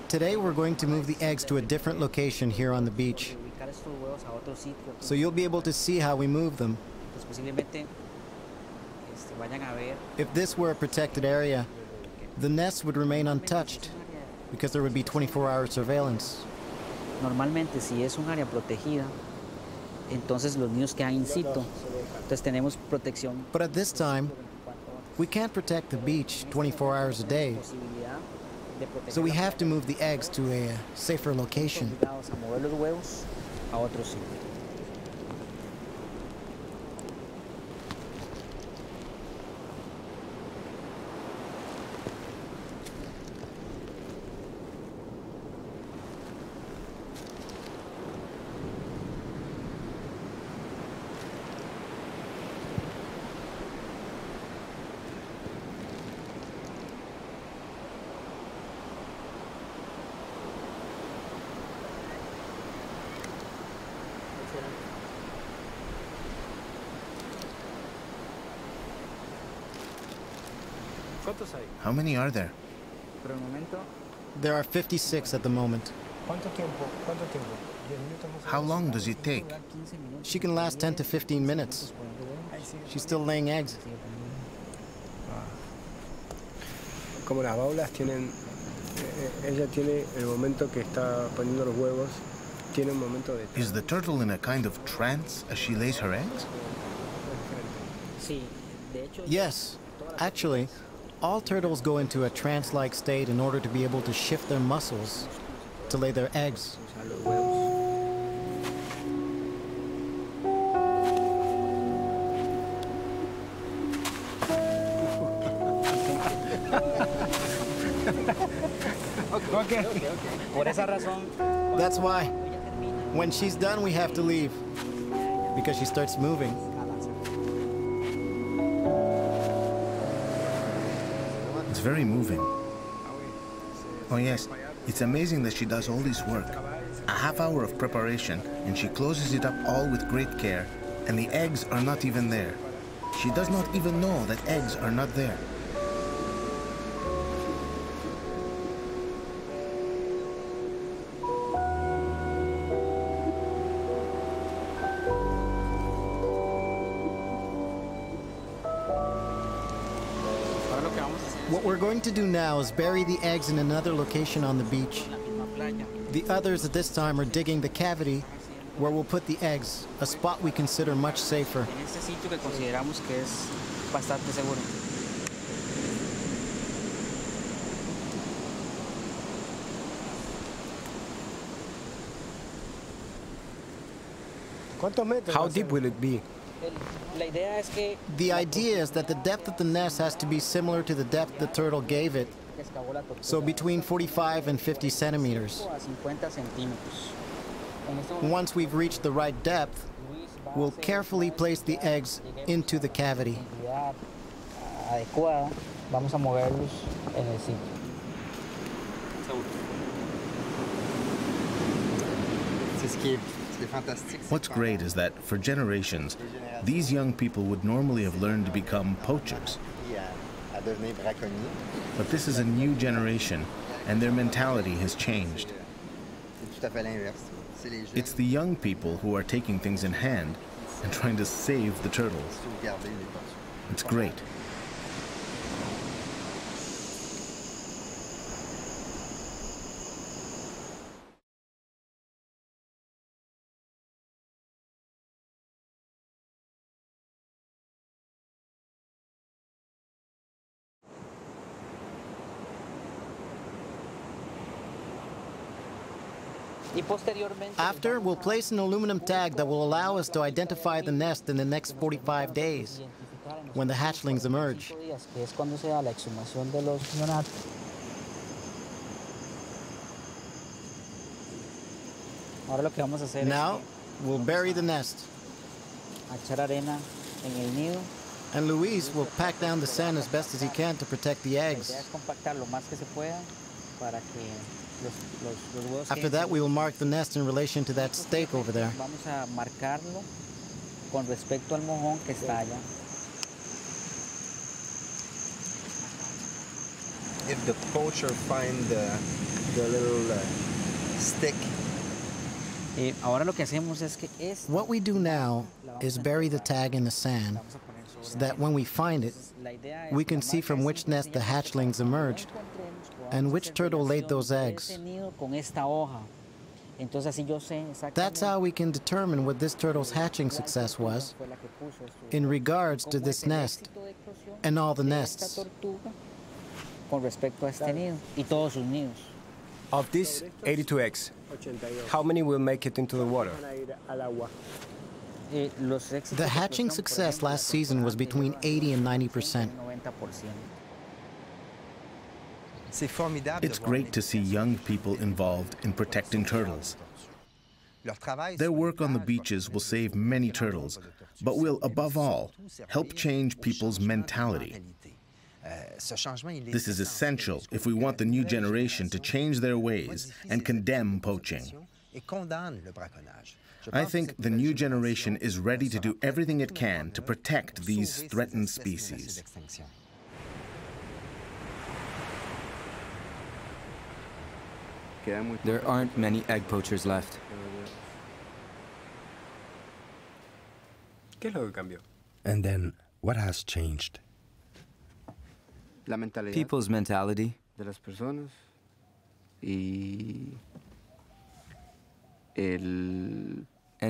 Today we're going to move the eggs to a different location here on the beach, so you'll be able to see how we move them. If this were a protected area, the nests would remain untouched because there would be twenty-four hour surveillance. Normalmente, si es un área protegida, entonces los niños quedan in situ. Entonces tenemos protección. But at this time, we can't protect the beach twenty-four hours a day. So we have to move the eggs to a safer location. How many are there? There are fifty-six at the moment. How long does it take? She can last ten to fifteen minutes. She's still laying eggs. Como las baulas tienen, ella tiene el momento que está poniendo los huevos, tiene un momento de. Is the turtle in a kind of trance as she lays her eggs? Yes, actually. All turtles go into a trance-like state in order to be able to shift their muscles to lay their eggs. That's why, when she's done, we have to leave, because she starts moving. Very moving. Oh yes, it's amazing that she does all this work. A half hour of preparation, and she closes it up all with great care, and the eggs are not even there. She does not even know that eggs are not there. What we're going to do now is bury the eggs in another location on the beach. The others at this time are digging the cavity where we'll put the eggs, a spot we consider much safer. How deep will it be? The idea is that the depth of the nest has to be similar to the depth the turtle gave it, so between forty-five and fifty centimeters. Once we've reached the right depth, we'll carefully place the eggs into the cavity. What's great is that, for generations, these young people would normally have learned to become poachers. But this is a new generation, and their mentality has changed. It's the young people who are taking things in hand and trying to save the turtles. It's great. After, we'll place an aluminum tag that will allow us to identify the nest in the next forty-five days, when the hatchlings emerge. Now, we'll bury the nest. And Luis will pack down the sand as best as he can to protect the eggs. After that, we will mark the nest in relation to that stake over there. If the poacher finds the, the little uh, stick. What we do now is bury the tag in the sand so that when we find it, we can see from which nest the hatchlings emerged and which turtle laid those eggs. That's how we can determine what this turtle's hatching success was in regards to this nest and all the nests. Of these eighty-two eggs, how many will make it into the water? The hatching success last season was between eighty and ninety percent. It's great to see young people involved in protecting turtles. Their work on the beaches will save many turtles, but will, above all, help change people's mentality. This is essential if we want the new generation to change their ways and condemn poaching. I think the new generation is ready to do everything it can to protect these threatened species. There aren't many egg poachers left. And then, what has changed? People's mentality. And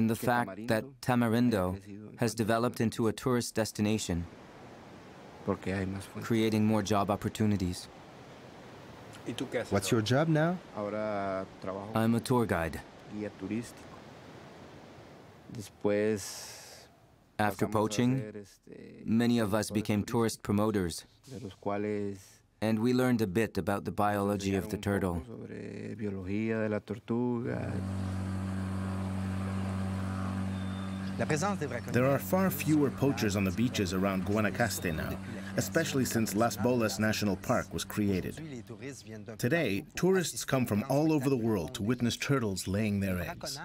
the fact that Tamarindo has developed into a tourist destination, creating more job opportunities. What's your job now? I'm a tour guide. After poaching, many of us became tourist promoters, and we learned a bit about the biology of the turtle. There are far fewer poachers on the beaches around Guanacaste now, especially since Las Baulas National Park was created. Today, tourists come from all over the world to witness turtles laying their eggs.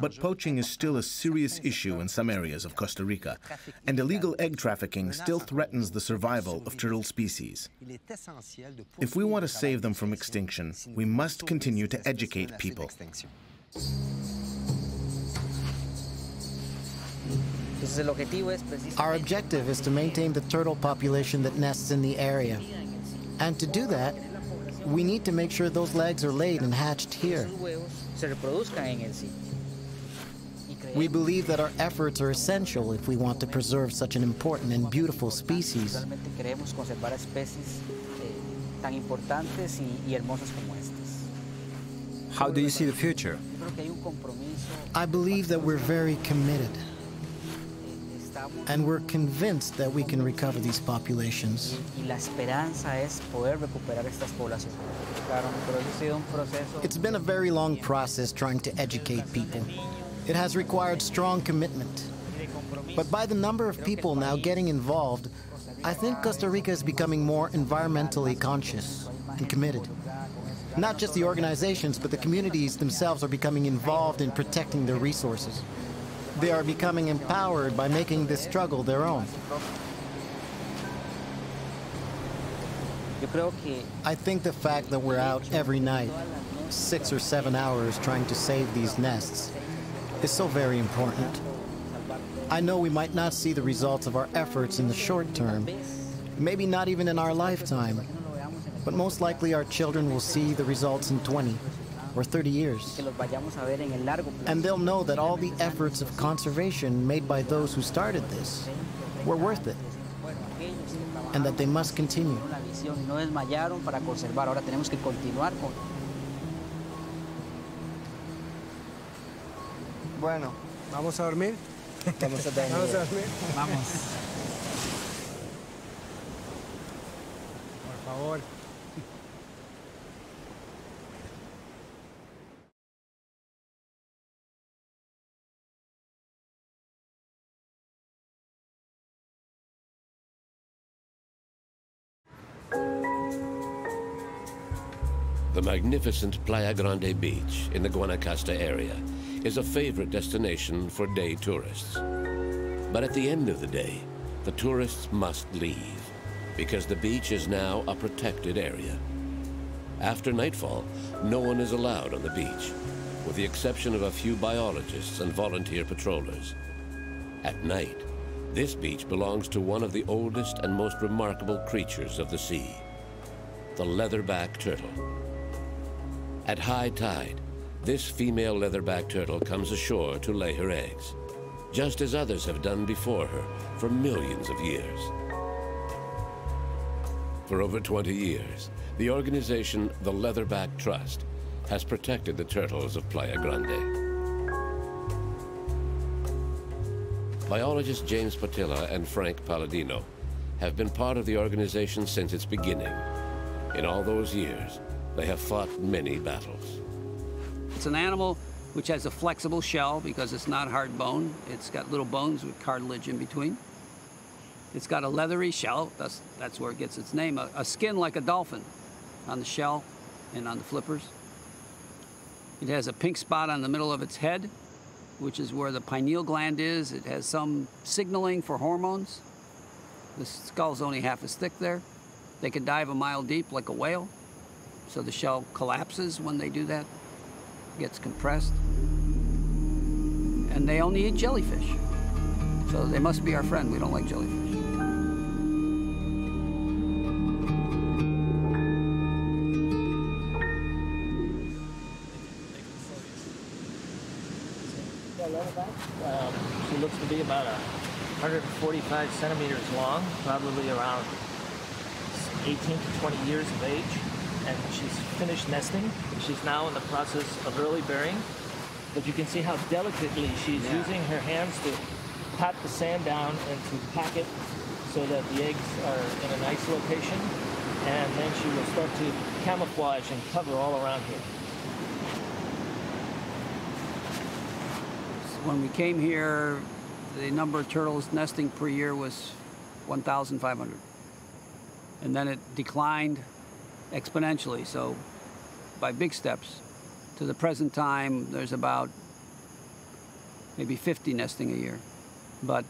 But poaching is still a serious issue in some areas of Costa Rica, and illegal egg trafficking still threatens the survival of turtle species. If we want to save them from extinction, we must continue to educate people. Our objective is to maintain the turtle population that nests in the area. And to do that, we need to make sure those legs are laid and hatched here. We believe that our efforts are essential if we want to preserve such an important and beautiful species. How do you see the future? I believe that we're very committed, and we're convinced that we can recover these populations. It's been a very long process trying to educate people. It has required strong commitment. But by the number of people now getting involved, I think Costa Rica is becoming more environmentally conscious and committed. Not just the organizations, but the communities themselves are becoming involved in protecting their resources. They are becoming empowered by making this struggle their own. I think the fact that we're out every night, six or seven hours trying to save these nests, is so very important. I know we might not see the results of our efforts in the short term, maybe not even in our lifetime, but most likely our children will see the results in twenty or thirty years. And they'll know that all the efforts of conservation made by those who started this were worth it, and that they must continue. Bueno, vamos a dormir. Vamos a dormir. Vamos. Por favor. The magnificent Playa Grande Beach in the Guanacaste area is a favorite destination for day tourists. But at the end of the day, the tourists must leave because the beach is now a protected area. After nightfall, no one is allowed on the beach, with the exception of a few biologists and volunteer patrollers. At night, this beach belongs to one of the oldest and most remarkable creatures of the sea, the leatherback turtle. At high tide, this female leatherback turtle comes ashore to lay her eggs, just as others have done before her for millions of years. For over twenty years, the organization, the Leatherback Trust, has protected the turtles of Playa Grande. Biologists James Spotilla and Frank Paladino have been part of the organization since its beginning. In all those years, they have fought many battles. It's an animal which has a flexible shell because it's not hard bone. It's got little bones with cartilage in between. It's got a leathery shell, that's, that's where it gets its name, a, a skin like a dolphin on the shell and on the flippers. It has a pink spot on the middle of its head, which is where the pineal gland is. It has some signaling for hormones. The skull's only half as thick there. They can dive a mile deep like a whale. So the shell collapses when they do that, gets compressed. And they only eat jellyfish. So they must be our friend. We don't like jellyfish. Um, she looks to be about one hundred forty-five centimeters long, probably around eighteen to twenty years of age. And she's finished nesting. She's now in the process of early bearing. But you can see how delicately she's yeah. using her hands to pat the sand down and to pack it so that the eggs are in a nice location. And then she will start to camouflage and cover all around here. When we came here, the number of turtles nesting per year was one thousand five hundred. And then it declined exponentially, so by big steps. To the present time, there's about maybe fifty nesting a year, but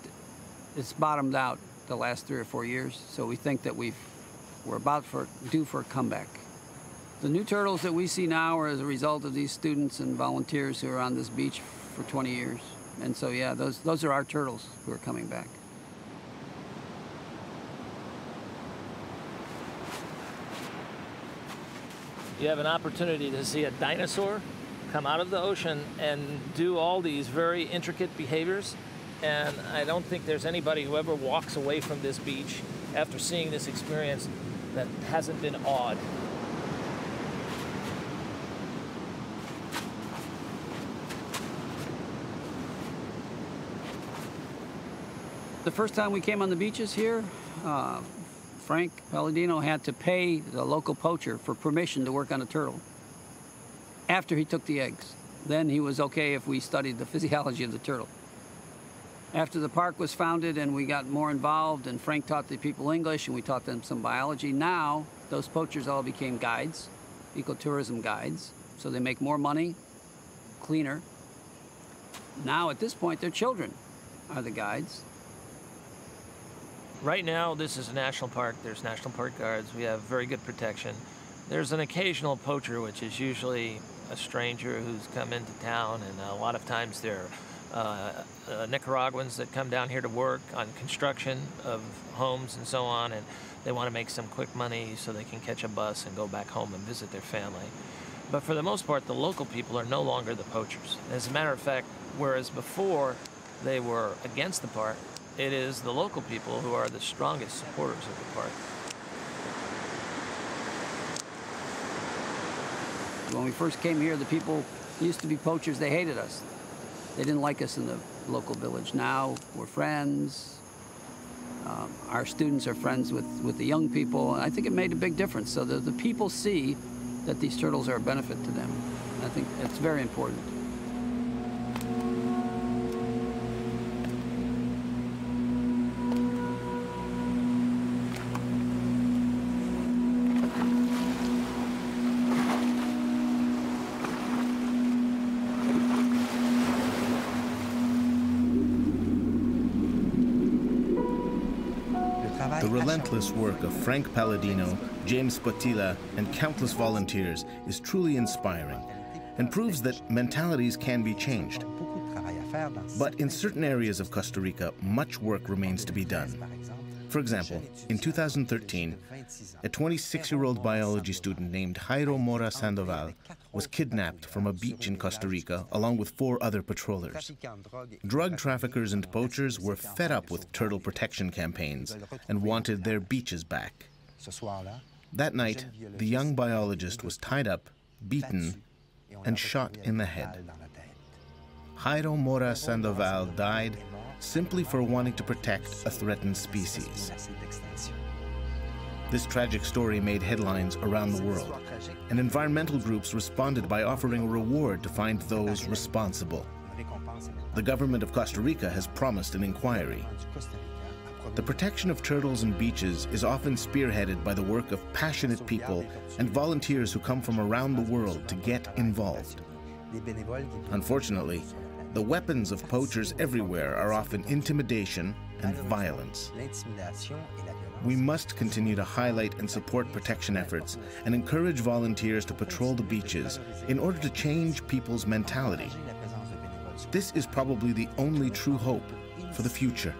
it's bottomed out the last three or four years, so we think that we've, we're about for, due for a comeback. The new turtles that we see now are as a result of these students and volunteers who are on this beach for twenty years. And so, yeah, those, those are our turtles who are coming back. You have an opportunity to see a dinosaur come out of the ocean and do all these very intricate behaviors. And I don't think there's anybody who ever walks away from this beach after seeing this experience that hasn't been awed. The first time we came on the beaches here, uh, Frank Paladino had to pay the local poacher for permission to work on a turtle after he took the eggs. Then he was okay if we studied the physiology of the turtle. After the park was founded and we got more involved and Frank taught the people English and we taught them some biology, now those poachers all became guides, ecotourism guides, so they make more money, cleaner. Now at this point their children are the guides. Right now, this is a national park. There's national park guards. We have very good protection. There's an occasional poacher, which is usually a stranger who's come into town, and a lot of times they're uh, uh, Nicaraguans that come down here to work on construction of homes and so on, and they want to make some quick money so they can catch a bus and go back home and visit their family. But for the most part, the local people are no longer the poachers. As a matter of fact, whereas before they were against the park, it is the local people who are the strongest supporters of the park. When we first came here, the people used to be poachers. They hated us. They didn't like us in the local village. Now we're friends. Um, our students are friends with, with the young people. I think it made a big difference. So the, the people see that these turtles are a benefit to them. I think that's very important. The relentless work of Frank Paladino, James Spotilla, and countless volunteers is truly inspiring and proves that mentalities can be changed. But in certain areas of Costa Rica, much work remains to be done. For example, in two thousand thirteen, a twenty-six-year-old biology student named Jairo Mora Sandoval was kidnapped from a beach in Costa Rica along with four other patrollers. Drug traffickers and poachers were fed up with turtle protection campaigns and wanted their beaches back. That night, the young biologist was tied up, beaten, and shot in the head. Jairo Mora Sandoval died simply for wanting to protect a threatened species. This tragic story made headlines around the world, and environmental groups responded by offering a reward to find those responsible. The government of Costa Rica has promised an inquiry. The protection of turtles and beaches is often spearheaded by the work of passionate people and volunteers who come from around the world to get involved. Unfortunately, the weapons of poachers everywhere are often intimidation and violence. We must continue to highlight and support protection efforts and encourage volunteers to patrol the beaches in order to change people's mentality. This is probably the only true hope for the future.